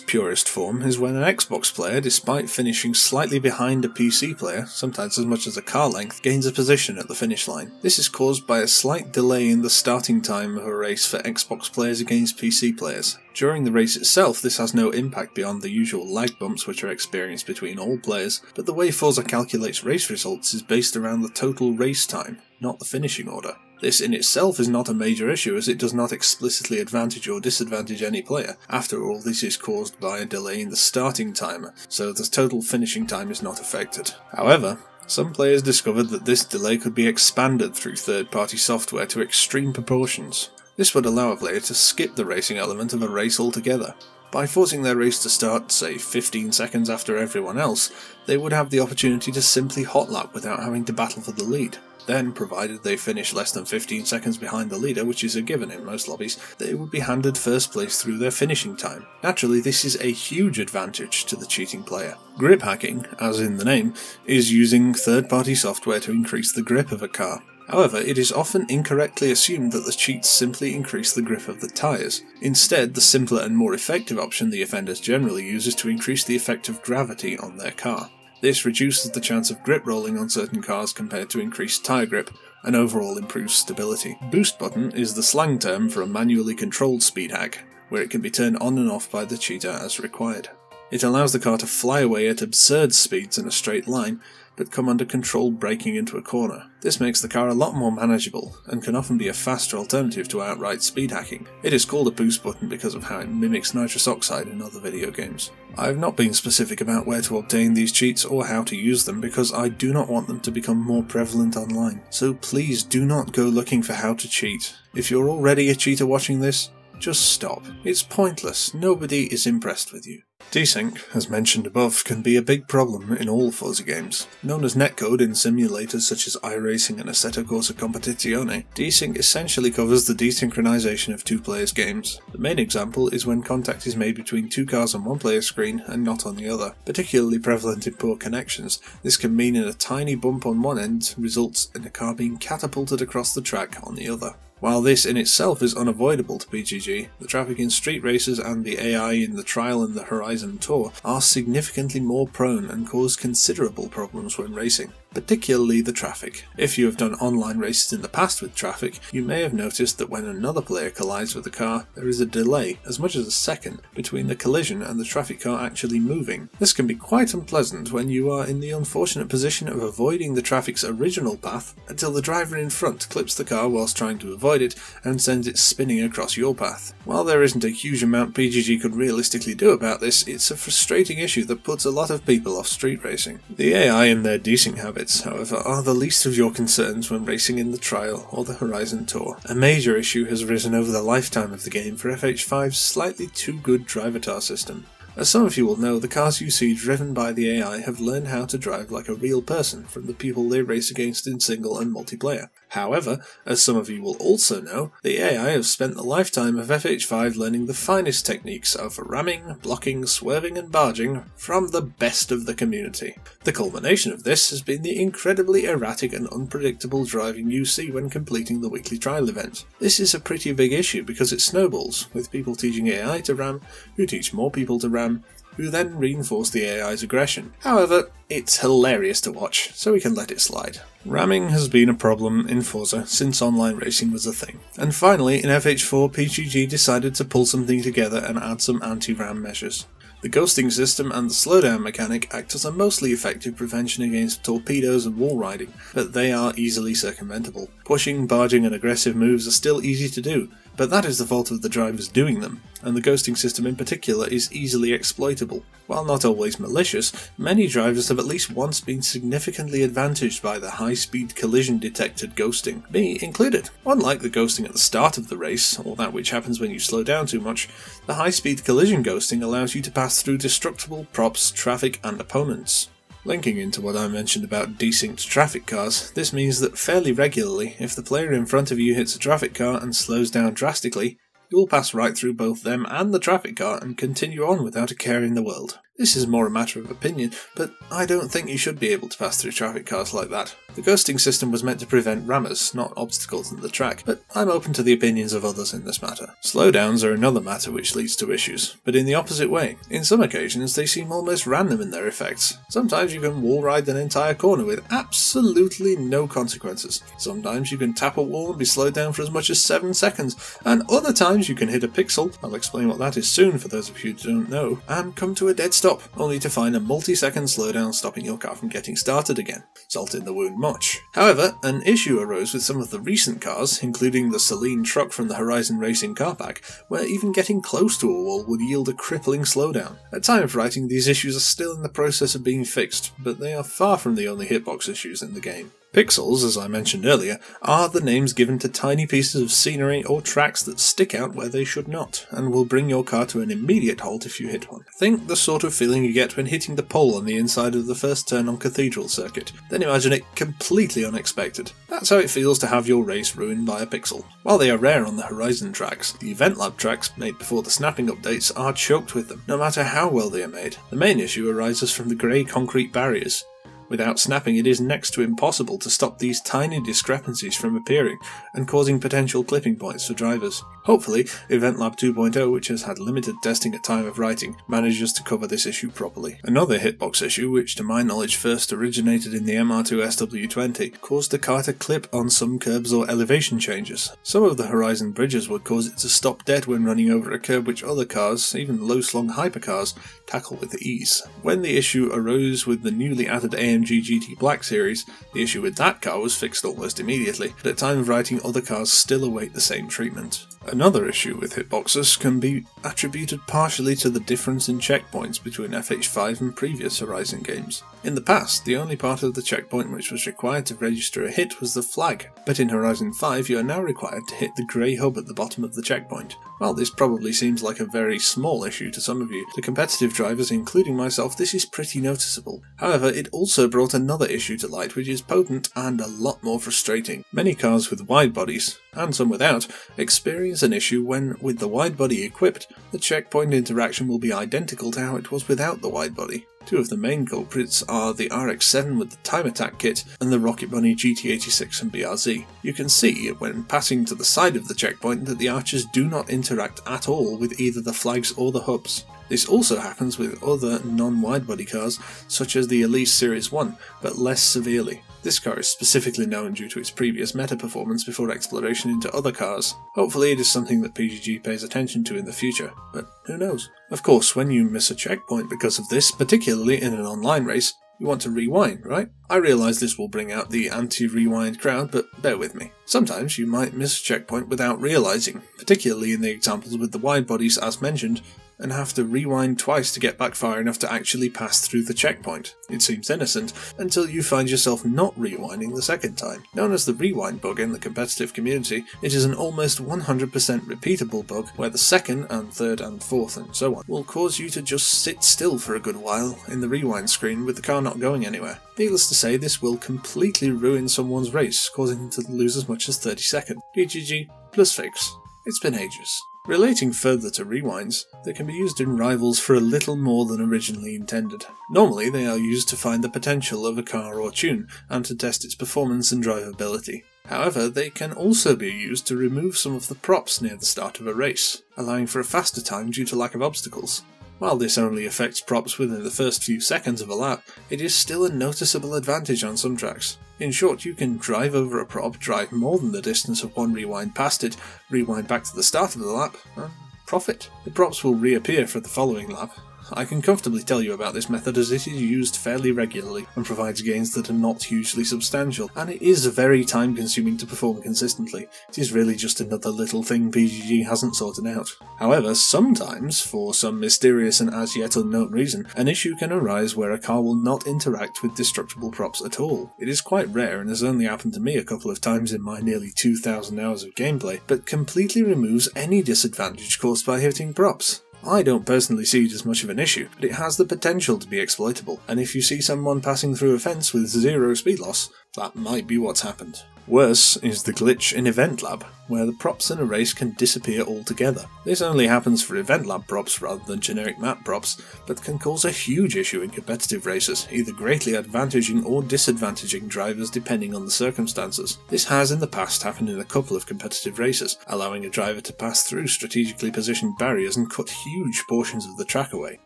purest form, is when an Xbox player, despite finishing slightly behind a P C player, sometimes as much as a car length, gains a position at the finish line. This is caused by a slight delay in the starting time of a race for Xbox players against P C players. During the race itself, this has no impact beyond the usual lag bumps which are experienced between all players, but the way Forza calculates race results is based around the total race time, not the finishing order. This in itself is not a major issue, as it does not explicitly advantage or disadvantage any player. After all, this is caused by a delay in the starting timer, so the total finishing time is not affected. However, some players discovered that this delay could be expanded through third-party software to extreme proportions. This would allow a player to skip the racing element of a race altogether. By forcing their race to start, say, fifteen seconds after everyone else, they would have the opportunity to simply hotlap without having to battle for the lead. Then, provided they finish less than fifteen seconds behind the leader, which is a given in most lobbies, they would be handed first place through their finishing time. Naturally, this is a huge advantage to the cheating player. Grip hacking, as in the name, is using third-party software to increase the grip of a car. However, it is often incorrectly assumed that the cheats simply increase the grip of the tyres. Instead, the simpler and more effective option the offenders generally use is to increase the effect of gravity on their car. This reduces the chance of grip rolling on certain cars compared to increased tyre grip, and overall improves stability. Boost button is the slang term for a manually controlled speed hack, where it can be turned on and off by the cheater as required. It allows the car to fly away at absurd speeds in a straight line, but come under controlled braking into a corner. This makes the car a lot more manageable, and can often be a faster alternative to outright speed hacking. It is called a boost button because of how it mimics nitrous oxide in other video games. I have not been specific about where to obtain these cheats or how to use them because I do not want them to become more prevalent online, so please do not go looking for how to cheat. If you're already a cheater watching this, just stop. It's pointless, nobody is impressed with you. Desync, as mentioned above, can be a big problem in all Forza games. Known as netcode in simulators such as iRacing and Assetto Corsa Competizione, desync essentially covers the desynchronization of two players' games. The main example is when contact is made between two cars on one player's screen and not on the other. Particularly prevalent in poor connections, this can mean in a tiny bump on one end results in a car being catapulted across the track on the other. While this in itself is unavoidable to P G G, the traffic in street races and the A I in the Trial and the Horizon Tour are significantly more prone and cause considerable problems when racing, particularly the traffic. If you have done online races in the past with traffic, you may have noticed that when another player collides with a car, there is a delay, as much as a second, between the collision and the traffic car actually moving. This can be quite unpleasant when you are in the unfortunate position of avoiding the traffic's original path until the driver in front clips the car whilst trying to avoid it and sends it spinning across your path. While there isn't a huge amount P G G could realistically do about this, it's a frustrating issue that puts a lot of people off street racing. The A I and their desync habits, however, are the least of your concerns when racing in the Trial or the Horizon Tour. A major issue has arisen over the lifetime of the game for F H five's slightly too good drivatar system. As some of you will know, the cars you see driven by the A I have learned how to drive like a real person from the people they race against in single and multiplayer. However, as some of you will also know, the A I have spent the lifetime of F H five learning the finest techniques of ramming, blocking, swerving and barging from the best of the community. The culmination of this has been the incredibly erratic and unpredictable driving you see when completing the weekly trial event. This is a pretty big issue because it snowballs, with people teaching A I to ram, who teach more people to ram, who then reinforce the A I's aggression. However, it's hilarious to watch, so we can let it slide. Ramming has been a problem in Forza since online racing was a thing. And finally, in F H four, P G G decided to pull something together and add some anti-ram measures. The ghosting system and the slowdown mechanic act as a mostly effective prevention against torpedoes and wall riding, but they are easily circumventable. Pushing, barging and aggressive moves are still easy to do, but that is the fault of the drivers doing them, and the ghosting system in particular is easily exploitable. While not always malicious, many drivers have at least once been significantly advantaged by the high-speed collision-detected ghosting, me included. Unlike the ghosting at the start of the race, or that which happens when you slow down too much, the high-speed collision ghosting allows you to pass through destructible props, traffic, and opponents. Linking into what I mentioned about desynced traffic cars, this means that fairly regularly, if the player in front of you hits a traffic car and slows down drastically, you will pass right through both them and the traffic car and continue on without a care in the world. This is more a matter of opinion, but I don't think you should be able to pass through traffic cars like that. The ghosting system was meant to prevent rammers, not obstacles in the track, but I'm open to the opinions of others in this matter. Slowdowns are another matter which leads to issues, but in the opposite way. In some occasions they seem almost random in their effects. Sometimes you can wall ride an entire corner with absolutely no consequences. Sometimes you can tap a wall and be slowed down for as much as seven seconds, and other times you can hit a pixel, I'll explain what that is soon for those of you who don't know, and come to a dead stop. Stop, only to find a multi-second slowdown stopping your car from getting started again. Salt in the wound much. However, an issue arose with some of the recent cars, including the Celine truck from the Horizon Racing car pack, where even getting close to a wall would yield a crippling slowdown. At time of writing, these issues are still in the process of being fixed, but they are far from the only hitbox issues in the game. Pixels, as I mentioned earlier, are the names given to tiny pieces of scenery or tracks that stick out where they should not, and will bring your car to an immediate halt if you hit one. Think the sort of feeling you get when hitting the pole on the inside of the first turn on Cathedral Circuit, then imagine it completely unexpected. That's how it feels to have your race ruined by a pixel. While they are rare on the Horizon tracks, the Event Lab tracks made before the snapping updates are choked with them, no matter how well they are made. The main issue arises from the grey concrete barriers. Without snapping, it is next to impossible to stop these tiny discrepancies from appearing and causing potential clipping points for drivers. Hopefully, Event Lab two point oh, which has had limited testing at time of writing, manages to cover this issue properly. Another hitbox issue, which to my knowledge first originated in the M R two S W twenty, caused the car to clip on some curbs or elevation changes. Some of the Horizon bridges would cause it to stop dead when running over a curb which other cars, even low-slung hypercars, tackle with ease. When the issue arose with the newly added A M G T Black Series, the issue with that car was fixed almost immediately, but at time of writing other cars still await the same treatment. Another issue with hitboxes can be attributed partially to the difference in checkpoints between F H five and previous Horizon games. In the past, the only part of the checkpoint which was required to register a hit was the flag, but in Horizon five you are now required to hit the grey hub at the bottom of the checkpoint. While this probably seems like a very small issue to some of you, to competitive drivers including myself this is pretty noticeable. However, it also brought another issue to light which is potent and a lot more frustrating. Many cars with wide bodies, and some without, experience an issue when, with the wide body equipped, the checkpoint interaction will be identical to how it was without the wide body. Two of the main culprits are the R X seven with the Time Attack kit and the Rocket Bunny G T eighty-six and B R Z. You can see, when passing to the side of the checkpoint, that the arches do not interact at all with either the flags or the hubs. This also happens with other non-widebody cars, such as the Elise Series one, but less severely. This car is specifically known due to its previous meta performance before exploration into other cars. Hopefully it is something that P G G pays attention to in the future, but who knows? Of course, when you miss a checkpoint because of this, particularly in an online race, you want to rewind, right? I realise this will bring out the anti-rewind crowd, but bear with me. Sometimes you might miss a checkpoint without realising, particularly in the examples with the wide bodies as mentioned, and have to rewind twice to get back far enough to actually pass through the checkpoint. It seems innocent, until you find yourself not rewinding the second time. Known as the rewind bug in the competitive community, it is an almost one hundred percent repeatable bug where the second and third and fourth and so on will cause you to just sit still for a good while in the rewind screen with the car not going anywhere. Needless to say, this will completely ruin someone's race, causing them to lose as much as thirty seconds. P G G plus fix. It's been ages. Relating further to rewinds, they can be used in Rivals for a little more than originally intended. Normally they are used to find the potential of a car or tune, and to test its performance and drivability. However, they can also be used to remove some of the props near the start of a race, allowing for a faster time due to lack of obstacles. While this only affects props within the first few seconds of a lap, it is still a noticeable advantage on some tracks. In short, you can drive over a prop, drive more than the distance of one rewind past it, rewind back to the start of the lap, and profit. The props will reappear for the following lap, I can comfortably tell you about this method as it is used fairly regularly and provides gains that are not hugely substantial, and it is very time consuming to perform consistently. It is really just another little thing P G G hasn't sorted out. However, sometimes, for some mysterious and as yet unknown reason, an issue can arise where a car will not interact with destructible props at all. It is quite rare and has only happened to me a couple of times in my nearly two thousand hours of gameplay, but completely removes any disadvantage caused by hitting props. I don't personally see it as much of an issue, but it has the potential to be exploitable, and if you see someone passing through a fence with zero speed loss, that might be what's happened. Worse is the glitch in Event Lab, where the props in a race can disappear altogether. This only happens for Event Lab props rather than generic map props, but can cause a huge issue in competitive races, either greatly advantaging or disadvantaging drivers depending on the circumstances. This has in the past happened in a couple of competitive races, allowing a driver to pass through strategically positioned barriers and cut huge portions of the track away.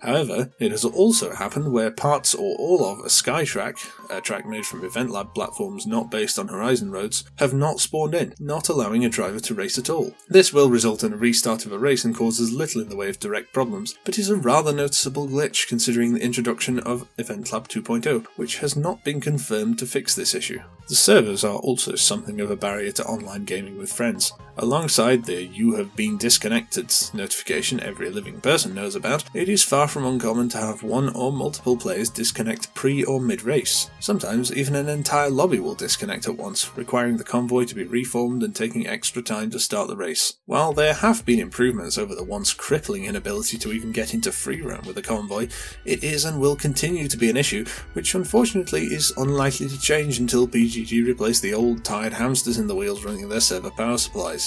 However, it has also happened where parts or all of a Skytrack, a track made from Event Lab platforms not based on Horizon Road, have not spawned in, not allowing a driver to race at all. This will result in a restart of a race and causes little in the way of direct problems, but is a rather noticeable glitch considering the introduction of Event Lab two point oh, which has not been confirmed to fix this issue. The servers are also something of a barrier to online gaming with friends. Alongside the "you have been disconnected" notification every living person knows about, it is far from uncommon to have one or multiple players disconnect pre or mid race. Sometimes even an entire lobby will disconnect at once, requiring the convoy to be reformed and taking extra time to start the race. While there have been improvements over the once crippling inability to even get into free roam with a convoy, it is and will continue to be an issue, which unfortunately is unlikely to change until P G G replace the old tired hamsters in the wheels running their server power supplies.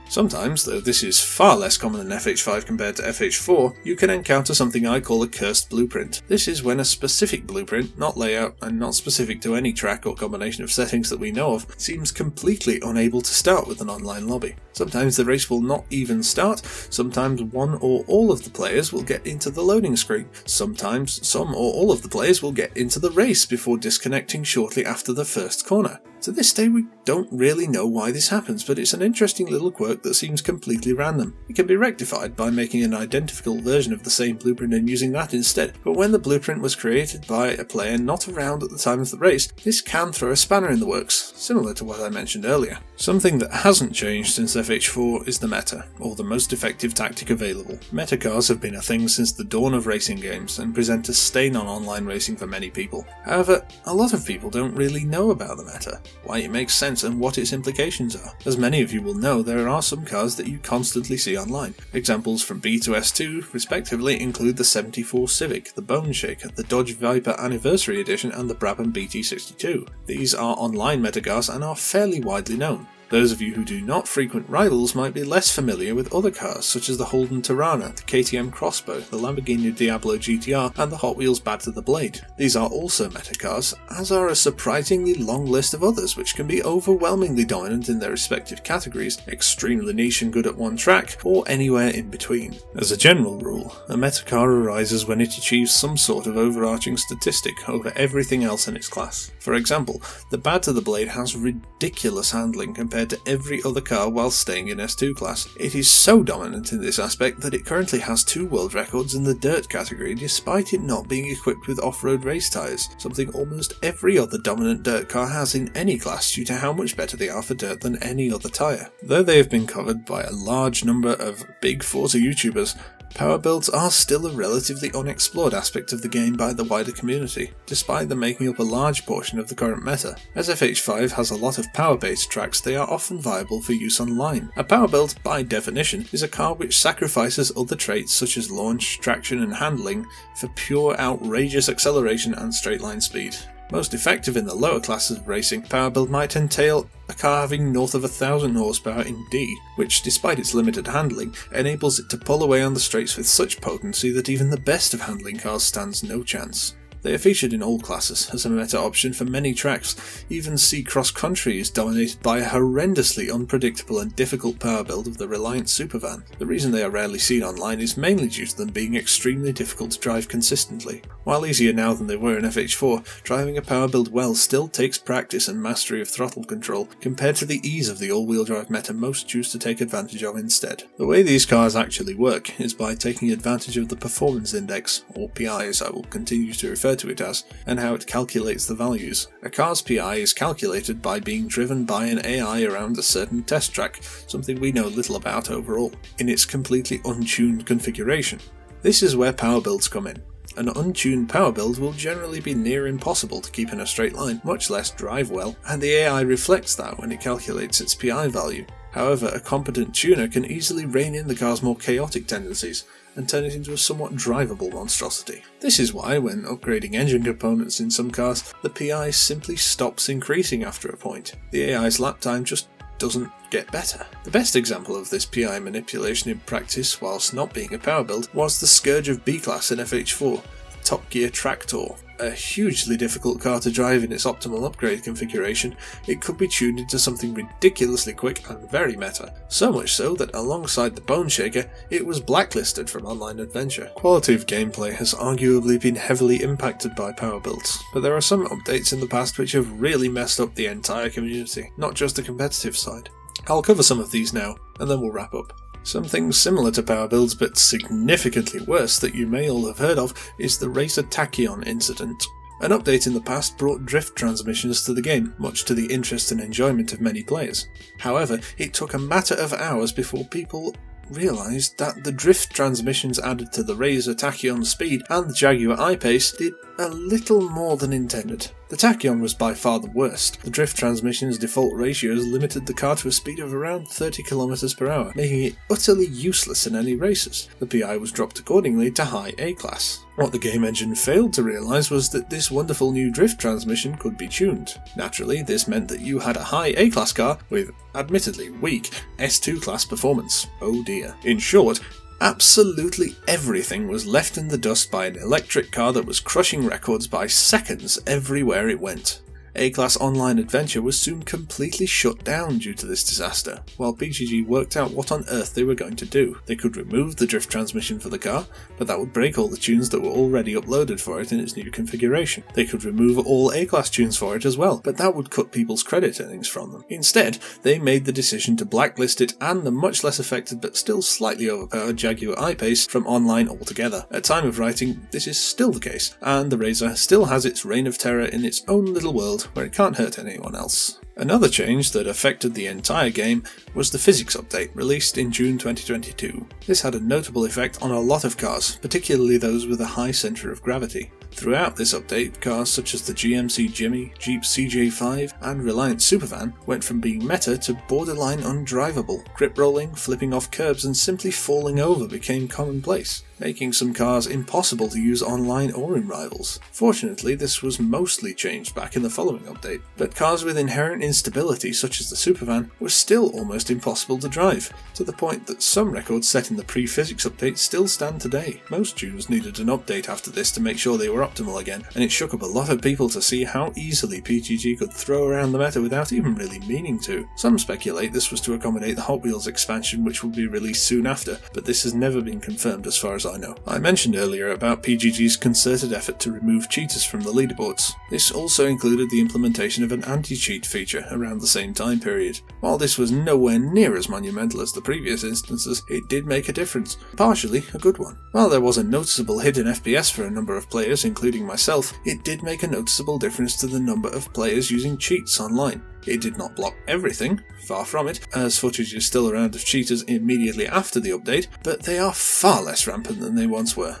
Sometimes, though this is far less common than F H five compared to F H four, you can encounter something I call a cursed blueprint. This is when a specific blueprint, not layout and not specific to any track or combination of settings that we know of, seems completely unable to start with an online lobby. Sometimes the race will not even start, sometimes one or all of the players will get into the loading screen, sometimes some or all of the players will get into the race before disconnecting shortly after the first corner. To this day we don't really know why this happens, but it's an interesting little quirk that seems completely random. It can be rectified by making an identical version of the same blueprint and using that instead, but when the blueprint was created by a player not around at the time of the race, this can throw a spanner in the works, similar to what I mentioned earlier. Something that hasn't changed since F H four is the meta, or the most effective tactic available. Meta cars have been a thing since the dawn of racing games and present a stain on online racing for many people. However, a lot of people don't really know about the meta, why it makes sense and what its implications are. As many of you will know, there are some cars that you constantly see online. Examples from B to S two respectively include the seventy-four Civic, the Bone Shaker, the Dodge Viper Anniversary Edition and the Brabham B T sixty-two. These are online metacars and are fairly widely known. Those of you who do not frequent rivals might be less familiar with other cars such as the Holden Tirana, the K T M Crossbow, the Lamborghini Diablo G T R and the Hot Wheels Bad to the Blade. These are also meta cars, as are a surprisingly long list of others which can be overwhelmingly dominant in their respective categories, extremely niche and good at one track, or anywhere in between. As a general rule, a meta car arises when it achieves some sort of overarching statistic over everything else in its class. For example, the Bad to the Blade has ridiculous handling compared to every other car while staying in S two class. It is so dominant in this aspect that it currently has two world records in the dirt category despite it not being equipped with off-road race tyres, something almost every other dominant dirt car has in any class due to how much better they are for dirt than any other tyre. Though they have been covered by a large number of big Forza YouTubers, power builds are still a relatively unexplored aspect of the game by the wider community, despite them making up a large portion of the current meta. As F H five has a lot of power-based tracks, they are often viable for use online. A power build, by definition, is a car which sacrifices other traits such as launch, traction and handling for pure outrageous acceleration and straight line speed. Most effective in the lower classes of racing, power build might entail a car having north of one thousand horsepower in D, which despite its limited handling, enables it to pull away on the straights with such potency that even the best of handling cars stands no chance. They are featured in all classes as a meta option for many tracks. Even Sea Cross Country is dominated by a horrendously unpredictable and difficult power build of the Reliant Supervan. The reason they are rarely seen online is mainly due to them being extremely difficult to drive consistently. While easier now than they were in F H four, driving a power build well still takes practice and mastery of throttle control compared to the ease of the all-wheel drive meta most choose to take advantage of instead. The way these cars actually work is by taking advantage of the performance index, or P I as I will continue to refer to it as, and how it calculates the values. A car's P I is calculated by being driven by an A I around a certain test track, something we know little about overall, in its completely untuned configuration. This is where power builds come in. An untuned power build will generally be near impossible to keep in a straight line, much less drive well, and the A I reflects that when it calculates its P I value. However, a competent tuner can easily rein in the car's more chaotic tendencies and turn it into a somewhat drivable monstrosity. This is why, when upgrading engine components in some cars, the P I simply stops increasing after a point. The A I's lap time just doesn't get better. The best example of this P I manipulation in practice, whilst not being a power build, was the scourge of B-Class in F H four, Top Gear Traktor. A hugely difficult car to drive in its optimal upgrade configuration, it could be tuned into something ridiculously quick and very meta, so much so that alongside the Bone Shaker, it was blacklisted from online adventure. Quality of gameplay has arguably been heavily impacted by power builds, but there are some updates in the past which have really messed up the entire community, not just the competitive side. I'll cover some of these now, and then we'll wrap up. Something similar to power builds but significantly worse that you may all have heard of is the Racer Tachyon incident. An update in the past brought drift transmissions to the game, much to the interest and enjoyment of many players. However, it took a matter of hours before people realised that the drift transmissions added to the Razer Tachyon Speed and the Jaguar I-Pace did a little more than intended. The Tachyon was by far the worst. The drift transmission's default ratios limited the car to a speed of around thirty kilometers per hour, making it utterly useless in any races. The P I was dropped accordingly to high A class. What the game engine failed to realise was that this wonderful new drift transmission could be tuned. Naturally, this meant that you had a high A-class car with, admittedly weak, S two class performance. Oh dear. In short, absolutely everything was left in the dust by an electric car that was crushing records by seconds everywhere it went. A-Class Online Adventure was soon completely shut down due to this disaster, while B G G worked out what on earth they were going to do. They could remove the drift transmission for the car, but that would break all the tunes that were already uploaded for it in its new configuration. They could remove all A-Class tunes for it as well, but that would cut people's credit earnings from them. Instead, they made the decision to blacklist it and the much less affected but still slightly overpowered Jaguar I-Pace from online altogether. At time of writing, this is still the case, and the Razer still has its reign of terror in its own little world where it can't hurt anyone else. Another change that affected the entire game was the physics update released in June twenty twenty-two. This had a notable effect on a lot of cars, particularly those with a high centre of gravity. Throughout this update, cars such as the G M C Jimmy, Jeep C J five and Reliant Supervan went from being meta to borderline undrivable. Grip rolling, flipping off curbs and simply falling over became commonplace, making some cars impossible to use online or in rivals. Fortunately, this was mostly changed back in the following update, but cars with inherent instability such as the Supervan were still almost impossible to drive, to the point that some records set in the pre-physics update still stand today. Most tunes needed an update after this to make sure they were optimal again, and it shook up a lot of people to see how easily P G G could throw around the meta without even really meaning to. Some speculate this was to accommodate the Hot Wheels expansion which will be released soon after, but this has never been confirmed as far as I I know. I mentioned earlier about P G G's concerted effort to remove cheaters from the leaderboards. This also included the implementation of an anti-cheat feature around the same time period. While this was nowhere near as monumental as the previous instances, it did make a difference, partially a good one. While there was a noticeable hit in F P S for a number of players, including myself, it did make a noticeable difference to the number of players using cheats online. It did not block everything, far from it, as footage is still around of cheaters immediately after the update, but they are far less rampant than they once were.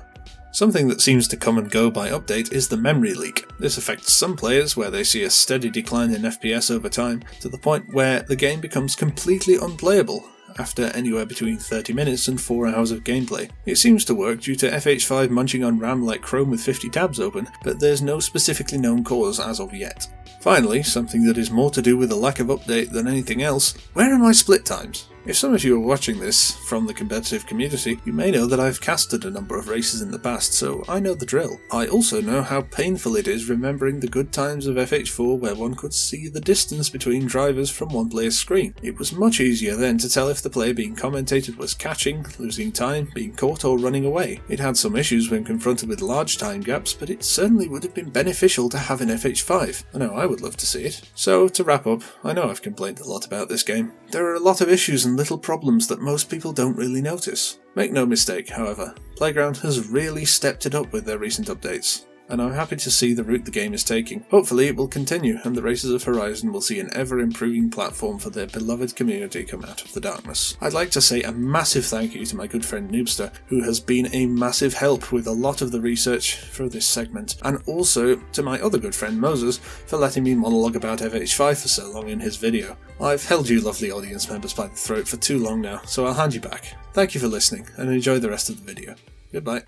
Something that seems to come and go by update is the memory leak. This affects some players where they see a steady decline in F P S over time, to the point where the game becomes completely unplayable after anywhere between thirty minutes and four hours of gameplay. It seems to work due to F H five munching on RAM like Chrome with fifty tabs open, but there's no specifically known cause as of yet. Finally, something that is more to do with a lack of update than anything else, where are my split times? If some of you are watching this from the competitive community, you may know that I've casted a number of races in the past, so I know the drill. I also know how painful it is remembering the good times of F H four where one could see the distance between drivers from one player's screen. It was much easier then to tell if the player being commentated was catching, losing time, being caught or running away. It had some issues when confronted with large time gaps, but it certainly would have been beneficial to have in F H five. I know I would love to see it. So, to wrap up, I know I've complained a lot about this game. There are a lot of issues and little problems that most people don't really notice. Make no mistake, however, Playground has really stepped it up with their recent updates, and I'm happy to see the route the game is taking. Hopefully it will continue, and the Races of Horizon will see an ever-improving platform for their beloved community come out of the darkness. I'd like to say a massive thank you to my good friend Noobster, who has been a massive help with a lot of the research for this segment, and also to my other good friend Moses for letting me monologue about F H five for so long in his video. I've held you lovely audience members by the throat for too long now, so I'll hand you back. Thank you for listening, and enjoy the rest of the video. Goodbye.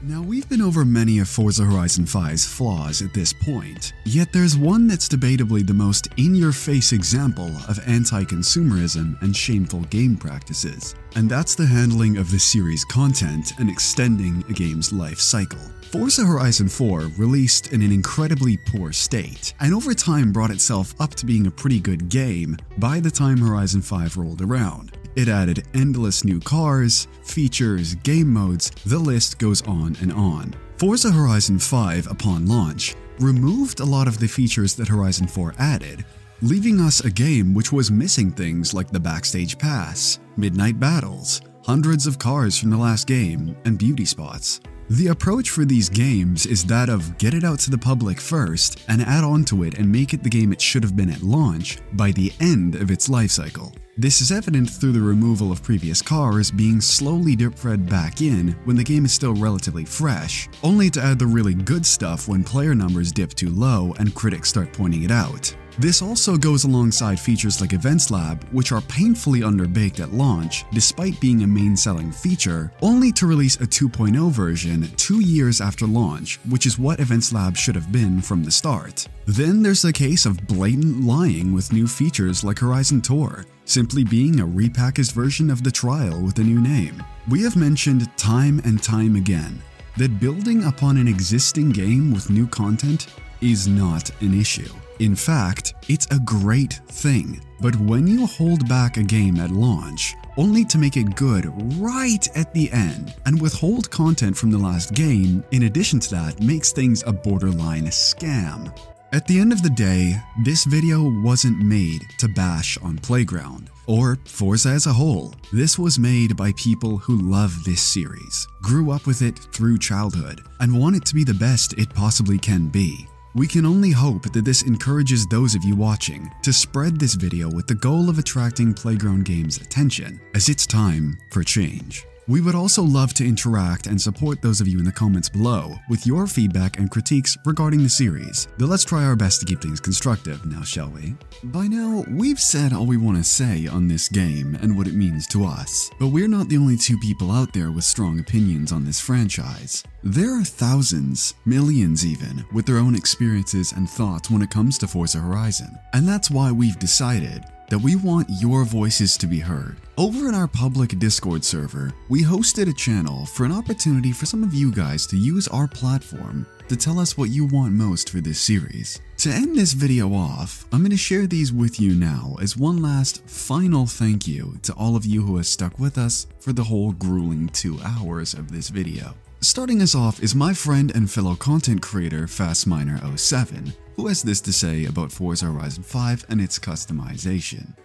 Now, we've been over many of Forza Horizon five's flaws at this point, yet there's one that's debatably the most in-your-face example of anti-consumerism and shameful game practices, and that's the handling of the series' content and extending a game's life cycle. Forza Horizon four released in an incredibly poor state, and over time brought itself up to being a pretty good game by the time Horizon five rolled around. It added endless new cars, features, game modes, the list goes on and on. Forza Horizon five, upon launch, removed a lot of the features that Horizon four added, leaving us a game which was missing things like the backstage pass, midnight battles, hundreds of cars from the last game, and beauty spots. The approach for these games is that of get it out to the public first and add on to it and make it the game it should have been at launch by the end of its life cycle. This is evident through the removal of previous cars being slowly drip-fed back in when the game is still relatively fresh, only to add the really good stuff when player numbers dip too low and critics start pointing it out. This also goes alongside features like Events Lab, which are painfully underbaked at launch despite being a main-selling feature, only to release a two point oh version two years after launch, which is what Events Lab should have been from the start. Then there's the case of blatant lying with new features like Horizon Tour, simply being a repackaged version of the trial with a new name. We have mentioned time and time again that building upon an existing game with new content is not an issue. In fact, it's a great thing. But when you hold back a game at launch, only to make it good right at the end, and withhold content from the last game, in addition to that, makes things a borderline scam. At the end of the day, this video wasn't made to bash on Playground, or Forza as a whole. This was made by people who love this series, grew up with it through childhood, and want it to be the best it possibly can be. We can only hope that this encourages those of you watching to spread this video with the goal of attracting Playground Games' attention, as it's time for change. We would also love to interact and support those of you in the comments below with your feedback and critiques regarding the series, though let's try our best to keep things constructive now, shall we? By now, we've said all we want to say on this game and what it means to us, but we're not the only two people out there with strong opinions on this franchise. There are thousands, millions even, with their own experiences and thoughts when it comes to Forza Horizon, and that's why we've decided that we want your voices to be heard. Over in our public Discord server, we hosted a channel for an opportunity for some of you guys to use our platform to tell us what you want most for this series. To end this video off, I'm going to share these with you now as one last final thank you to all of you who have stuck with us for the whole grueling two hours of this video. Starting us off is my friend and fellow content creator Fastminer zero seven, who has this to say about Forza Horizon five and its customization.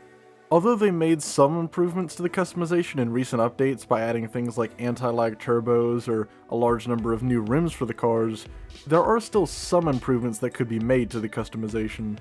Although they made some improvements to the customization in recent updates by adding things like anti-lag turbos or a large number of new rims for the cars, there are still some improvements that could be made to the customization.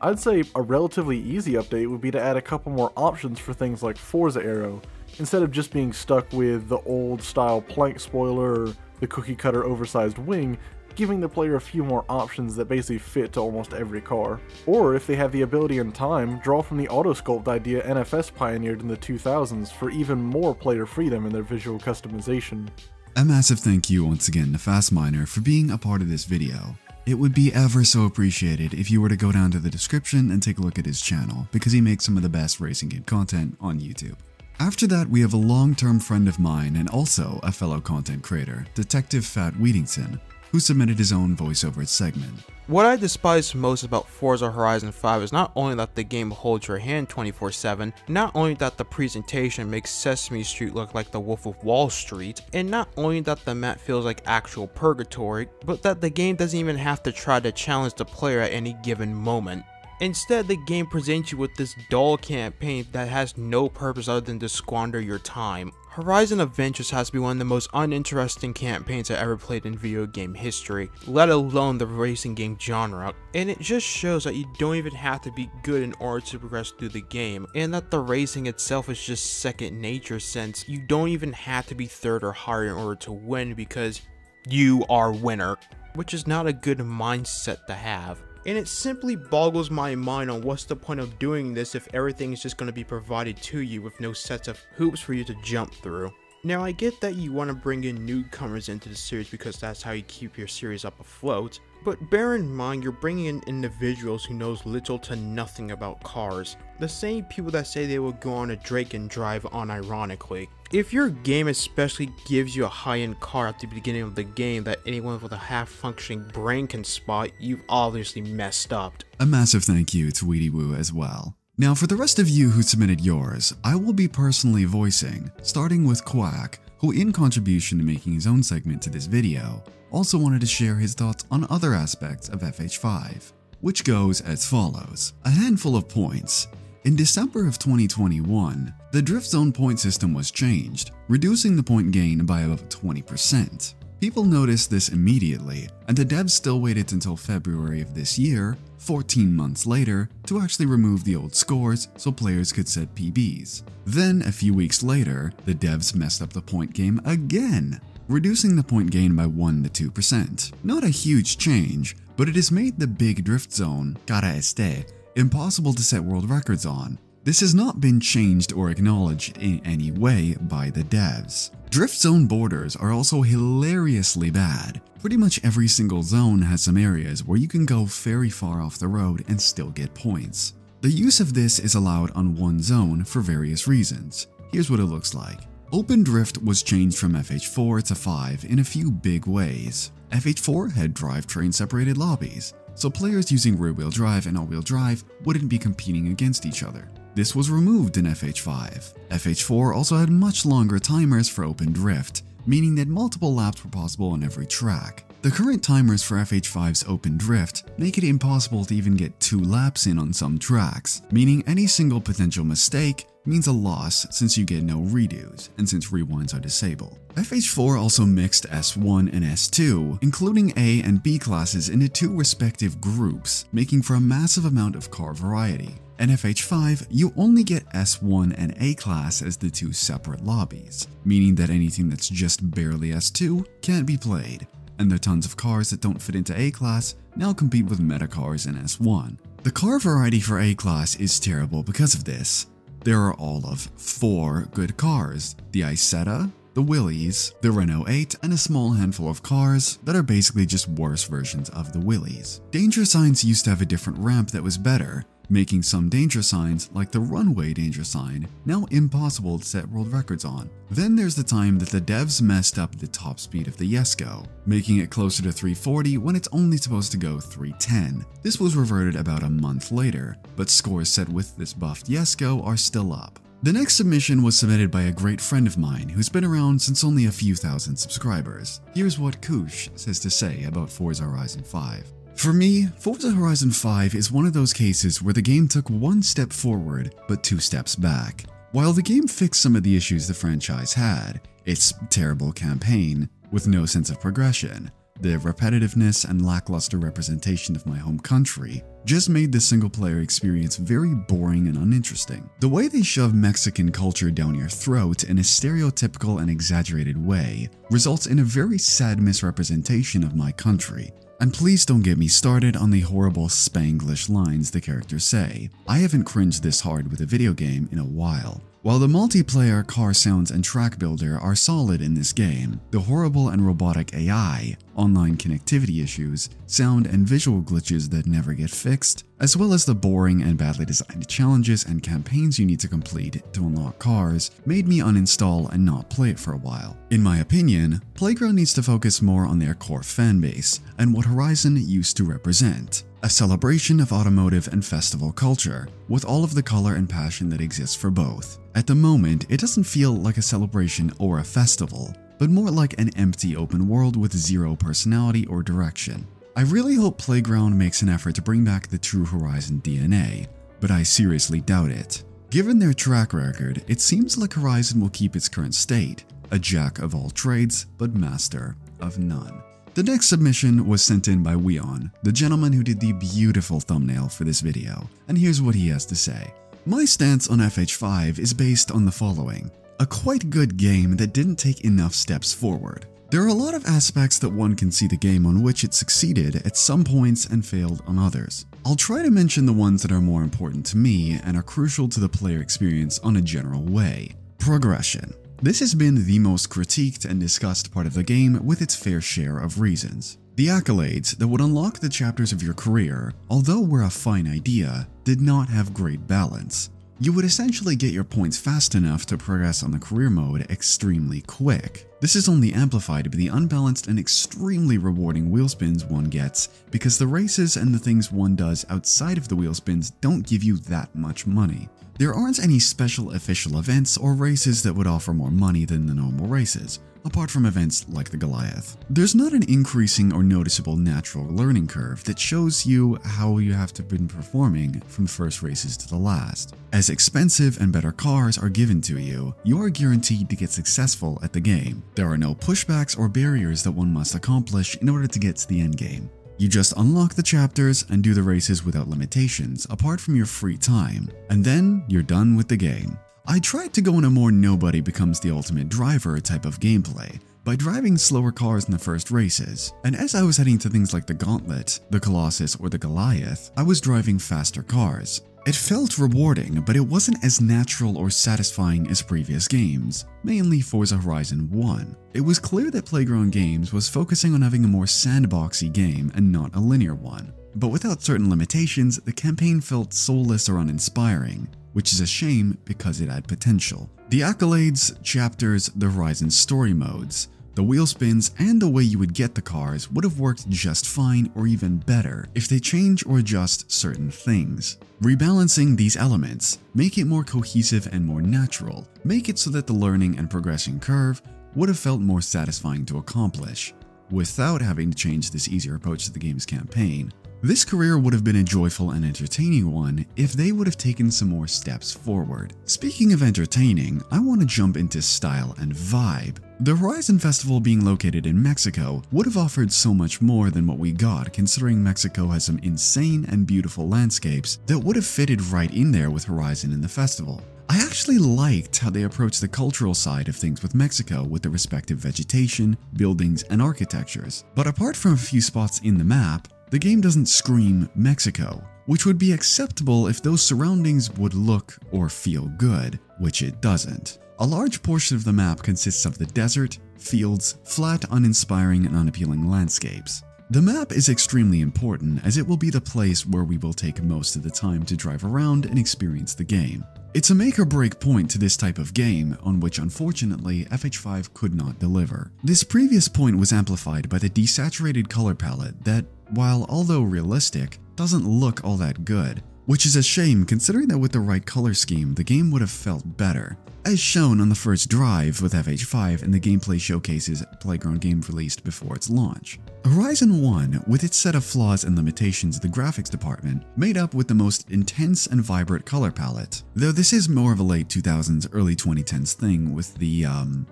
I'd say a relatively easy update would be to add a couple more options for things like Forza Aero, instead of just being stuck with the old style plank spoiler or the cookie cutter oversized wing, giving the player a few more options that basically fit to almost every car. Or if they have the ability and time, draw from the autosculpt idea N F S pioneered in the two thousands for even more player freedom in their visual customization. A massive thank you once again to FastMiner for being a part of this video. It would be ever so appreciated if you were to go down to the description and take a look at his channel, because he makes some of the best racing game content on YouTube. After that, we have a long-term friend of mine and also a fellow content creator, Detective Fat Weedington, who submitted his own voiceover segment. What I despise most about Forza Horizon five is not only that the game holds your hand twenty-four seven, not only that the presentation makes Sesame Street look like the Wolf of Wall Street, and not only that the map feels like actual purgatory, but that the game doesn't even have to try to challenge the player at any given moment. Instead, the game presents you with this dull campaign that has no purpose other than to squander your time. Horizon Adventures has to be one of the most uninteresting campaigns I ever played in video game history, let alone the racing game genre, and it just shows that you don't even have to be good in order to progress through the game, and that the racing itself is just second nature since you don't even have to be third or higher in order to win because you are winner, which is not a good mindset to have. And it simply boggles my mind on what's the point of doing this if everything is just going to be provided to you with no sets of hoops for you to jump through. Now, I get that you want to bring in newcomers into the series because that's how you keep your series up afloat, but bear in mind you're bringing in individuals who knows little to nothing about cars, the same people that say they will go on a drink and drive unironically. If your game especially gives you a high-end car at the beginning of the game that anyone with a half-functioning brain can spot, you've obviously messed up. A massive thank you to Weedy Woo as well. Now for the rest of you who submitted yours, I will be personally voicing, starting with Quack, who in contribution to making his own segment to this video, also wanted to share his thoughts on other aspects of F H five, which goes as follows. A handful of points. In December of twenty twenty-one, the Drift Zone point system was changed, reducing the point gain by about twenty percent. People noticed this immediately, and the devs still waited until February of this year, fourteen months later, to actually remove the old scores so players could set P Bs. Then, a few weeks later, the devs messed up the point game again, reducing the point gain by one to two percent. Not a huge change, but it has made the big Drift Zone, Cara Este, impossible to set world records on. This has not been changed or acknowledged in any way by the devs. Drift Zone borders are also hilariously bad. Pretty much every single zone has some areas where you can go very far off the road and still get points. The use of this is allowed on one zone for various reasons. Here's what it looks like. Open Drift was changed from F H four to five in a few big ways. F H four had drivetrain separated lobbies, so players using rear-wheel drive and all-wheel drive wouldn't be competing against each other. This was removed in F H five. F H four also had much longer timers for open drift, meaning that multiple laps were possible on every track. The current timers for F H five's open drift make it impossible to even get two laps in on some tracks, meaning any single potential mistake means a loss since you get no redos and since rewinds are disabled. F H four also mixed S one and S two, including A and B classes into two respective groups, making for a massive amount of car variety. In F H five, you only get S one and A class as the two separate lobbies, meaning that anything that's just barely S two can't be played, and the tons of cars that don't fit into A class now compete with meta cars in S one. The car variety for A class is terrible because of this. There are all of four good cars, the Isetta, the Willys, the Renault eight, and a small handful of cars that are basically just worse versions of the Willys. Danger signs used to have a different ramp that was better, making some danger signs, like the runway danger sign, now impossible to set world records on. Then there's the time that the devs messed up the top speed of the Yesco, making it closer to three forty when it's only supposed to go three ten. This was reverted about a month later, but scores set with this buffed Yesco are still up. The next submission was submitted by a great friend of mine who's been around since only a few thousand subscribers. Here's what Koosh says to say about Forza Horizon five. For me, Forza Horizon five is one of those cases where the game took one step forward but two steps back. While the game fixed some of the issues the franchise had, its terrible campaign, with no sense of progression, the repetitiveness and lackluster representation of my home country, just made the single-player experience very boring and uninteresting. The way they shove Mexican culture down your throat in a stereotypical and exaggerated way results in a very sad misrepresentation of my country. And please don't get me started on the horrible Spanglish lines the characters say. I haven't cringed this hard with a video game in a while. While the multiplayer car sounds and track builder are solid in this game, the horrible and robotic A I, online connectivity issues, sound and visual glitches that never get fixed, as well as the boring and badly designed challenges and campaigns you need to complete to unlock cars, made me uninstall and not play it for a while. In my opinion, Playground needs to focus more on their core fanbase and what Horizon used to represent. A celebration of automotive and festival culture, with all of the color and passion that exists for both. At the moment, it doesn't feel like a celebration or a festival, but more like an empty open world with zero personality or direction. I really hope Playground makes an effort to bring back the true Horizon D N A, but I seriously doubt it. Given their track record, it seems like Horizon will keep its current state, a jack of all trades, but master of none. The next submission was sent in by Weon, the gentleman who did the beautiful thumbnail for this video, and here's what he has to say. My stance on F H five is based on the following. A quite good game that didn't take enough steps forward. There are a lot of aspects that one can see the game on which it succeeded at some points and failed on others. I'll try to mention the ones that are more important to me and are crucial to the player experience on a general way. Progression. This has been the most critiqued and discussed part of the game with its fair share of reasons. The accolades that would unlock the chapters of your career, although were a fine idea, did not have great balance. You would essentially get your points fast enough to progress on the career mode extremely quick. This is only amplified by the unbalanced and extremely rewarding wheelspins one gets because the races and the things one does outside of the wheelspins don't give you that much money. There aren't any special official events or races that would offer more money than the normal races, apart from events like the Goliath. There's not an increasing or noticeable natural learning curve that shows you how you have to been performing from the first races to the last. As expensive and better cars are given to you, you are guaranteed to get successful at the game. There are no pushbacks or barriers that one must accomplish in order to get to the end game. You just unlock the chapters and do the races without limitations, apart from your free time, and then you're done with the game. I tried to go in a more nobody becomes the ultimate driver type of gameplay, by driving slower cars in the first races, and as I was heading to things like the Gauntlet, the Colossus, or the Goliath, I was driving faster cars. It felt rewarding, but it wasn't as natural or satisfying as previous games, mainly Forza Horizon one. It was clear that Playground Games was focusing on having a more sandboxy game and not a linear one, but without certain limitations, the campaign felt soulless or uninspiring, which is a shame because it had potential. The accolades, chapters, the Horizon story modes, the wheel spins, and the way you would get the cars would have worked just fine or even better if they change or adjust certain things. Rebalancing these elements, make it more cohesive and more natural, make it so that the learning and progression curve would have felt more satisfying to accomplish, without having to change this easier approach to the game's campaign. This career would have been a joyful and entertaining one if they would have taken some more steps forward. Speaking of entertaining, I want to jump into style and vibe. The Horizon Festival being located in Mexico would have offered so much more than what we got, considering Mexico has some insane and beautiful landscapes that would have fitted right in there with Horizon and the festival. I actually liked how they approached the cultural side of things with Mexico with the respective vegetation, buildings, and architectures. But apart from a few spots in the map, the game doesn't scream Mexico, which would be acceptable if those surroundings would look or feel good, which it doesn't. A large portion of the map consists of the desert, fields, flat, uninspiring, and unappealing landscapes. The map is extremely important as it will be the place where we will take most of the time to drive around and experience the game. It's a make or break point to this type of game, on which unfortunately F H five could not deliver. This previous point was amplified by the desaturated color palette that, while although realistic, doesn't look all that good, which is a shame considering that with the right color scheme the game would have felt better. As shown on the first drive with F H five and the gameplay showcases Playground Games released before its launch. Horizon one, with its set of flaws and limitations of the graphics department, made up with the most intense and vibrant color palette, though this is more of a late two thousands, early twenty tens thing with the, um,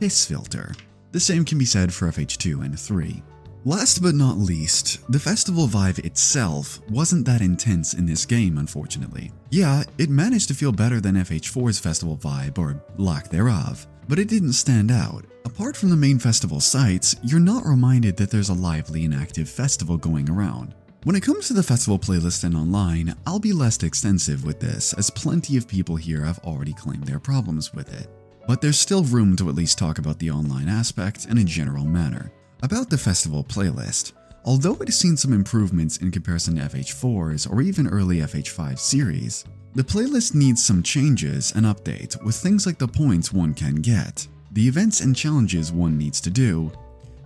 piss filter. The same can be said for F H two and three. Last but not least, the festival vibe itself wasn't that intense in this game, unfortunately. Yeah, it managed to feel better than F H four's festival vibe, or lack thereof, but it didn't stand out. Apart from the main festival sites, you're not reminded that there's a lively and active festival going around. When it comes to the festival playlist and online, I'll be less extensive with this, as plenty of people here have already claimed their problems with it. But there's still room to at least talk about the online aspect in a general manner. About the festival playlist, although it has seen some improvements in comparison to F H four's or even early F H five series, the playlist needs some changes and updates with things like the points one can get, the events and challenges one needs to do,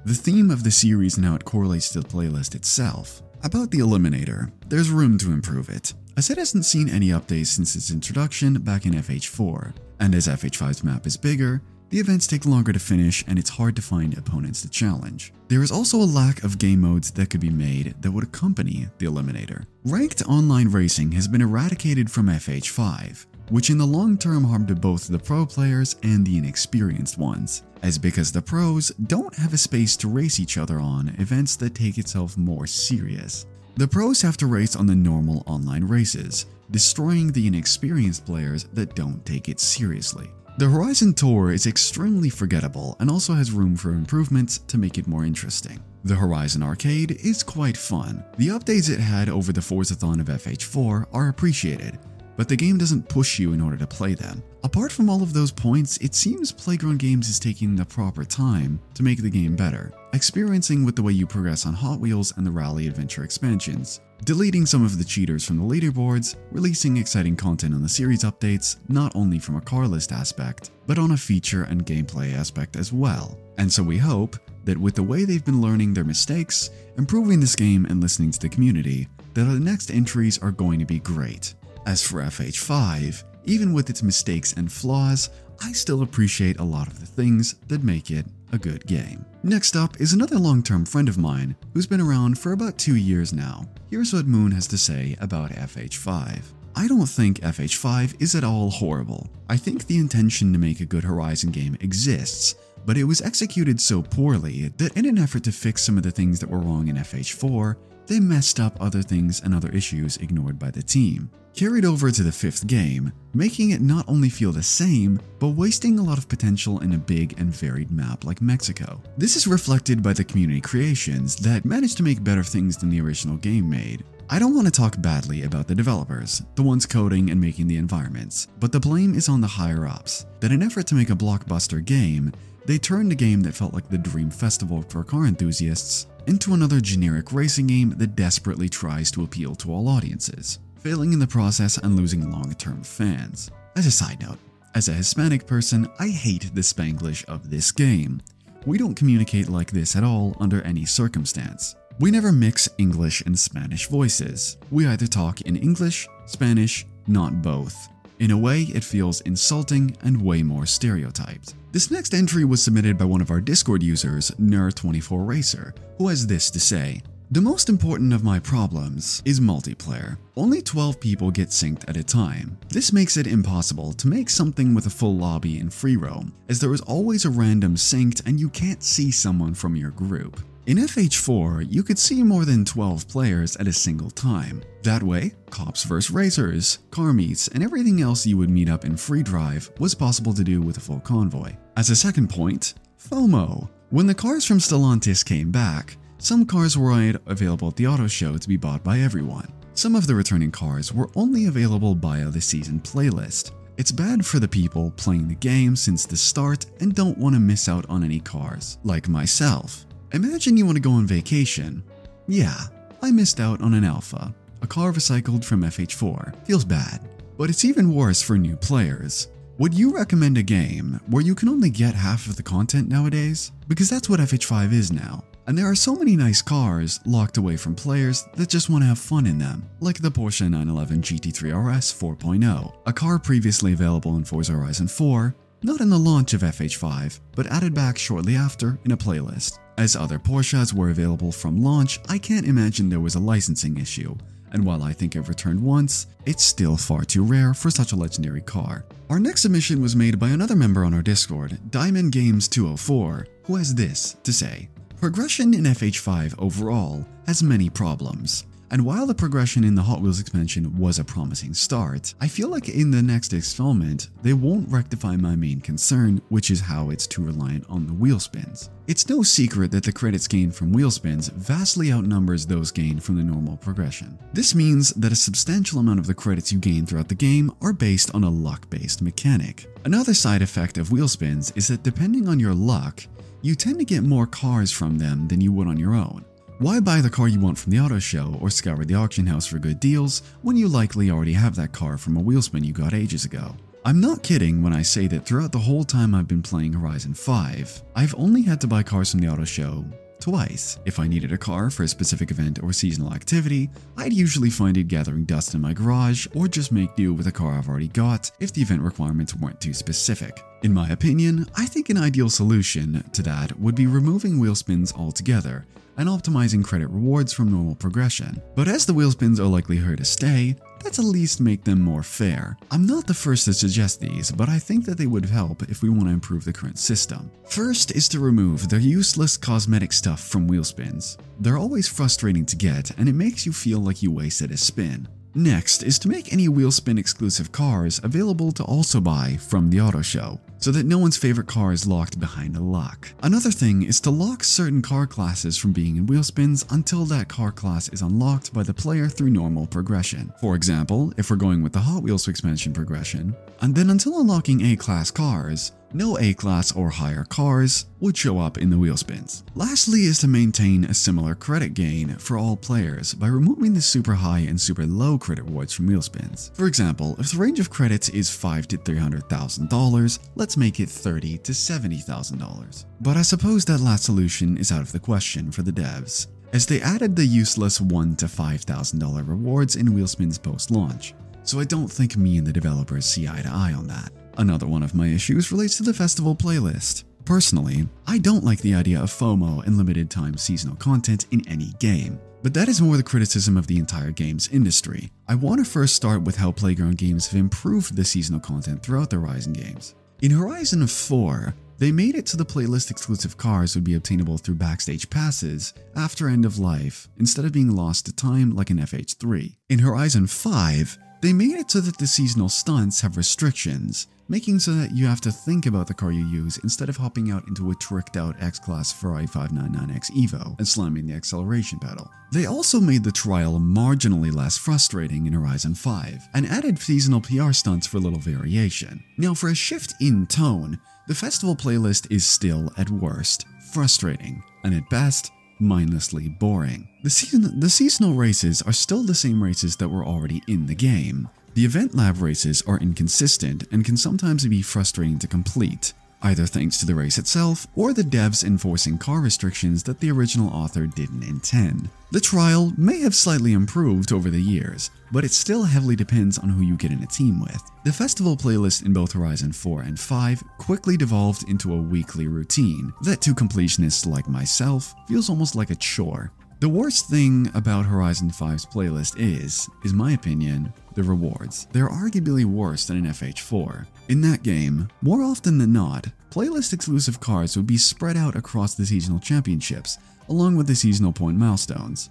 the theme of the series and how it correlates to the playlist itself. About the Eliminator, there's room to improve it, as it hasn't seen any updates since its introduction back in F H four, and as F H five's map is bigger, the events take longer to finish and it's hard to find opponents to challenge. There is also a lack of game modes that could be made that would accompany the Eliminator. Ranked online racing has been eradicated from F H five, which in the long term harmed both the pro players and the inexperienced ones, as because the pros don't have a space to race each other on events that take itself more serious. The pros have to race on the normal online races, destroying the inexperienced players that don't take it seriously. The Horizon Tour is extremely forgettable and also has room for improvements to make it more interesting. The Horizon Arcade is quite fun. The updates it had over the Forzathon of F H four are appreciated, but the game doesn't push you in order to play them. Apart from all of those points, it seems Playground Games is taking the proper time to make the game better, experiencing with the way you progress on Hot Wheels and the Rally Adventure expansions, deleting some of the cheaters from the leaderboards, releasing exciting content on the series updates, not only from a car list aspect, but on a feature and gameplay aspect as well. And so we hope that with the way they've been learning their mistakes, improving this game and listening to the community, that our next entries are going to be great. As for F H five, even with its mistakes and flaws, I still appreciate a lot of the things that make it a good game. Next up is another long-term friend of mine who's been around for about two years now. Here's what Moon has to say about F H five. I don't think F H five is at all horrible. I think the intention to make a good Horizon game exists, but it was executed so poorly that in an effort to fix some of the things that were wrong in F H four, they messed up other things and other issues ignored by the team. Carried over to the fifth game, making it not only feel the same, but wasting a lot of potential in a big and varied map like Mexico. This is reflected by the community creations that managed to make better things than the original game made. I don't want to talk badly about the developers, the ones coding and making the environments, but the blame is on the higher-ups, that in an effort to make a blockbuster game, they turned a game that felt like the dream festival for car enthusiasts into another generic racing game that desperately tries to appeal to all audiences, failing in the process and losing long-term fans. As a side note, as a Hispanic person, I hate the Spanglish of this game. We don't communicate like this at all under any circumstance. We never mix English and Spanish voices. We either talk in English, Spanish, not both. In a way, it feels insulting and way more stereotyped. This next entry was submitted by one of our Discord users, N E R twenty-four Racer, who has this to say. The most important of my problems is multiplayer. Only twelve people get synced at a time. This makes it impossible to make something with a full lobby and free roam, as there is always a random synced and you can't see someone from your group. In F H four, you could see more than twelve players at a single time. That way, cops versus racers, car meets, and everything else you would meet up in free drive was possible to do with a full convoy. As a second point, FOMO. When the cars from Stellantis came back, some cars were available at the auto show to be bought by everyone. Some of the returning cars were only available via the season playlist. It's bad for the people playing the game since the start and don't want to miss out on any cars, like myself. Imagine you want to go on vacation. Yeah, I missed out on an Alfa, a car recycled from F H four. Feels bad, but it's even worse for new players. Would you recommend a game where you can only get half of the content nowadays? Because that's what F H five is now. And there are so many nice cars locked away from players that just want to have fun in them, like the Porsche nine eleven G T three R S four point oh, a car previously available in Forza Horizon four, not in the launch of F H five, but added back shortly after in a playlist. As other Porsches were available from launch, I can't imagine there was a licensing issue, and while I think I've returned once, it's still far too rare for such a legendary car. Our next submission was made by another member on our Discord, Diamond Games two oh four, who has this to say. Progression in F H five overall has many problems, And while the progression in the Hot Wheels expansion was a promising start, I feel like in the next installment, they won't rectify my main concern, which is how it's too reliant on the wheel spins. It's no secret that the credits gained from wheel spins vastly outnumbers those gained from the normal progression. This means that a substantial amount of the credits you gain throughout the game are based on a luck-based mechanic. Another side effect of wheel spins is that depending on your luck, you tend to get more cars from them than you would on your own. Why buy the car you want from the auto show or scour the auction house for good deals when you likely already have that car from a wheelspin you got ages ago? I'm not kidding when I say that throughout the whole time I've been playing Horizon five, I've only had to buy cars from the auto show twice. If I needed a car for a specific event or seasonal activity, I'd usually find it gathering dust in my garage or just make do with a car I've already got if the event requirements weren't too specific. In my opinion, I think an ideal solution to that would be removing wheel spins altogether and optimizing credit rewards from normal progression. But as the wheel spins are likely here to stay, let's at least make them more fair. I'm not the first to suggest these, but I think that they would help if we want to improve the current system. First is to remove the useless cosmetic stuff from wheel spins. They're always frustrating to get, and it makes you feel like you wasted a spin. Next is to make any wheel spin exclusive cars available to also buy from the auto show, so that no one's favorite car is locked behind a lock. Another thing is to lock certain car classes from being in wheel spins until that car class is unlocked by the player through normal progression. For example, if we're going with the Hot Wheels expansion progression, and then until unlocking A-class cars, no A-class or higher cars would show up in the wheel spins. Lastly is to maintain a similar credit gain for all players by removing the super high and super low credit rewards from wheel spins. For example, if the range of credits is five thousand to three hundred thousand dollars, let's make it thirty thousand to seventy thousand dollars. But I suppose that last solution is out of the question for the devs, as they added the useless one thousand to five thousand dollars rewards in wheel spins post-launch, so I don't think me and the developers see eye to eye on that. Another one of my issues relates to the festival playlist. Personally, I don't like the idea of FOMO and limited time seasonal content in any game, but that is more the criticism of the entire games industry. I want to first start with how Playground Games have improved the seasonal content throughout the Horizon games. In Horizon four, they made it so the playlist exclusive cars would be obtainable through backstage passes after end of life instead of being lost to time like in F H three. In Horizon five, they made it so that the seasonal stunts have restrictions, making so that you have to think about the car you use instead of hopping out into a tricked out X-Class Ferrari five ninety-nine X Evo and slamming the acceleration pedal. They also made the trial marginally less frustrating in Horizon five and added seasonal P R stunts for little variation. Now for a shift in tone, the festival playlist is still at worst frustrating and at best mindlessly boring. The, season the seasonal races are still the same races that were already in the game. The event lab races are inconsistent and can sometimes be frustrating to complete, either thanks to the race itself or the devs enforcing car restrictions that the original author didn't intend. The trial may have slightly improved over the years, but it still heavily depends on who you get in a team with. The festival playlist in both Horizon four and five quickly devolved into a weekly routine that to completionists like myself feels almost like a chore. The worst thing about Horizon five's playlist is, is my opinion, the rewards. They're arguably worse than in F H four. In that game, more often than not, playlist exclusive cars would be spread out across the seasonal championships, along with the seasonal point milestones.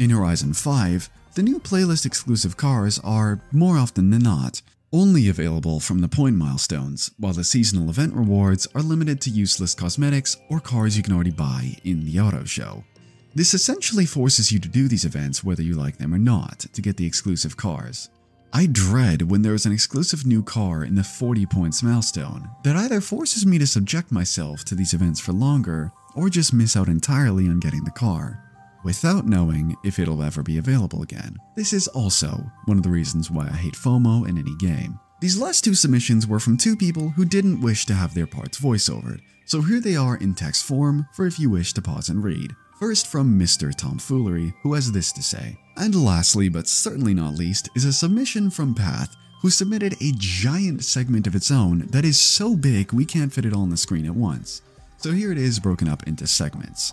In Horizon five, the new playlist exclusive cars are, more often than not, only available from the point milestones, while the seasonal event rewards are limited to useless cosmetics or cars you can already buy in the auto show. This essentially forces you to do these events whether you like them or not to get the exclusive cars. I dread when there is an exclusive new car in the forty points milestone that either forces me to subject myself to these events for longer or just miss out entirely on getting the car, without knowing if it'll ever be available again. This is also one of the reasons why I hate FOMO in any game. These last two submissions were from two people who didn't wish to have their parts voiceovered, so here they are in text form for if you wish to pause and read. First from Mister Tomfoolery, who has this to say. And lastly, but certainly not least, is a submission from Path, who submitted a giant segment of its own that is so big we can't fit it all on the screen at once. So here it is broken up into segments.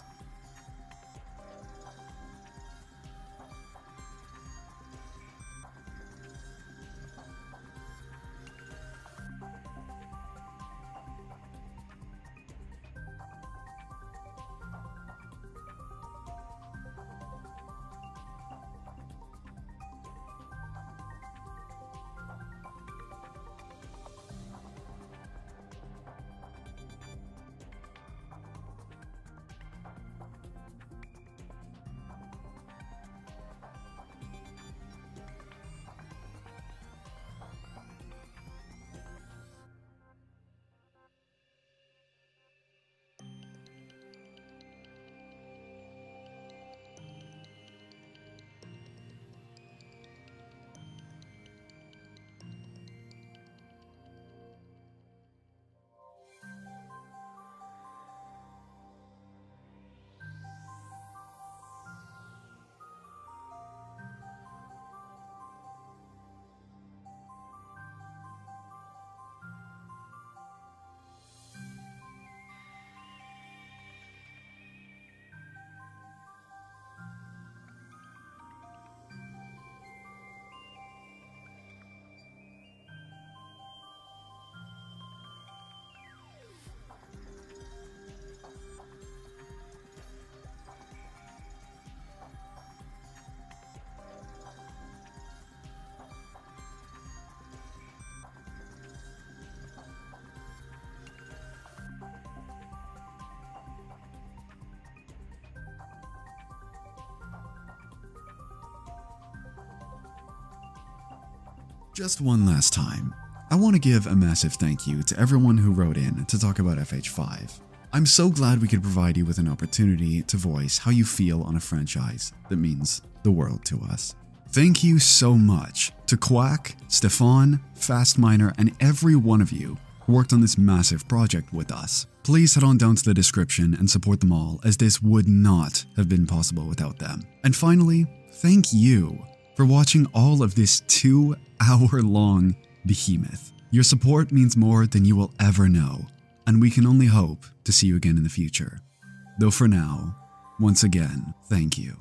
Just one last time, I want to give a massive thank you to everyone who wrote in to talk about F H five. I'm so glad we could provide you with an opportunity to voice how you feel on a franchise that means the world to us. Thank you so much to Quack, Stefan, Fastminer, and every one of you who worked on this massive project with us. Please head on down to the description and support them all, as this would not have been possible without them. And finally, thank you for watching all of this two-hour-long behemoth. Your support means more than you will ever know, and we can only hope to see you again in the future. Though for now, once again, thank you.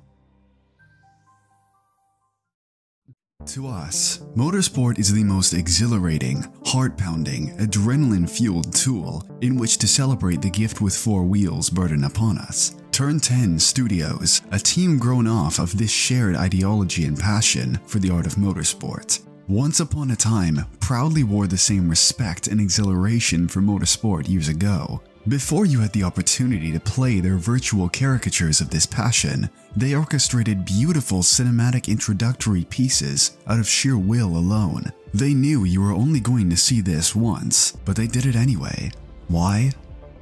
To us, motorsport is the most exhilarating, heart-pounding, adrenaline-fueled tool in which to celebrate the gift with four wheels burden upon us. Turn ten Studios, a team grown off of this shared ideology and passion for the art of motorsport. Once upon a time, proudly wore the same respect and exhilaration for motorsport years ago. Before you had the opportunity to play their virtual caricatures of this passion, they orchestrated beautiful cinematic introductory pieces out of sheer will alone. They knew you were only going to see this once, but they did it anyway. Why?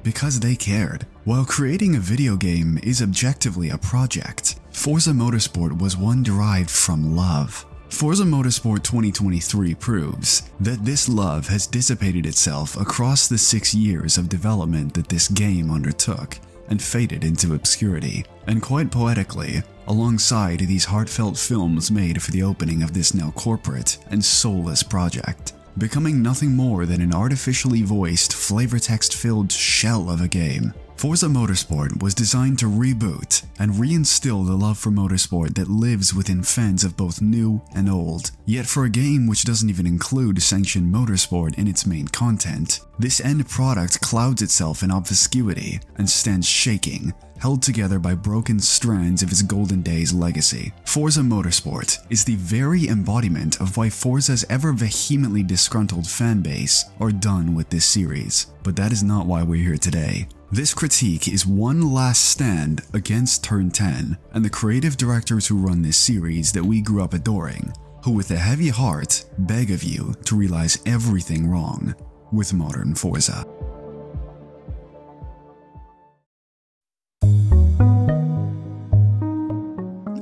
Because they cared. While creating a video game is objectively a project, Forza Motorsport was one derived from love. Forza Motorsport twenty twenty-three proves that this love has dissipated itself across the six years of development that this game undertook and faded into obscurity. And quite poetically, alongside these heartfelt films made for the opening of this now corporate and soulless project, becoming nothing more than an artificially voiced, flavor text-filled shell of a game. Forza Motorsport was designed to reboot and reinstill the love for motorsport that lives within fans of both new and old. Yet for a game which doesn't even include sanctioned motorsport in its main content, this end product clouds itself in obfuscuity and stands shaking, held together by broken strands of its golden days legacy. Forza Motorsport is the very embodiment of why Forza's ever vehemently disgruntled fanbase are done with this series. But that is not why we're here today. This critique is one last stand against Turn ten and the creative directors who run this series that we grew up adoring, who with a heavy heart beg of you to realize everything wrong with modern Forza.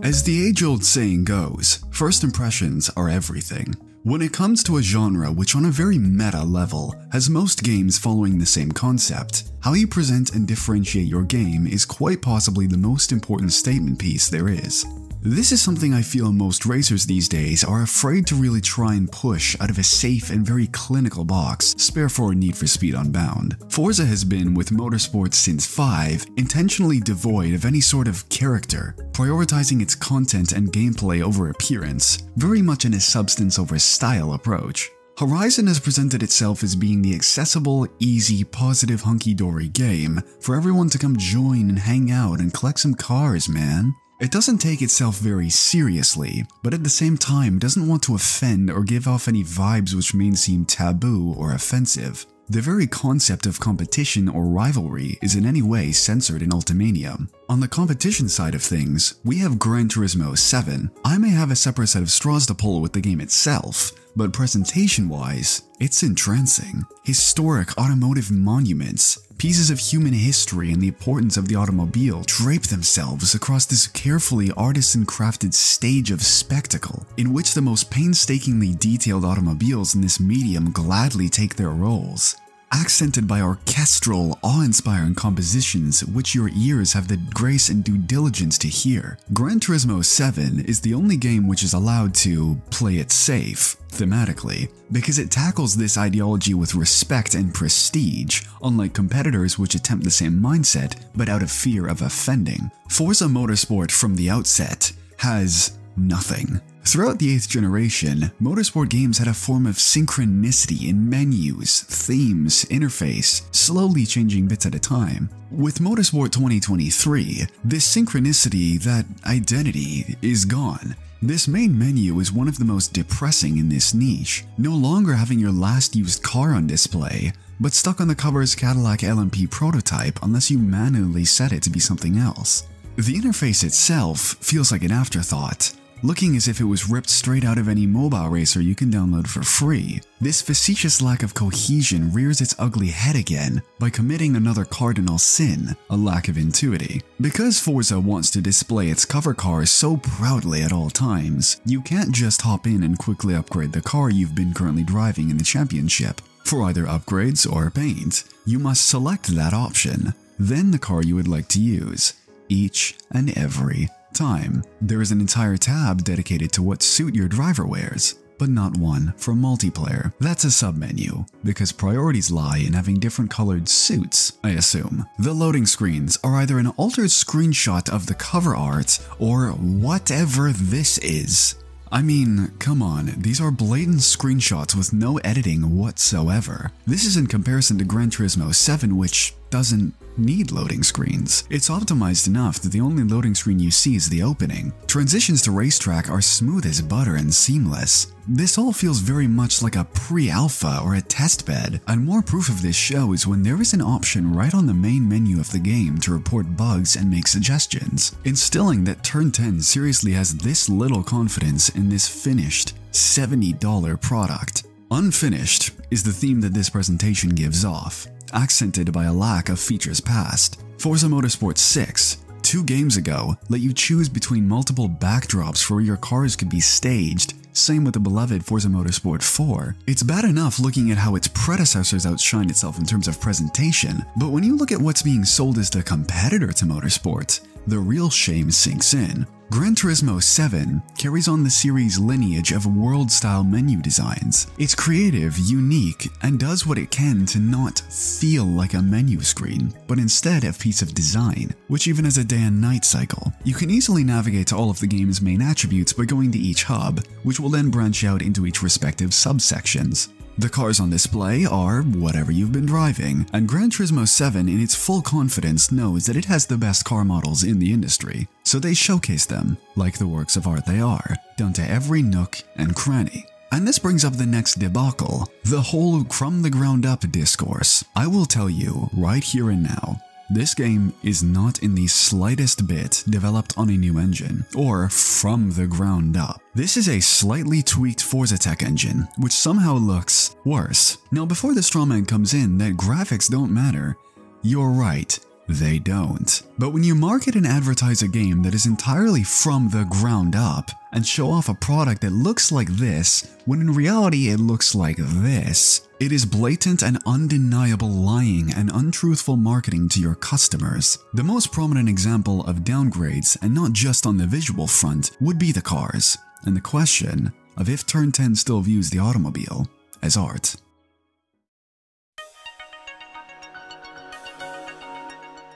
As the age-old saying goes, first impressions are everything. When it comes to a genre which on a very meta level has most games following the same concept, how you present and differentiate your game is quite possibly the most important statement piece there is. This is something I feel most racers these days are afraid to really try and push out of a safe and very clinical box, spare for a Need for Speed Unbound. Forza has been, with motorsports since five, intentionally devoid of any sort of character, prioritizing its content and gameplay over appearance, very much in a substance over style approach. Horizon has presented itself as being the accessible, easy, positive, hunky-dory game for everyone to come join and hang out and collect some cars, man. It doesn't take itself very seriously, but at the same time doesn't want to offend or give off any vibes which may seem taboo or offensive. The very concept of competition or rivalry is in any way censored in Ultimania. On the competition side of things, we have Gran Turismo seven. I may have a separate set of straws to pull with the game itself, but presentation-wise, it's entrancing. Historic automotive monuments, pieces of human history and the importance of the automobile drape themselves across this carefully artisan-crafted stage of spectacle, in which the most painstakingly detailed automobiles in this medium gladly take their roles, accented by orchestral, awe-inspiring compositions which your ears have the grace and due diligence to hear. Gran Turismo seven is the only game which is allowed to play it safe, thematically, because it tackles this ideology with respect and prestige, unlike competitors which attempt the same mindset but out of fear of offending. Forza Motorsport from the outset has nothing. Throughout the eighth generation, motorsport games had a form of synchronicity in menus, themes, interface, slowly changing bits at a time. With Motorsport twenty twenty-three, this synchronicity, that identity, is gone. This main menu is one of the most depressing in this niche, no longer having your last used car on display, but stuck on the cover's Cadillac L M P prototype unless you manually set it to be something else. The interface itself feels like an afterthought, looking as if it was ripped straight out of any mobile racer you can download for free. This facetious lack of cohesion rears its ugly head again by committing another cardinal sin, a lack of intuity. Because Forza wants to display its cover cars so proudly at all times, you can't just hop in and quickly upgrade the car you've been currently driving in the championship. For either upgrades or paint, you must select that option, then the car you would like to use, each and every time. There is an entire tab dedicated to what suit your driver wears, but not one for multiplayer. That's a submenu, because priorities lie in having different colored suits, I assume. The loading screens are either an altered screenshot of the cover art or whatever this is. I mean, come on, these are blatant screenshots with no editing whatsoever. This is in comparison to Gran Turismo seven, which doesn't need loading screens. It's optimized enough that the only loading screen you see is the opening. Transitions to racetrack are smooth as butter and seamless. This all feels very much like a pre-alpha or a testbed, and more proof of this shows when there is an option right on the main menu of the game to report bugs and make suggestions, instilling that Turn ten seriously has this little confidence in this finished, seventy dollar product. Unfinished is the theme that this presentation gives off, accented by a lack of features past. Forza Motorsport six, two games ago, let you choose between multiple backdrops for where your cars could be staged. Same with the beloved Forza Motorsport four. It's bad enough looking at how its predecessors outshined itself in terms of presentation, but when you look at what's being sold as the competitor to Motorsport, the real shame sinks in. Gran Turismo seven carries on the series' lineage of world-style menu designs. It's creative, unique, and does what it can to not feel like a menu screen, but instead a piece of design, which even has a day and night cycle. You can easily navigate to all of the game's main attributes by going to each hub, which will then branch out into each respective subsections. The cars on display are whatever you've been driving, and Gran Turismo seven in its full confidence knows that it has the best car models in the industry, so they showcase them, like the works of art they are, down to every nook and cranny. And this brings up the next debacle, the whole from the ground up discourse. I will tell you right here and now, this game is not in the slightest bit developed on a new engine, or from the ground up. This is a slightly tweaked Forza Tech engine, which somehow looks worse. Now before the strawman comes in that graphics don't matter, you're right, they don't. But when you market and advertise a game that is entirely from the ground up, and show off a product that looks like this, when in reality it looks like this, it is blatant and undeniable lying and untruthful marketing to your customers. The most prominent example of downgrades, and not just on the visual front, would be the cars, and the question of if Turn ten still views the automobile as art.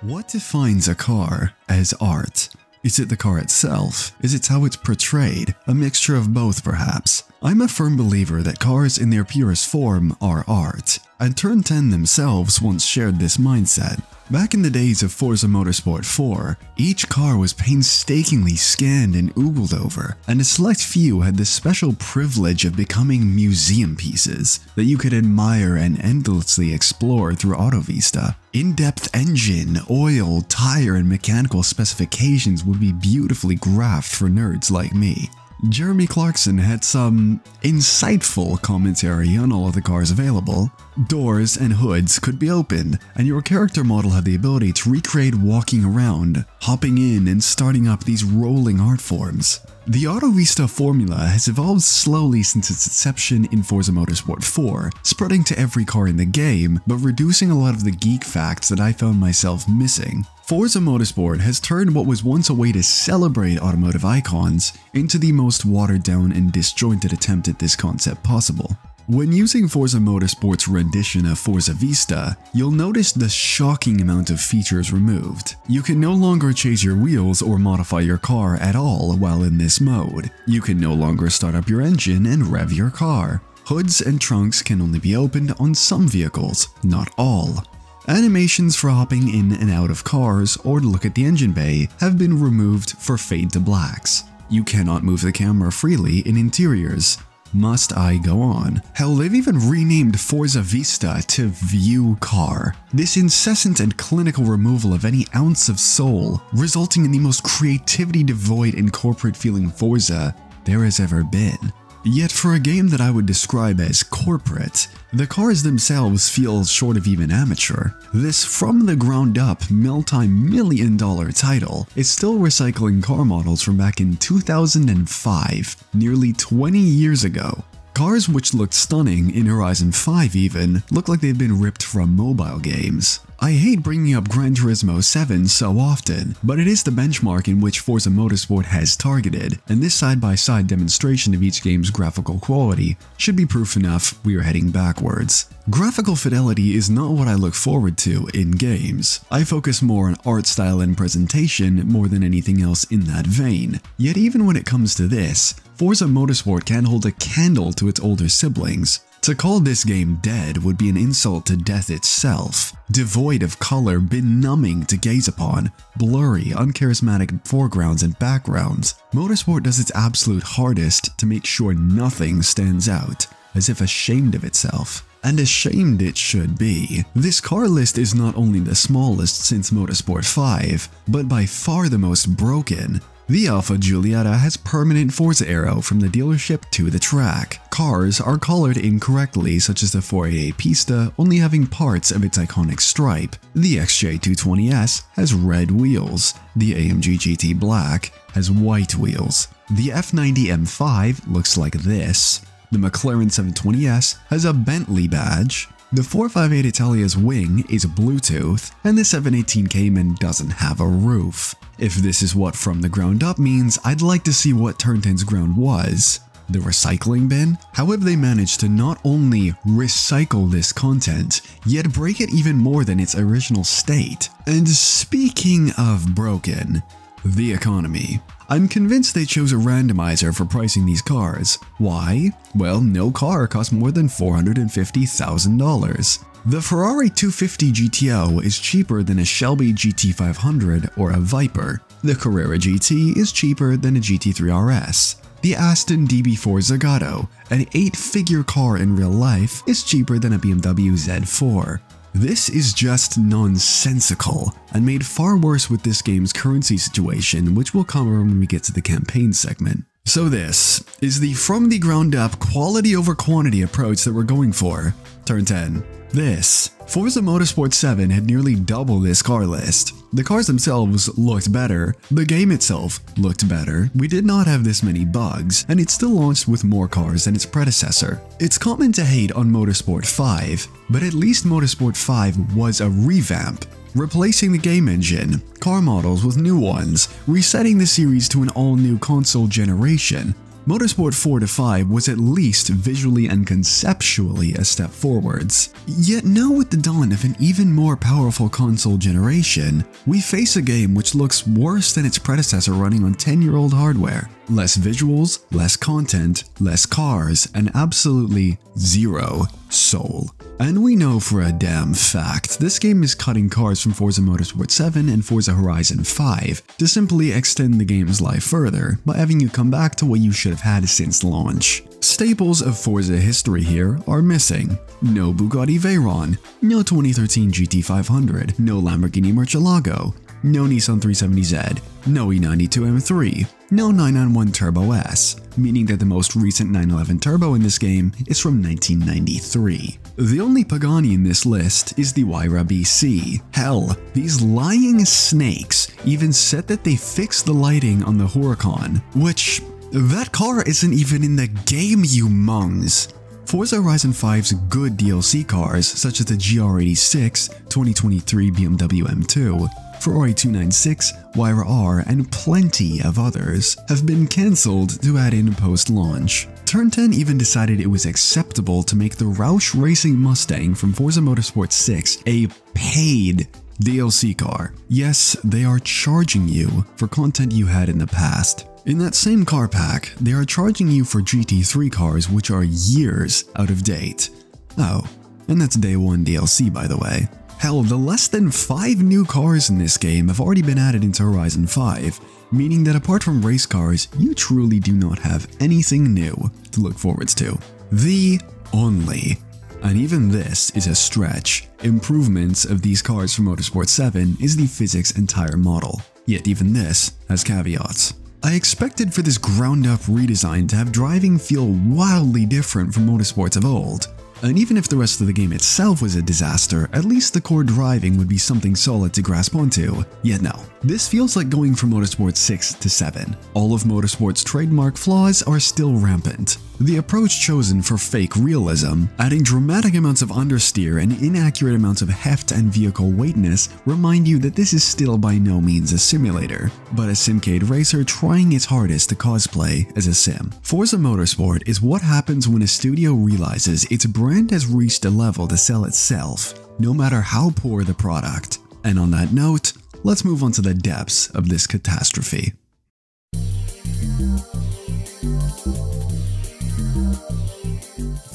What defines a car as art? Is it the car itself? Is it how it's portrayed? A mixture of both, perhaps. I'm a firm believer that cars in their purest form are art, and Turn ten themselves once shared this mindset. Back in the days of Forza Motorsport four, each car was painstakingly scanned and oogled over, and a select few had the special privilege of becoming museum pieces that you could admire and endlessly explore through AutoVista. In-depth engine, oil, tire, and mechanical specifications would be beautifully graphed for nerds like me. Jeremy Clarkson had some insightful commentary on all of the cars available. Doors and hoods could be opened, and your character model had the ability to recreate walking around, hopping in, and starting up these rolling art forms. The AutoVista formula has evolved slowly since its inception in Forza Motorsport four, spreading to every car in the game, but reducing a lot of the geek facts that I found myself missing. Forza Motorsport has turned what was once a way to celebrate automotive icons into the most watered-down and disjointed attempt at this concept possible. When using Forza Motorsport's rendition of Forza Vista, you'll notice the shocking amount of features removed. You can no longer chase your wheels or modify your car at all while in this mode. You can no longer start up your engine and rev your car. Hoods and trunks can only be opened on some vehicles, not all. Animations for hopping in and out of cars or to look at the engine bay have been removed for fade to blacks. You cannot move the camera freely in interiors. Must I go on? Hell, they've even renamed Forza Vista to View Car. This incessant and clinical removal of any ounce of soul, resulting in the most creativity-devoid and corporate-feeling Forza there has ever been. Yet for a game that I would describe as corporate, the cars themselves feel short of even amateur. This from-the-ground-up, multi-million-dollar title is still recycling car models from back in two thousand five, nearly twenty years ago. Cars which looked stunning in Horizon five even, look like they've been ripped from mobile games. I hate bringing up Gran Turismo seven so often, but it is the benchmark in which Forza Motorsport has targeted, and this side-by-side demonstration of each game's graphical quality should be proof enough we are heading backwards. Graphical fidelity is not what I look forward to in games. I focus more on art style and presentation more than anything else in that vein. Yet even when it comes to this, Forza Motorsport can hold a candle to its older siblings. To call this game dead would be an insult to death itself. Devoid of color, benumbing to gaze upon, blurry, uncharismatic foregrounds and backgrounds, Motorsport does its absolute hardest to make sure nothing stands out, as if ashamed of itself. And ashamed it should be. This car list is not only the smallest since Motorsport five, but by far the most broken. The Alfa Giulietta has permanent Forza arrow from the dealership to the track. Cars are colored incorrectly, such as the four eighty-eight Pista only having parts of its iconic stripe. The X J two twenty S has red wheels. The A M G G T Black has white wheels. The F ninety M five looks like this. The McLaren seven twenty S has a Bentley badge. The four fifty-eight Italia's wing is Bluetooth, and the seven eighteen Cayman doesn't have a roof. If this is what from the ground up means, I'd like to see what Turnten's ground was. The recycling bin? How have they managed to not only recycle this content, yet break it even more than its original state? And speaking of broken, the economy. I'm convinced they chose a randomizer for pricing these cars. Why? Well, no car costs more than four hundred fifty thousand dollars. The Ferrari two fifty G T O is cheaper than a Shelby G T five hundred or a Viper. The Carrera G T is cheaper than a G T three R S. The Aston D B four Zagato, an eight-figure car in real life, is cheaper than a B M W Z four. This is just nonsensical, and made far worse with this game's currency situation, which will come when we get to the campaign segment. So this is the from the ground up quality over quantity approach that we're going for. Turn ten. This. Forza Motorsport seven had nearly double this car list. The cars themselves looked better, the game itself looked better, we did not have this many bugs, and it still launched with more cars than its predecessor. It's common to hate on Motorsport five, but at least Motorsport five was a revamp. Replacing the game engine, car models with new ones, resetting the series to an all-new console generation, Motorsport four to five was at least visually and conceptually a step forwards. Yet now with the dawn of an even more powerful console generation, we face a game which looks worse than its predecessor running on ten-year-old hardware. Less visuals, less content, less cars, and absolutely zero soul. And we know for a damn fact, this game is cutting cars from Forza Motorsport seven and Forza Horizon five to simply extend the game's life further by having you come back to what you should have had since launch. Staples of Forza history here are missing. No Bugatti Veyron, no twenty thirteen G T five hundred, no Lamborghini Murcielago, no Nissan three seventy Z, no E ninety-two M three, no nine ninety-one Turbo S, meaning that the most recent nine eleven Turbo in this game is from nineteen ninety-three. The only Pagani in this list is the Huayra B C. Hell, these lying snakes even said that they fixed the lighting on the Huracan, which… that car isn't even in the game, you mungs! Forza Horizon five's good D L C cars, such as the G R eighty-six, twenty twenty-three B M W M two, Ferrari two ninety-six, Huayra R, and plenty of others have been cancelled to add in post-launch. Turn ten even decided it was acceptable to make the Roush Racing Mustang from Forza Motorsport six a paid D L C car. Yes, they are charging you for content you had in the past. In that same car pack, they are charging you for G T three cars which are years out of date. Oh, and that's day one D L C by the way. Hell, the less than five new cars in this game have already been added into Horizon five, meaning that apart from race cars, you truly do not have anything new to look forwards to. The only, and even this is a stretch, improvements of these cars from Motorsport seven is the physics and tire model, yet even this has caveats. I expected for this ground-up redesign to have driving feel wildly different from Motorsports of old, and even if the rest of the game itself was a disaster, at least the core driving would be something solid to grasp onto. Yet no, this feels like going from Motorsport six to seven. All of Motorsport's trademark flaws are still rampant. The approach chosen for fake realism, adding dramatic amounts of understeer and inaccurate amounts of heft and vehicle weightness, remind you that this is still by no means a simulator, but a Simcade racer trying its hardest to cosplay as a sim. Forza Motorsport is what happens when a studio realizes its brand has reached a level to sell itself, no matter how poor the product. And on that note, let's move on to the depths of this catastrophe.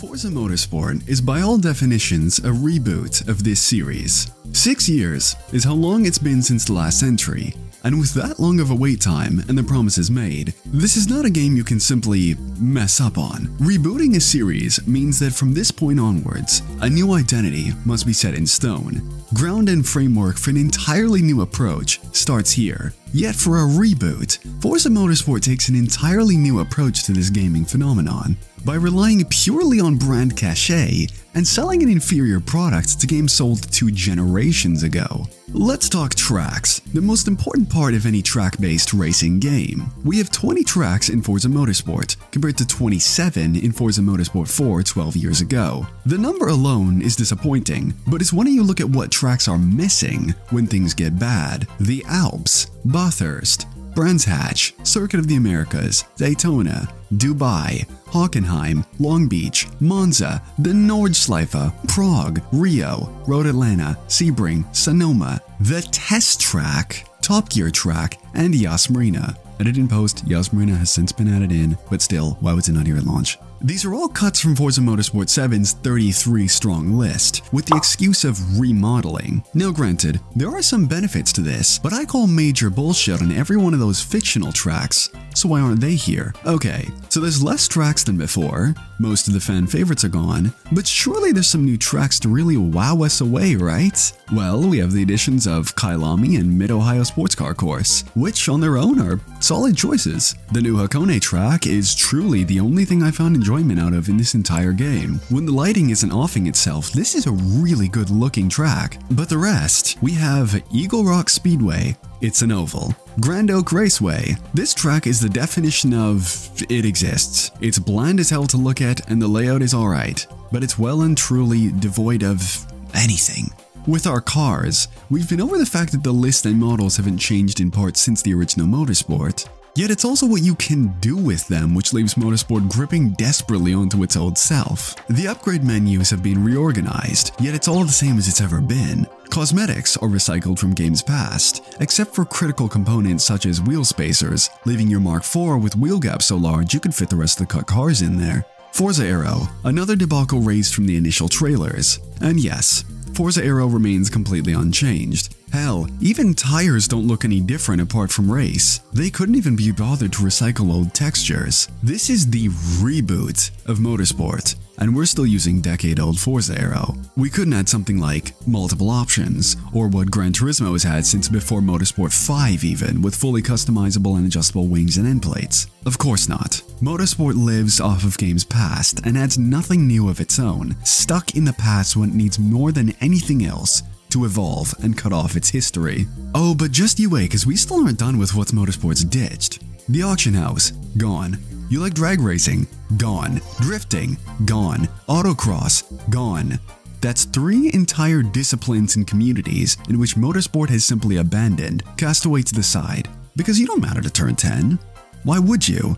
Forza Motorsport is by all definitions a reboot of this series. Six years is how long it's been since the last entry, and with that long of a wait time and the promises made, this is not a game you can simply mess up on. Rebooting a series means that from this point onwards, a new identity must be set in stone. Ground and framework for an entirely new approach starts here. Yet for a reboot, Forza Motorsport takes an entirely new approach to this gaming phenomenon, by relying purely on brand cachet and selling an inferior product to games sold two generations ago. Let's talk tracks, the most important part of any track-based racing game. We have twenty tracks in Forza Motorsport, compared to twenty-seven in Forza Motorsport four twelve years ago. The number alone is disappointing, but it's when you look at what tracks are missing when things get bad. The Alps, Bathurst, Brands Hatch, Circuit of the Americas, Daytona, Dubai, Hockenheim, Long Beach, Monza, the Nordschleife, Prague, Rio, Road Atlanta, Sebring, Sonoma, the Test Track, Top Gear Track, and Yas Marina. Added in post, Yas Marina has since been added in, but still, why was it not here at launch? These are all cuts from Forza Motorsport seven's thirty-three strong list, with the excuse of remodeling. Now granted, there are some benefits to this, but I call major bullshit on every one of those fictional tracks, so why aren't they here? Okay, so there's less tracks than before, most of the fan favorites are gone, but surely there's some new tracks to really wow us away, right? Well, we have the additions of Kailami and Mid-Ohio Sports Car Course, which on their own are solid choices. The new Hakone track is truly the only thing I found enjoyable out of in this entire game. When the lighting isn't offing itself, this is a really good looking track. But the rest, we have Eagle Rock Speedway, it's an oval. Grand Oak Raceway. This track is the definition of it exists. It's bland as hell to look at and the layout is alright, but it's well and truly devoid of anything. With our cars, we've been over the fact that the list and models haven't changed in part since the original Motorsport. Yet it's also what you can do with them which leaves Motorsport gripping desperately onto its old self. The upgrade menus have been reorganized, yet it's all the same as it's ever been. Cosmetics are recycled from games past, except for critical components such as wheel spacers, leaving your Mark four with wheel gaps so large you could fit the rest of the cut cars in there. Forza Aero, another debacle raised from the initial trailers. And yes, Forza Aero remains completely unchanged. Hell, even tires don't look any different apart from race. They couldn't even be bothered to recycle old textures. This is the reboot of Motorsport, and we're still using decade-old Forza Aero. We couldn't add something like multiple options, or what Gran Turismo has had since before Motorsport five even, with fully customizable and adjustable wings and end plates. Of course not. Motorsport lives off of games past and adds nothing new of its own, stuck in the past when it needs more than anything else to evolve and cut off its history. Oh, but just you wait, because we still aren't done with what Motorsport's ditched. The auction house, gone. You like drag racing? Gone. Drifting? Gone. Autocross? Gone. That's three entire disciplines and communities in which Motorsport has simply abandoned, cast away to the side. Because you don't matter to turn ten. Why would you?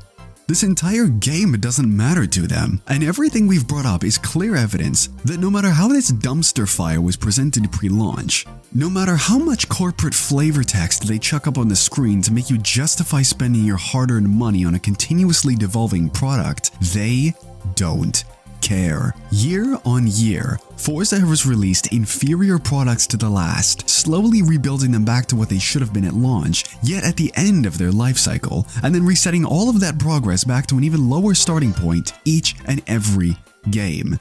This entire game doesn't matter to them, and everything we've brought up is clear evidence that no matter how this dumpster fire was presented pre-launch, no matter how much corporate flavor text they chuck up on the screen to make you justify spending your hard-earned money on a continuously devolving product, they don't care. Year on year, Forza has released inferior products to the last, slowly rebuilding them back to what they should have been at launch, yet at the end of their life cycle, and then resetting all of that progress back to an even lower starting point each and every game.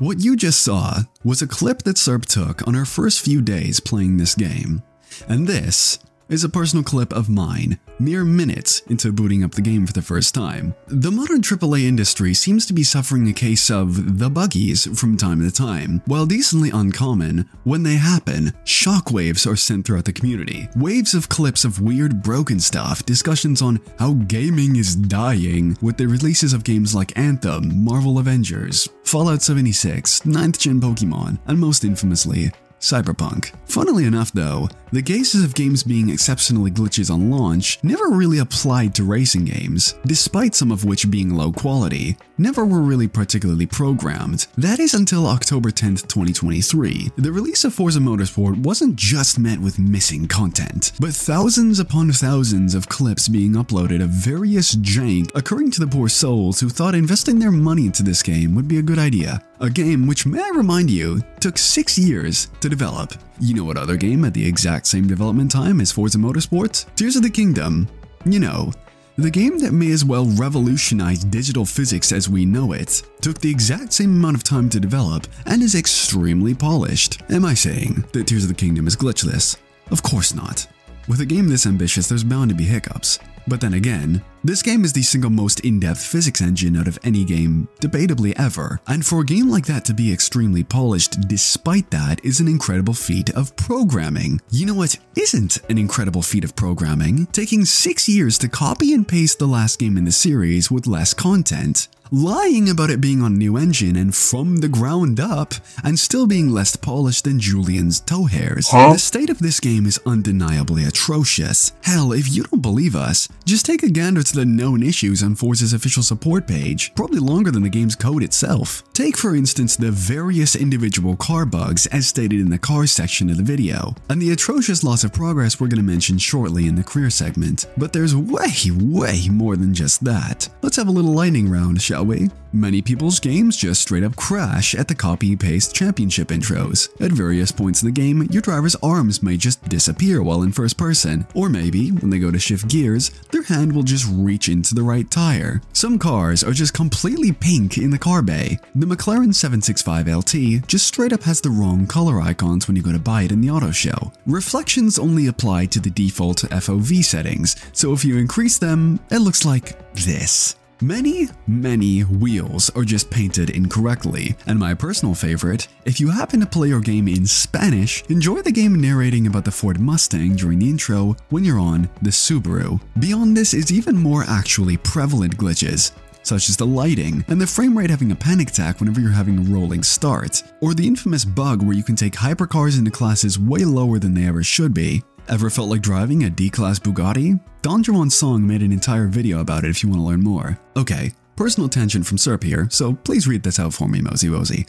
What you just saw was a clip that Serp took on her first few days playing this game. And this is a personal clip of mine, mere minutes into booting up the game for the first time. The modern triple A industry seems to be suffering a case of the buggies from time to time. While decently uncommon, when they happen, shockwaves are sent throughout the community. Waves of clips of weird broken stuff, discussions on how gaming is dying with the releases of games like Anthem, Marvel Avengers, Fallout seventy-six, ninth gen Pokemon, and most infamously, Cyberpunk. Funnily enough though, the cases of games being exceptionally glitches on launch never really applied to racing games, despite some of which being low quality, never were really particularly programmed. That is until October tenth, twenty twenty-three. The release of Forza Motorsport wasn't just met with missing content, but thousands upon thousands of clips being uploaded of various jank occurring to the poor souls who thought investing their money into this game would be a good idea. A game which, may I remind you, took six years to develop. You know what other game had the exact same development time as Forza Motorsport? Tears of the Kingdom. You know, the game that may as well revolutionize digital physics as we know it, took the exact same amount of time to develop and is extremely polished. Am I saying that Tears of the Kingdom is glitchless? Of course not. With a game this ambitious, there's bound to be hiccups. But then again, this game is the single most in-depth physics engine out of any game, debatably ever, and for a game like that to be extremely polished despite that is an incredible feat of programming. You know what isn't an incredible feat of programming? Taking six years to copy and paste the last game in the series with less content, lying about it being on a new engine and from the ground up, and still being less polished than Julian's toe hairs. Huh? The state of this game is undeniably atrocious. Hell, if you don't believe us, just take a gander to the known issues on Forza's official support page, probably longer than the game's code itself. Take for instance the various individual car bugs as stated in the cars section of the video, and the atrocious loss of progress we're going to mention shortly in the career segment. But there's way, way more than just that. Let's have a little lightning round, shall we? Way. Many people's games just straight up crash at the copy-paste championship intros. At various points in the game, your driver's arms may just disappear while in first person, or maybe, when they go to shift gears, their hand will just reach into the right tire. Some cars are just completely pink in the car bay. The McLaren seven sixty-five L T just straight up has the wrong color icons when you go to buy it in the auto show. Reflections only apply to the default F O V settings, so if you increase them, it looks like this. Many, many wheels are just painted incorrectly, and my personal favorite, if you happen to play your game in Spanish, enjoy the game narrating about the Ford Mustang during the intro when you're on the Subaru. Beyond this is even more actually prevalent glitches, such as the lighting and the frame rate having a panic attack whenever you're having a rolling start, or the infamous bug where you can take hypercars into classes way lower than they ever should be. Ever felt like driving a D-Class Bugatti? Don Juan Song made an entire video about it if you want to learn more. Okay, personal tangent from Serp here, so please read this out for me, Mosey Wosey.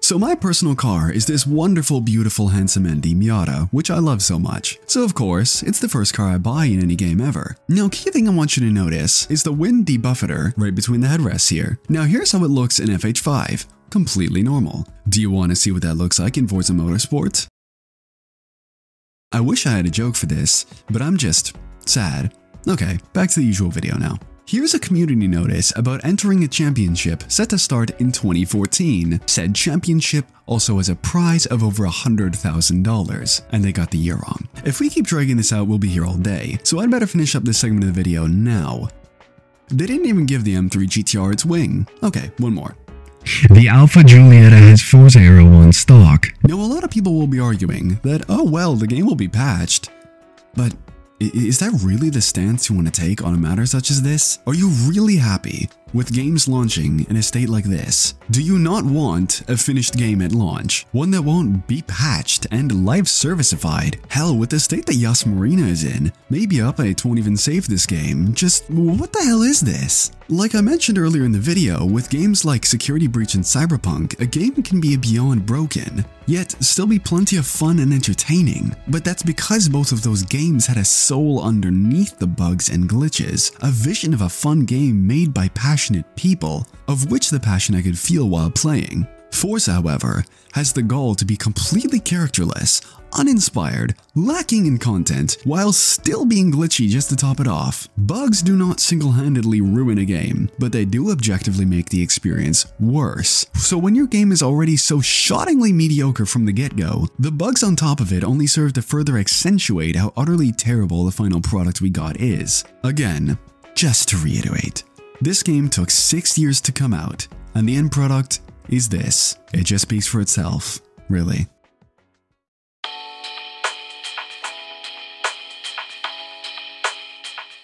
So my personal car is this wonderful, beautiful, handsome Andy Miata, which I love so much. So of course, it's the first car I buy in any game ever. Now, key thing I want you to notice is the wind debuffeter right between the headrests here. Now here's how it looks in F H five, completely normal. Do you want to see what that looks like in Forza Motorsport? I wish I had a joke for this, but I'm just sad. Okay, back to the usual video now. Here's a community notice about entering a championship set to start in twenty fourteen. Said championship also has a prize of over one hundred thousand dollars, and they got the year wrong. If we keep dragging this out, we'll be here all day, so I'd better finish up this segment of the video now. They didn't even give the M three G T R its wing. Okay, one more. The Alfa Giulietta has Forza Aero on stock. Now a lot of people will be arguing that, oh well, the game will be patched, but is that really the stance you want to take on a matter such as this? Are you really happy With games launching in a state like this, do you not want a finished game at launch? One that won't be patched and live servicified? Hell, with the state that Yas Marina is in, maybe Up eight won't even save this game. Just what the hell is this? Like I mentioned earlier in the video, with games like Security Breach and Cyberpunk, a game can be beyond broken, yet still be plenty of fun and entertaining. But that's because both of those games had a soul underneath the bugs and glitches, a vision of a fun game made by passionate people, of which the passion I could feel while playing. Forza, however, has the gall to be completely characterless, uninspired, lacking in content, while still being glitchy just to top it off. Bugs do not single-handedly ruin a game, but they do objectively make the experience worse. So when your game is already so shockingly mediocre from the get-go, the bugs on top of it only serve to further accentuate how utterly terrible the final product we got is. Again, just to reiterate, this game took six years to come out, and the end product is this. It just speaks for itself, really.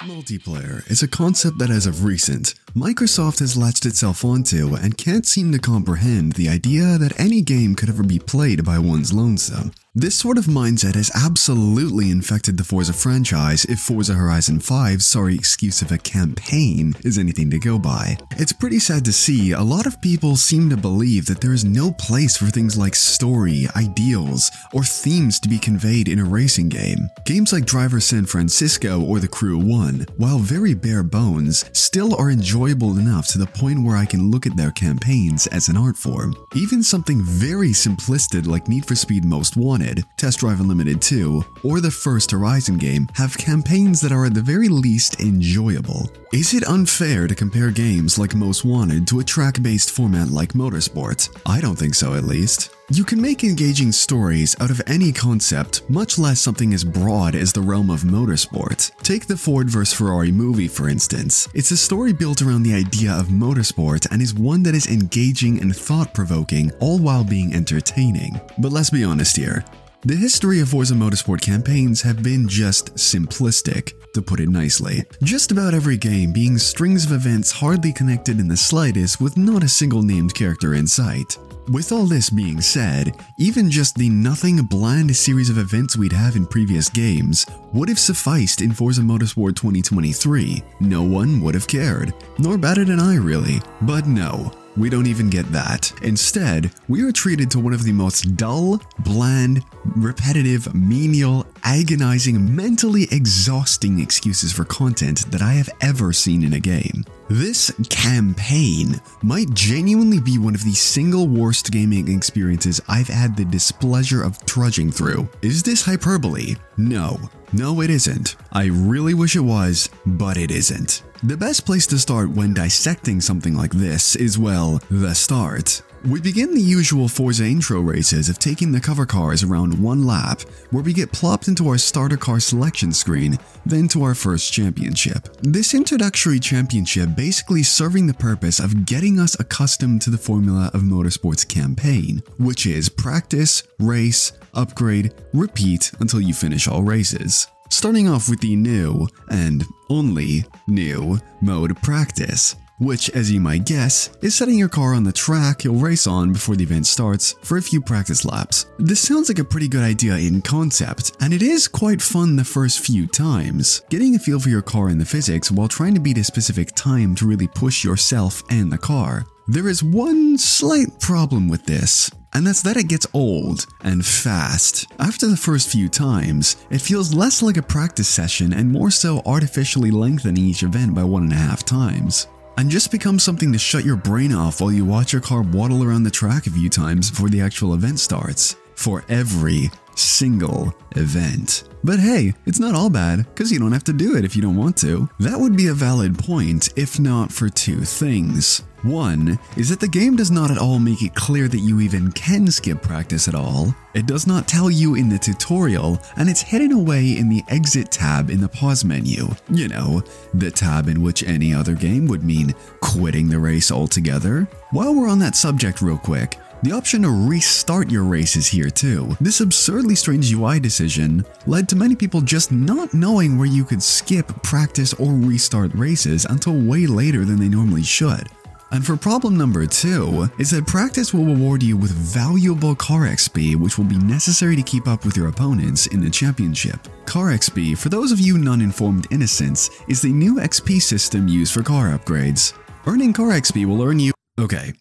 Multiplayer is a concept that as of recent, Microsoft has latched itself onto and can't seem to comprehend the idea that any game could ever be played by one's lonesome. This sort of mindset has absolutely infected the Forza franchise if Forza Horizon five's sorry excuse of a campaign is anything to go by. It's pretty sad to see a lot of people seem to believe that there is no place for things like story, ideals, or themes to be conveyed in a racing game. Games like Driver San Francisco or The Crew one, while very bare bones, still are enjoyable enough to the point where I can look at their campaigns as an art form. Even something very simplistic like Need for Speed Most Wanted, Test Drive Unlimited two, or the first Horizon game have campaigns that are at the very least enjoyable. Is it unfair to compare games like Most Wanted to a track-based format like Motorsport? I don't think so, at least. You can make engaging stories out of any concept, much less something as broad as the realm of motorsport. Take the Ford versus. Ferrari movie, for instance. It's a story built around the idea of motorsport and is one that is engaging and thought-provoking, all while being entertaining. But let's be honest here. The history of Forza Motorsport campaigns have been just simplistic, to put it nicely. Just about every game being strings of events hardly connected in the slightest with not a single named character in sight. With all this being said, even just the nothing bland series of events we'd have in previous games would have sufficed in Forza Motorsport twenty twenty-three. No one would have cared, nor batted an eye really, but no. We don't even get that. Instead, we are treated to one of the most dull, bland, repetitive, menial, agonizing, mentally exhausting excuses for content that I have ever seen in a game. This campaign might genuinely be one of the single worst gaming experiences I've had the displeasure of trudging through. Is this hyperbole? No. No, it isn't. I really wish it was, but it isn't. The best place to start when dissecting something like this is, well, the start. We begin the usual Forza intro races of taking the cover cars around one lap, where we get plopped into our starter car selection screen, then to our first championship. This introductory championship basically serving the purpose of getting us accustomed to the formula of Motorsport's campaign, which is practice, race, upgrade, repeat until you finish all races. Starting off with the new, and only new, mode practice, which, as you might guess, is setting your car on the track you'll race on before the event starts for a few practice laps. This sounds like a pretty good idea in concept, and it is quite fun the first few times, getting a feel for your car and the physics while trying to beat a specific time to really push yourself and the car. There is one slight problem with this, and that's that it gets old and fast. After the first few times, it feels less like a practice session and more so artificially lengthening each event by one and a half times, and just becomes something to shut your brain off while you watch your car waddle around the track a few times before the actual event starts, for every single event. But hey, it's not all bad, because you don't have to do it if you don't want to. That would be a valid point if not for two things. One is that the game does not at all make it clear that you even can skip practice at all. It does not tell you in the tutorial, and it's hidden away in the exit tab in the pause menu. You know, the tab in which any other game would mean quitting the race altogether. While we're on that subject real quick, The option to restart your race is here too. This absurdly strange U I decision led to many people just not knowing where you could skip, practice, or restart races until way later than they normally should. And for problem number two is that practice will reward you with valuable car X P, which will be necessary to keep up with your opponents in the championship. Car X P, for those of you non-informed innocents, is the new X P system used for car upgrades. Earning car X P will earn you… Okay.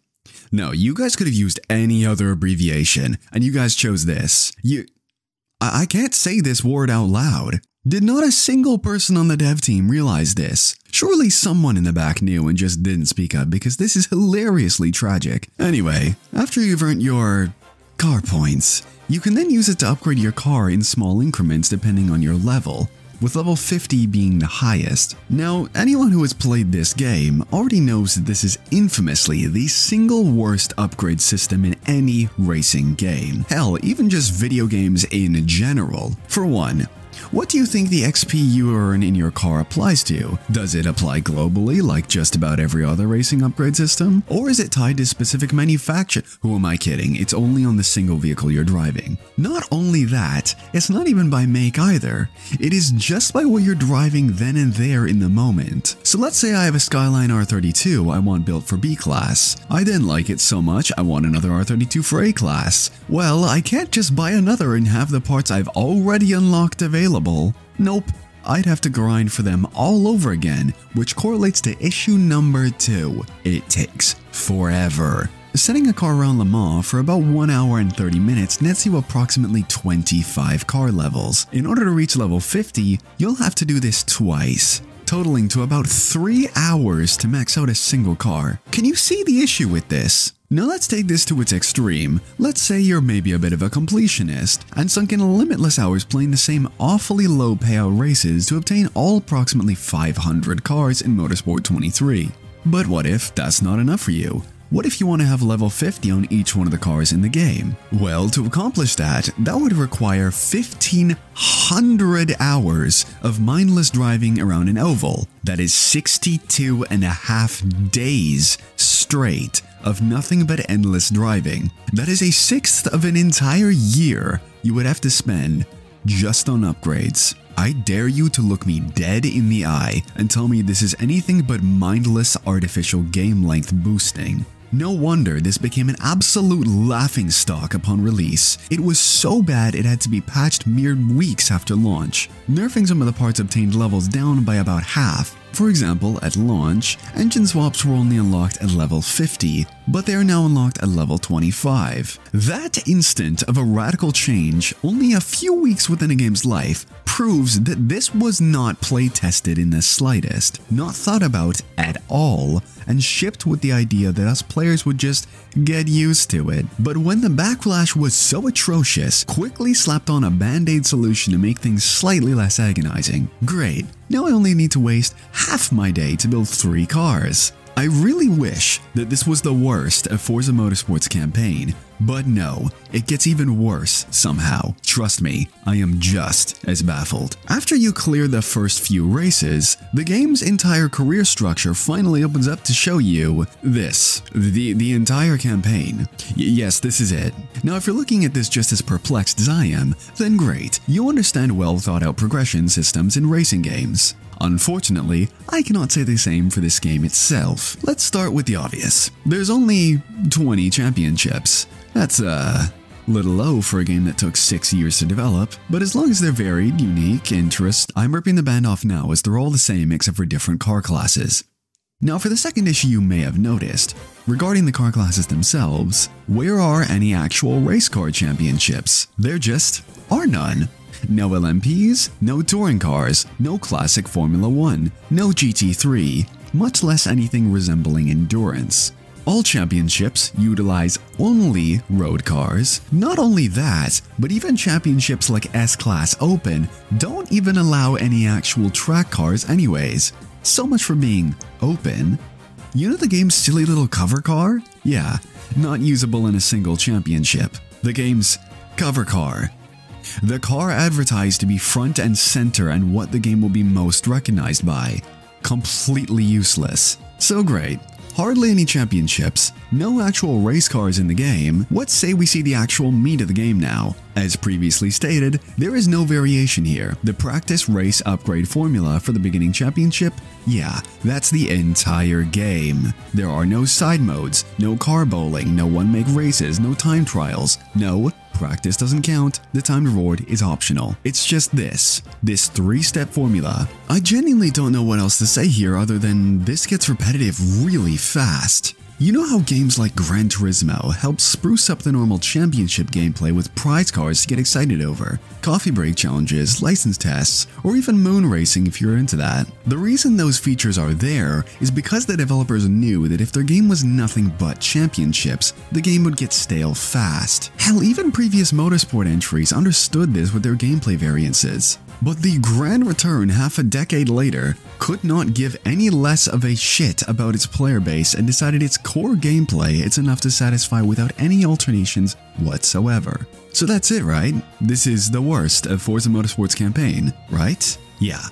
No, you guys could have used any other abbreviation, and you guys chose this. You… I, I can't say this word out loud. Did not a single person on the dev team realize this? Surely someone in the back knew and just didn't speak up, because this is hilariously tragic. Anyway, after you've earned your… car points, you can then use it to upgrade your car in small increments depending on your level, with level fifty being the highest. Now, anyone who has played this game already knows that this is infamously the single worst upgrade system in any racing game. Hell, even just video games in general. For one, what do you think the X P you earn in your car applies to? Does it apply globally like just about every other racing upgrade system? Or is it tied to specific manufacturer? Who am I kidding? It's only on the single vehicle you're driving. Not only that, it's not even by make either. It is just by what you're driving then and there in the moment. So let's say I have a Skyline R thirty-two I want built for B class. I didn't like it so much I want another R thirty-two for A class. Well, I can't just buy another and have the parts I've already unlocked available. Available. Nope, I'd have to grind for them all over again, which correlates to issue number two. It takes forever. Setting a car around Le Mans for about one hour and thirty minutes nets you approximately twenty-five car levels. In order to reach level fifty, you'll have to do this twice, totaling to about three hours to max out a single car. Can you see the issue with this? Now let's take this to its extreme. Let's say you're maybe a bit of a completionist and sunk in limitless hours playing the same awfully low payout races to obtain all approximately five hundred cars in Motorsport twenty-three. But what if that's not enough for you? What if you want to have level fifty on each one of the cars in the game? Well, to accomplish that, that would require fifteen hundred hours of mindless driving around an oval. That is sixty-two and a half days straight of nothing but endless driving. That is a sixth of an entire year you would have to spend just on upgrades. I dare you to look me dead in the eye and tell me this is anything but mindless artificial game length boosting. No wonder this became an absolute laughingstock upon release. It was so bad it had to be patched mere weeks after launch, nerfing some of the parts obtained levels down by about half. For example, at launch, engine swaps were only unlocked at level fifty, but they are now unlocked at level twenty-five. That instant of a radical change, only a few weeks within a game's life, proves that this was not play tested in the slightest, not thought about at all, and shipped with the idea that us players would just get used to it. But when the backlash was so atrocious, quickly slapped on a band-aid solution to make things slightly less agonizing. Great. Now I only need to waste half my day to build three cars. I really wish that this was the worst of Forza Motorsport's campaign, but no, it gets even worse somehow. Trust me, I am just as baffled. After you clear the first few races, the game's entire career structure finally opens up to show you this, the, the entire campaign. Y- yes, this is it. Now, if you're looking at this just as perplexed as I am, then great, you understand well thought out progression systems in racing games. Unfortunately, I cannot say the same for this game itself. Let's start with the obvious. There's only twenty championships. That's a little low for a game that took six years to develop, but as long as they're varied, unique, interest, I'm ripping the band off now as they're all the same except for different car classes. Now for the second issue you may have noticed, regarding the car classes themselves, where are any actual race car championships? There just are none. No L M Ps, no touring cars, no classic Formula one, no G T three, much less anything resembling endurance. All championships utilize only road cars. Not only that, but even championships like S class Open don't even allow any actual track cars anyways. So much for being open. You know the game's silly little cover car? Yeah, not usable in a single championship. The game's cover car. The car advertised to be front and center and what the game will be most recognized by. Completely useless. So great. hardly any championships, no actual race cars in the game. What say we see the actual meat of the game now? As previously stated, there is no variation here. The practice race upgrade formula for the beginning championship, yeah, that's the entire game. There are no side modes, no car bowling, no one-make races, no time trials, no practice doesn't count, the timed reward is optional. It's just this, this three-step formula. I genuinely don't know what else to say here other than this gets repetitive really fast. You know how games like Gran Turismo help spruce up the normal championship gameplay with prize cars to get excited over, coffee break challenges, license tests, or even moon racing if you're into that. The reason those features are there is because the developers knew that if their game was nothing but championships, the game would get stale fast. Hell, even previous motorsport entries understood this with their gameplay variances. But the grand return half a decade later could not give any less of a shit about its player base and decided its core gameplay it's enough to satisfy without any alternations whatsoever. So that's it, right? This is the worst of Forza Motorsport's campaign, right? Yeah.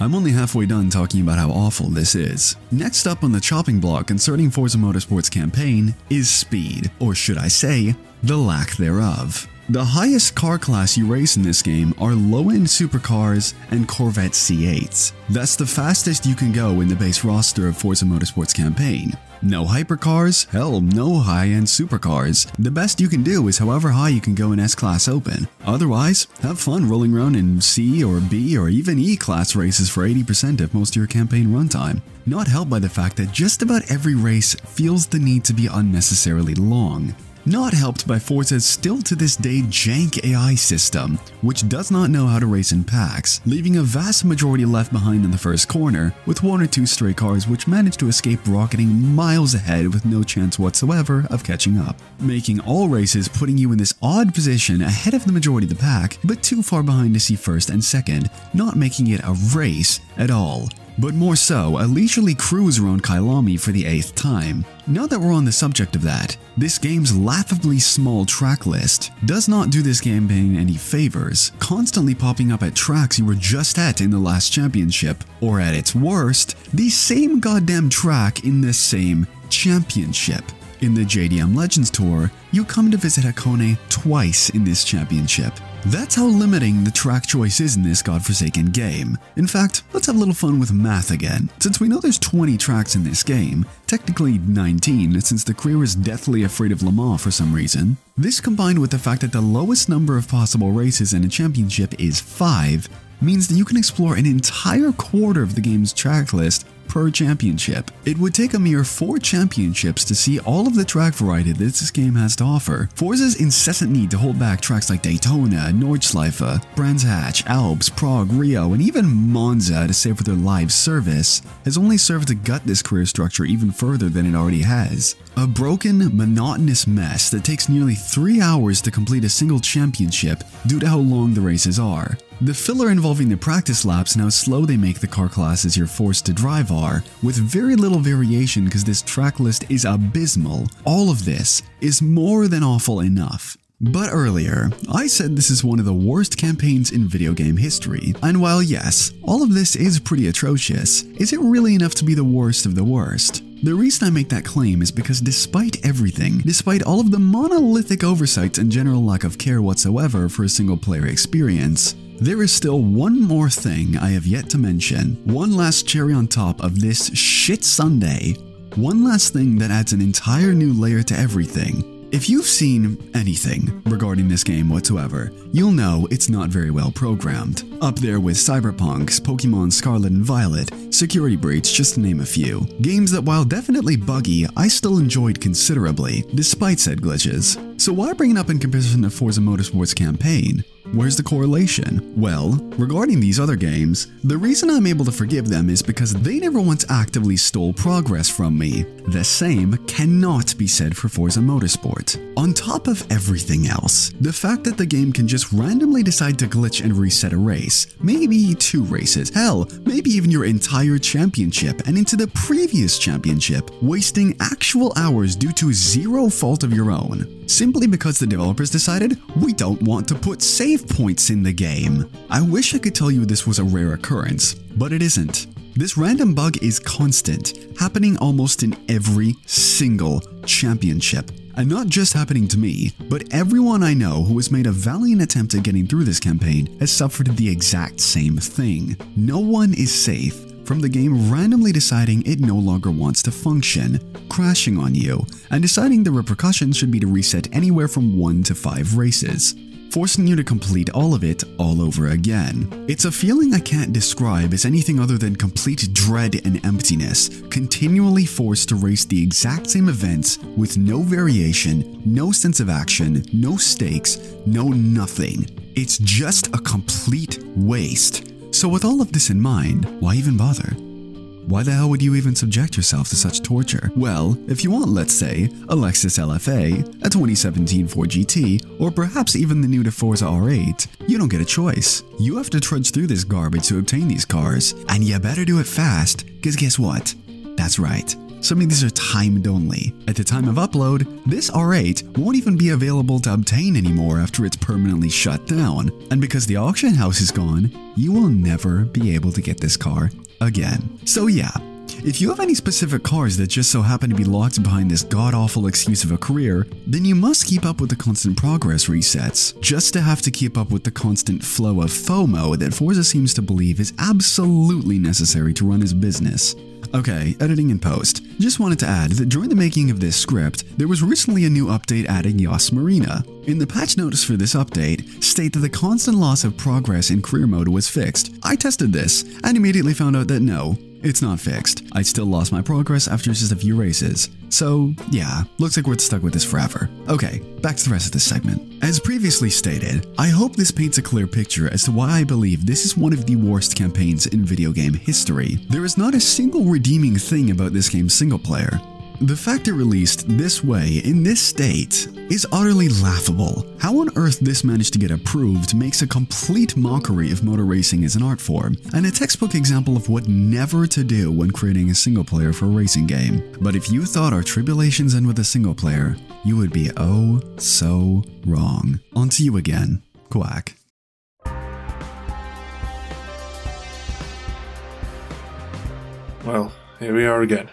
I'm only halfway done talking about how awful this is. Next up on the chopping block concerning Forza Motorsport's campaign is speed, or should I say, the lack thereof. The highest car class you race in this game are low-end supercars and Corvette C eights. That's the fastest you can go in the base roster of Forza Motorsport's campaign. No hypercars, hell, no high-end supercars. The best you can do is however high you can go in S-Class Open. Otherwise, have fun rolling around in C or B or even E-Class races for eighty percent of most of your campaign runtime. Not helped by the fact that just about every race feels the need to be unnecessarily long. Not helped by Forza's still to this day jank A I system, which does not know how to race in packs, leaving a vast majority left behind in the first corner, with one or two stray cars which manage to escape rocketing miles ahead with no chance whatsoever of catching up, making all races putting you in this odd position ahead of the majority of the pack, but too far behind to see first and second, not making it a race at all. But more so, a leisurely cruise around Kailami for the eighth time. Now that we're on the subject of that, this game's laughably small track list does not do this campaign any favors, constantly popping up at tracks you were just at in the last championship, or at its worst, the same goddamn track in the same championship. In the J D M Legends Tour, you come to visit Hakone twice in this championship. That's how limiting the track choice is in this godforsaken game. In fact, let's have a little fun with math again. Since we know there's twenty tracks in this game, technically nineteen since the career is deathly afraid of Le Mans for some reason, this combined with the fact that the lowest number of possible races in a championship is five, means that you can explore an entire quarter of the game's track list per championship. It would take a mere four championships to see all of the track variety that this game has to offer. Forza's incessant need to hold back tracks like Daytona, Nordschleife, Brands Hatch, Alps, Prague, Rio, and even Monza to save for their live service has only served to gut this career structure even further than it already has. A broken, monotonous mess that takes nearly three hours to complete a single championship due to how long the races are. The filler involving the practice laps and how slow they make the car classes you're forced to drive are, with very little variation because this track list is abysmal. All of this is more than awful enough. But earlier, I said this is one of the worst campaigns in video game history, and while yes, all of this is pretty atrocious, is it really enough to be the worst of the worst? The reason I make that claim is because despite everything, despite all of the monolithic oversights and general lack of care whatsoever for a single player experience, there is still one more thing I have yet to mention, one last cherry on top of this shit sundae, one last thing that adds an entire new layer to everything. If you've seen anything regarding this game whatsoever, you'll know it's not very well programmed. Up there with Cyberpunk's, Pokemon Scarlet and Violet, Security Breach, just to name a few. Games that while definitely buggy, I still enjoyed considerably, despite said glitches. So why bring it up in comparison to Forza Motorsport's campaign? Where's the correlation? Well, regarding these other games, the reason I'm able to forgive them is because they never once actively stole progress from me. The same cannot be said for Forza Motorsport. On top of everything else, the fact that the game can just randomly decide to glitch and reset a race, maybe two races, hell, maybe even your entire championship and into the previous championship, wasting actual hours due to zero fault of your own, simply because the developers decided we don't want to put save points in the game. I wish I could tell you this was a rare occurrence, but it isn't. This random bug is constant, happening almost in every single championship. And not just happening to me, but everyone I know who has made a valiant attempt at getting through this campaign has suffered the exact same thing. No one is safe from the game randomly deciding it no longer wants to function, crashing on you, and deciding the repercussions should be to reset anywhere from one to five races, forcing you to complete all of it all over again. It's a feeling I can't describe as anything other than complete dread and emptiness, continually forced to race the exact same events with no variation, no sense of action, no stakes, no nothing. It's just a complete waste. So with all of this in mind, why even bother? Why the hell would you even subject yourself to such torture? Well, if you want, let's say, a Lexus L F A, a twenty seventeen Ford G T, or perhaps even the new DeForza R eight, you don't get a choice. You have to trudge through this garbage to obtain these cars, and you better do it fast, cause guess what? That's right. Some of these are timed only. At the time of upload, this R eight won't even be available to obtain anymore after it's permanently shut down. And because the auction house is gone, you will never be able to get this car again. So yeah, if you have any specific cars that just so happen to be locked behind this god-awful excuse of a career, then you must keep up with the constant progress resets, just to have to keep up with the constant flow of FOMO that Forza seems to believe is absolutely necessary to run his business. Okay, editing and post. Just wanted to add that during the making of this script, there was recently a new update adding Yas Marina. In the patch notes for this update, state that the constant loss of progress in career mode was fixed. I tested this and immediately found out that no, it's not fixed. I still lost my progress after just a few races. So yeah, looks like we're stuck with this forever. Okay, back to the rest of this segment. As previously stated, I hope this paints a clear picture as to why I believe this is one of the worst campaigns in video game history. There is not a single redeeming thing about this game's single player. The fact it released this way, in this state, is utterly laughable. How on earth this managed to get approved makes a complete mockery of motor racing as an art form, and a textbook example of what never to do when creating a single player for a racing game. But if you thought our tribulations end with a single player, you would be oh so wrong. On to you again, Quack. Well, here we are again.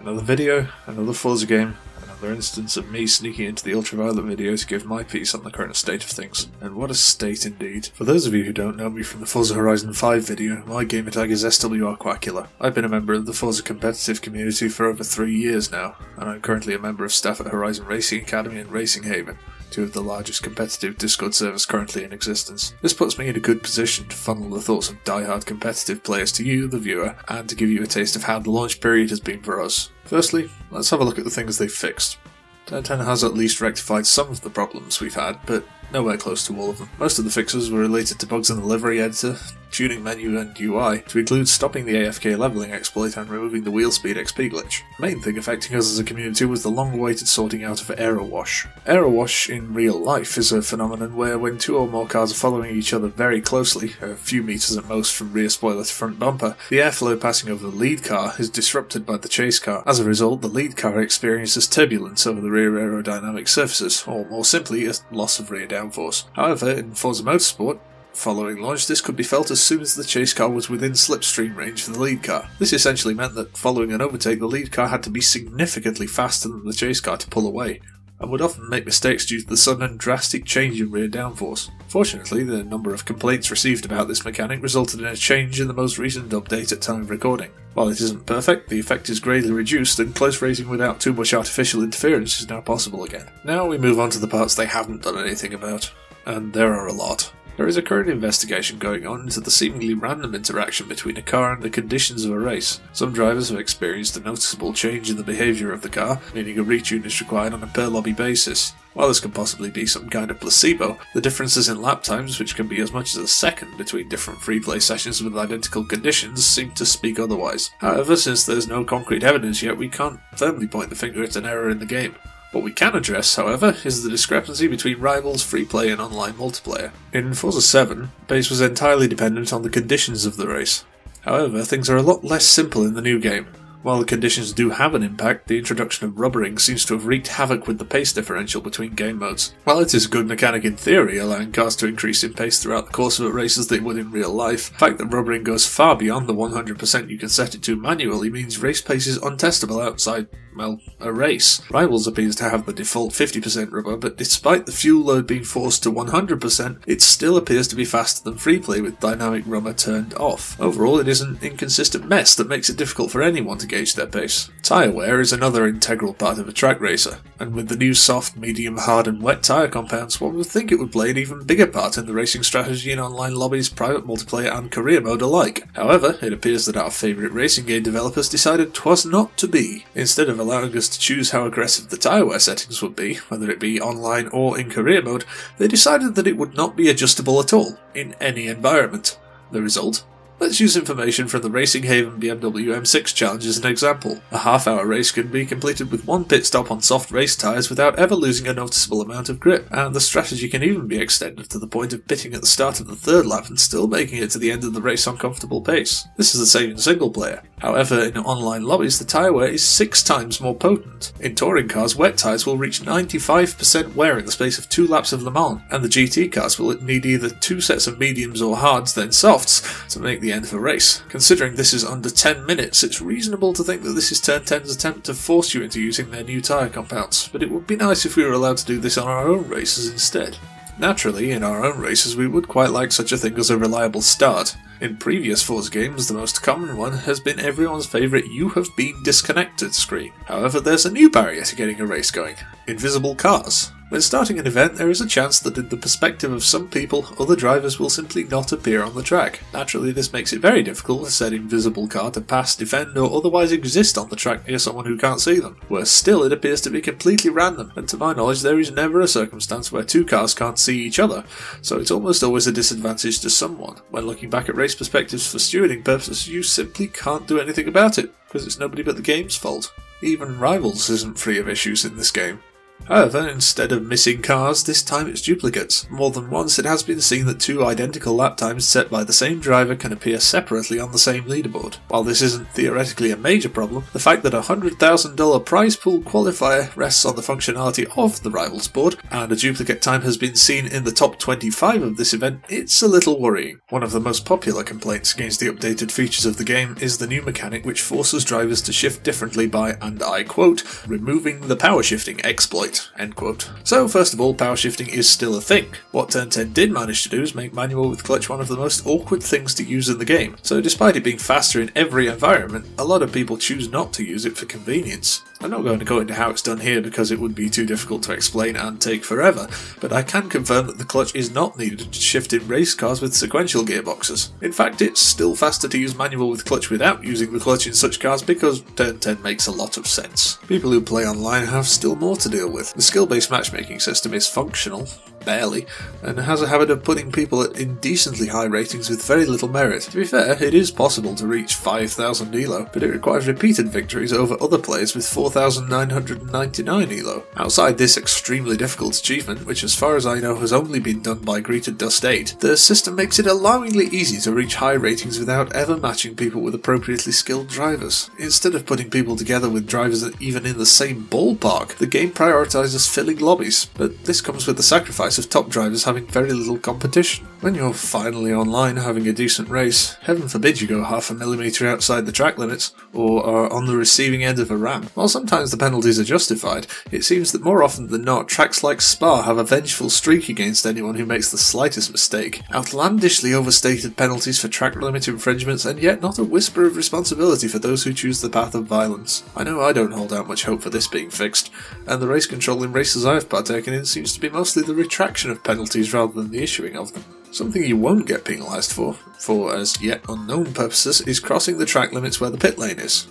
Another video, another Forza game, another instance of me sneaking into the Ultraviolet video to give my piece on the current state of things. And what a state indeed. For those of you who don't know me from the Forza Horizon five video, my gamer tag is S W R Quackula. I've been a member of the Forza competitive community for over three years now, and I'm currently a member of staff at Horizon Racing Academy and Racing Haven, two of the largest competitive Discord servers currently in existence. This puts me in a good position to funnel the thoughts of diehard competitive players to you, the viewer, and to give you a taste of how the launch period has been for us. Firstly, let's have a look at the things they've fixed. ten ten has at least rectified some of the problems we've had, but nowhere close to all of them. Most of the fixes were related to bugs in the livery editor, tuning menu and U I, to include stopping the A F K leveling exploit and removing the wheel speed X P glitch. The main thing affecting us as a community was the long-awaited sorting out of aero wash. Aero wash in real life is a phenomenon where when two or more cars are following each other very closely, a few meters at most from rear spoiler to front bumper, the airflow passing over the lead car is disrupted by the chase car. As a result, the lead car experiences turbulence over the rear aerodynamic surfaces, or more simply, a loss of rear downforce. However, in Forza Motorsport, following launch, this could be felt as soon as the chase car was within slipstream range for the lead car. This essentially meant that following an overtake, the lead car had to be significantly faster than the chase car to pull away, and would often make mistakes due to the sudden drastic change in rear downforce. Fortunately, the number of complaints received about this mechanic resulted in a change in the most recent update at time of recording. While it isn't perfect, the effect is greatly reduced, and close racing without too much artificial interference is now possible again. Now we move on to the parts they haven't done anything about, and there are a lot. There is a current investigation going on into the seemingly random interaction between a car and the conditions of a race. Some drivers have experienced a noticeable change in the behaviour of the car, meaning a retune is required on a per lobby basis. While this could possibly be some kind of placebo, the differences in lap times, which can be as much as a second between different free play sessions with identical conditions, seem to speak otherwise. However, since there's no concrete evidence yet, we can't firmly point the finger at an error in the game. What we can address, however, is the discrepancy between rivals, free play, and online multiplayer. In Forza seven, pace was entirely dependent on the conditions of the race. However, things are a lot less simple in the new game. While the conditions do have an impact, the introduction of rubbering seems to have wreaked havoc with the pace differential between game modes. While it is a good mechanic in theory, allowing cars to increase in pace throughout the course of a race as they would in real life, the fact that rubbering goes far beyond the one hundred percent you can set it to manually means race pace is untestable outside, well, a race. Rivals appears to have the default fifty percent rubber, but despite the fuel load being forced to one hundred percent, it still appears to be faster than free play with dynamic rubber turned off. Overall, it is an inconsistent mess that makes it difficult for anyone to gauge their pace. Tyre wear is another integral part of a track racer, and with the new soft, medium, hard and wet tyre compounds, one would think it would play an even bigger part in the racing strategy in online lobbies, private multiplayer and career mode alike. However, it appears that our favourite racing game developers decided 'twas not to be. Instead of allowing us to choose how aggressive the tyre wear settings would be, whether it be online or in career mode, they decided that it would not be adjustable at all, in any environment. The result? Let's use information from the Racing Haven B M W M six challenge as an example. A half-hour race can be completed with one pit stop on soft race tyres without ever losing a noticeable amount of grip, and the strategy can even be extended to the point of pitting at the start of the third lap and still making it to the end of the race on comfortable pace. This is the same in single player. However, in online lobbies the tyre wear is six times more potent. In touring cars, wet tyres will reach ninety-five percent wear in the space of two laps of Le Mans, and the G T cars will need either two sets of mediums or hards then softs to make the end of a race. Considering this is under ten minutes, it's reasonable to think that this is Turn ten's attempt to force you into using their new tyre compounds, but it would be nice if we were allowed to do this on our own races instead. Naturally, in our own races we would quite like such a thing as a reliable start. In previous Forza games, the most common one has been everyone's favourite "you have been disconnected" screen. However, there's a new barrier to getting a race going: invisible cars. When starting an event, there is a chance that in the perspective of some people, other drivers will simply not appear on the track. Naturally, this makes it very difficult for said invisible car to pass, defend, or otherwise exist on the track near someone who can't see them. Worse still, it appears to be completely random, and to my knowledge there is never a circumstance where two cars can't see each other, so it's almost always a disadvantage to someone. When looking back at race perspectives for stewarding purposes, you simply can't do anything about it, because it's nobody but the game's fault. Even Rivals isn't free of issues in this game. However, instead of missing cars, this time it's duplicates. More than once it has been seen that two identical lap times set by the same driver can appear separately on the same leaderboard. While this isn't theoretically a major problem, the fact that a one hundred thousand dollar prize pool qualifier rests on the functionality of the Rivals board, and a duplicate time has been seen in the top twenty-five of this event, it's a little worrying. One of the most popular complaints against the updated features of the game is the new mechanic which forces drivers to shift differently by, and I quote, removing the power shifting exploit. End quote. So first of all, power shifting is still a thing. What Turn ten did manage to do is make manual with clutch one of the most awkward things to use in the game, so despite it being faster in every environment, a lot of people choose not to use it for convenience. I'm not going to go into how it's done here because it would be too difficult to explain and take forever, but I can confirm that the clutch is not needed to shift in race cars with sequential gearboxes. In fact, it's still faster to use manual with clutch without using the clutch in such cars because Turn ten makes a lot of sense. People who play online have still more to deal with. With. The skill-based matchmaking system is functional, barely, and has a habit of putting people at indecently high ratings with very little merit. To be fair, it is possible to reach five thousand E L O, but it requires repeated victories over other players with four thousand nine hundred ninety-nine E L O. Outside this extremely difficult achievement, which as far as I know has only been done by Greeted Dust eight, the system makes it alarmingly easy to reach high ratings without ever matching people with appropriately skilled drivers. Instead of putting people together with drivers that even in the same ballpark, the game prioritises filling lobbies, but this comes with the sacrifice of top drivers having very little competition. When you're finally online having a decent race, heaven forbid you go half a millimetre outside the track limits, or are on the receiving end of a ram. While sometimes the penalties are justified, it seems that more often than not, tracks like Spa have a vengeful streak against anyone who makes the slightest mistake. Outlandishly overstated penalties for track limit infringements, and yet not a whisper of responsibility for those who choose the path of violence. I know I don't hold out much hope for this being fixed, and the race control in races I've partaken in seems to be mostly the retraction of penalties rather than the issuing of them. Something you won't get penalised for, for as yet unknown purposes, is crossing the track limits where the pit lane is.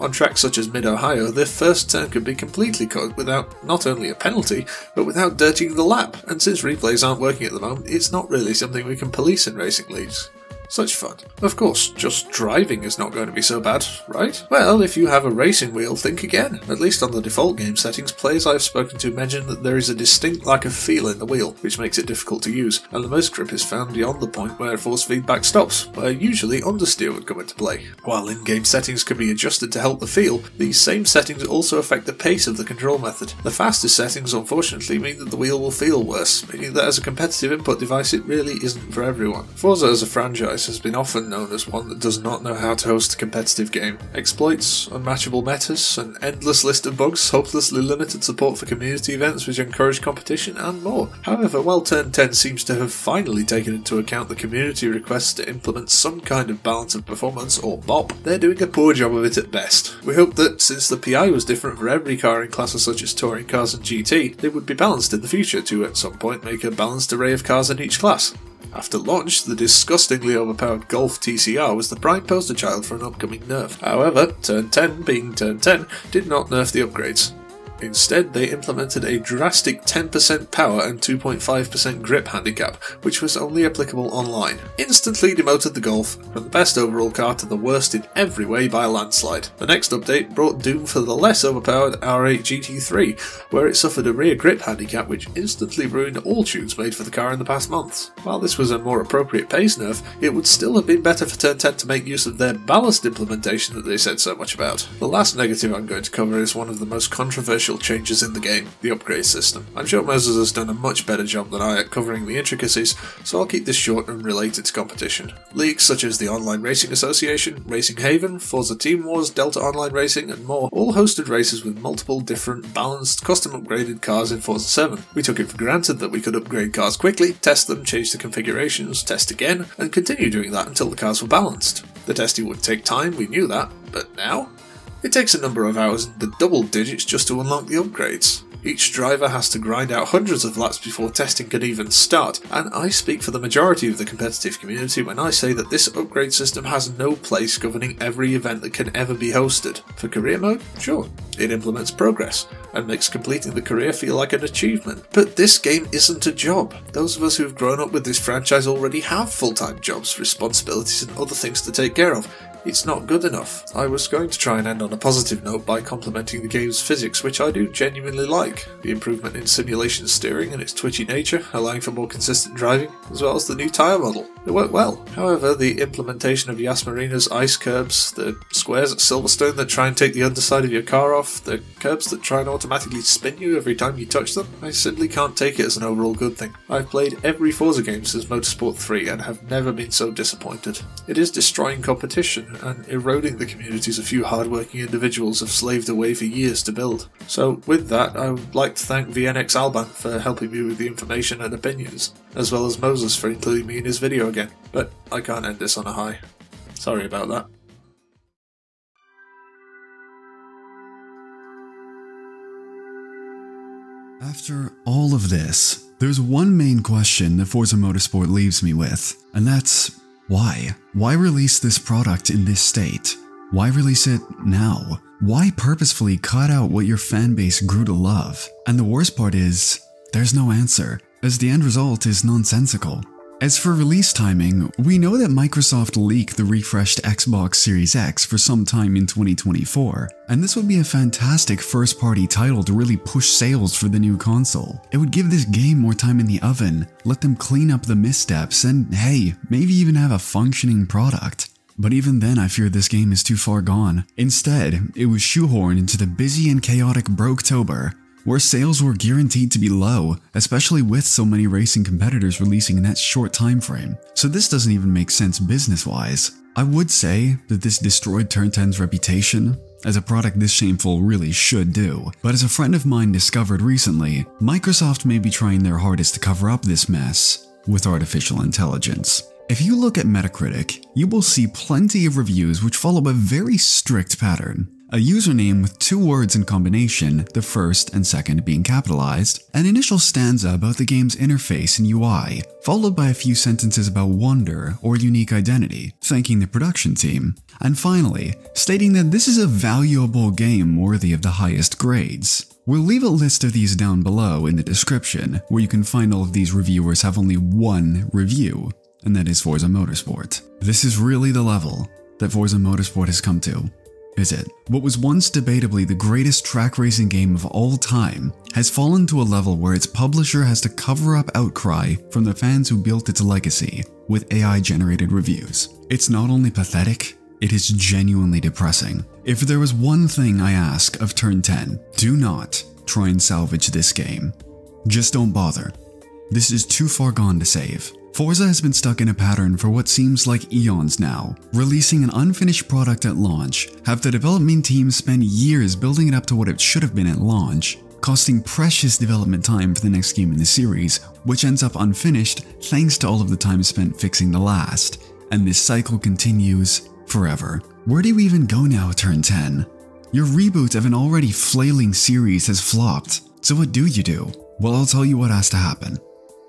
On tracks such as Mid-Ohio, the first turn could be completely cut without not only a penalty, but without dirtying the lap, and since replays aren't working at the moment, it's not really something we can police in racing leagues. Such fun. Of course, just driving is not going to be so bad, right? Well, if you have a racing wheel, think again. At least on the default game settings, players I have spoken to mention that there is a distinct lack of feel in the wheel, which makes it difficult to use, and the most grip is found beyond the point where force feedback stops, where usually understeer would come into play. While in-game settings can be adjusted to help the feel, these same settings also affect the pace of the control method. The fastest settings, unfortunately, mean that the wheel will feel worse, meaning that as a competitive input device it really isn't for everyone. Forza as a franchise has been often known as one that does not know how to host a competitive game. Exploits, unmatchable metas, an endless list of bugs, hopelessly limited support for community events which encourage competition, and more. However, while Turn ten seems to have finally taken into account the community requests to implement some kind of balance of performance, or B O P, they're doing a poor job of it at best. We hope that, since the P I was different for every car in classes such as touring cars and G T, they would be balanced in the future to, at some point, make a balanced array of cars in each class. After launch, the disgustingly overpowered Golf T C R was the prime poster child for an upcoming nerf. However, Turn ten, being Turn ten, did not nerf the upgrades. Instead, they implemented a drastic ten percent power and two point five percent grip handicap, which was only applicable online. Instantly demoted the Golf from the best overall car to the worst in every way by a landslide. The next update brought doom for the less overpowered R eight G T three, where it suffered a rear grip handicap which instantly ruined all tunes made for the car in the past months. While this was a more appropriate pace nerf, it would still have been better for Turn ten to make use of their ballast implementation that they said so much about. The last negative I'm going to cover is one of the most controversial changes in the game, the upgrade system. I'm sure Moses has done a much better job than I at covering the intricacies, so I'll keep this short and related to competition. Leagues such as the Online Racing Association, Racing Haven, Forza Team Wars, Delta Online Racing and more all hosted races with multiple different balanced custom upgraded cars in Forza seven. We took it for granted that we could upgrade cars quickly, test them, change the configurations, test again, and continue doing that until the cars were balanced. The testing would take time, we knew that, but now? It takes a number of hours and the double digits just to unlock the upgrades. Each driver has to grind out hundreds of laps before testing can even start, and I speak for the majority of the competitive community when I say that this upgrade system has no place governing every event that can ever be hosted. For career mode, sure, it implements progress, and makes completing the career feel like an achievement. But this game isn't a job. Those of us who have grown up with this franchise already have full-time jobs, responsibilities and other things to take care of. It's not good enough. I was going to try and end on a positive note by complimenting the game's physics, which I do genuinely like. The improvement in simulation steering and its twitchy nature, allowing for more consistent driving, as well as the new tyre model. It worked well. However, the implementation of Yas Marina's ice curbs, the squares at Silverstone that try and take the underside of your car off, the curbs that try and automatically spin you every time you touch them, I simply can't take it as an overall good thing. I've played every Forza game since Motorsport three and have never been so disappointed. It is destroying competition and eroding the communities a few hard-working individuals have slaved away for years to build. So with that, I would like to thank V N X Alban for helping me with the information and opinions, as well as Moses for including me in his video again, but I can't end this on a high. Sorry about that. After all of this, there's one main question that Forza Motorsport leaves me with, and that's why? Why release this product in this state? Why release it now? Why purposefully cut out what your fanbase grew to love? And the worst part is, there's no answer, as the end result is nonsensical. As for release timing, we know that Microsoft leaked the refreshed Xbox Series X for some time in twenty twenty-four, and this would be a fantastic first-party title to really push sales for the new console. It would give this game more time in the oven, let them clean up the missteps, and hey, maybe even have a functioning product. But even then, I fear this game is too far gone. Instead, it was shoehorned into the busy and chaotic Broketober, where sales were guaranteed to be low, especially with so many racing competitors releasing in that short time frame. So this doesn't even make sense business-wise. I would say that this destroyed Turn ten's reputation, as a product this shameful really should do. But as a friend of mine discovered recently, Microsoft may be trying their hardest to cover up this mess with artificial intelligence. If you look at Metacritic, you will see plenty of reviews which follow a very strict pattern. A username with two words in combination, the first and second being capitalized, an initial stanza about the game's interface and U I, followed by a few sentences about wonder or unique identity, thanking the production team, and finally, stating that this is a valuable game worthy of the highest grades. We'll leave a list of these down below in the description, where you can find all of these reviewers have only one review. and that is Forza Motorsport. This is really the level that Forza Motorsport has come to, is it? What was once debatably the greatest track racing game of all time has fallen to a level where its publisher has to cover up outcry from the fans who built its legacy with A I-generated reviews. It's not only pathetic, it is genuinely depressing. If there was one thing I ask of Turn ten, do not try and salvage this game. Just don't bother. This is too far gone to save. Forza has been stuck in a pattern for what seems like eons now, releasing an unfinished product at launch, have the development team spend years building it up to what it should have been at launch, costing precious development time for the next game in the series, which ends up unfinished thanks to all of the time spent fixing the last, and this cycle continues forever. Where do you even go now, Turn ten? Your reboot of an already flailing series has flopped, so what do you do? Well, I'll tell you what has to happen.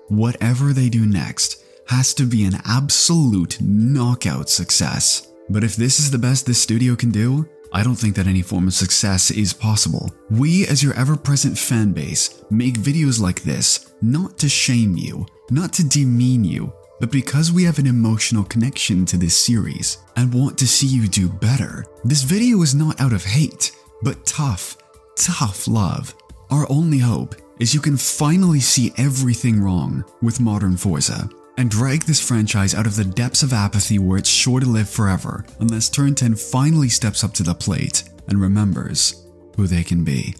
Whatever they do next has to be an absolute knockout success. But if this is the best this studio can do, I don't think that any form of success is possible. We, as your ever-present fan base, make videos like this not to shame you, not to demean you, but because we have an emotional connection to this series and want to see you do better. This video is not out of hate, but tough, tough love. Our only hope is you can finally see everything wrong with modern Forza and drag this franchise out of the depths of apathy where it's sure to live forever unless Turn ten finally steps up to the plate and remembers who they can be.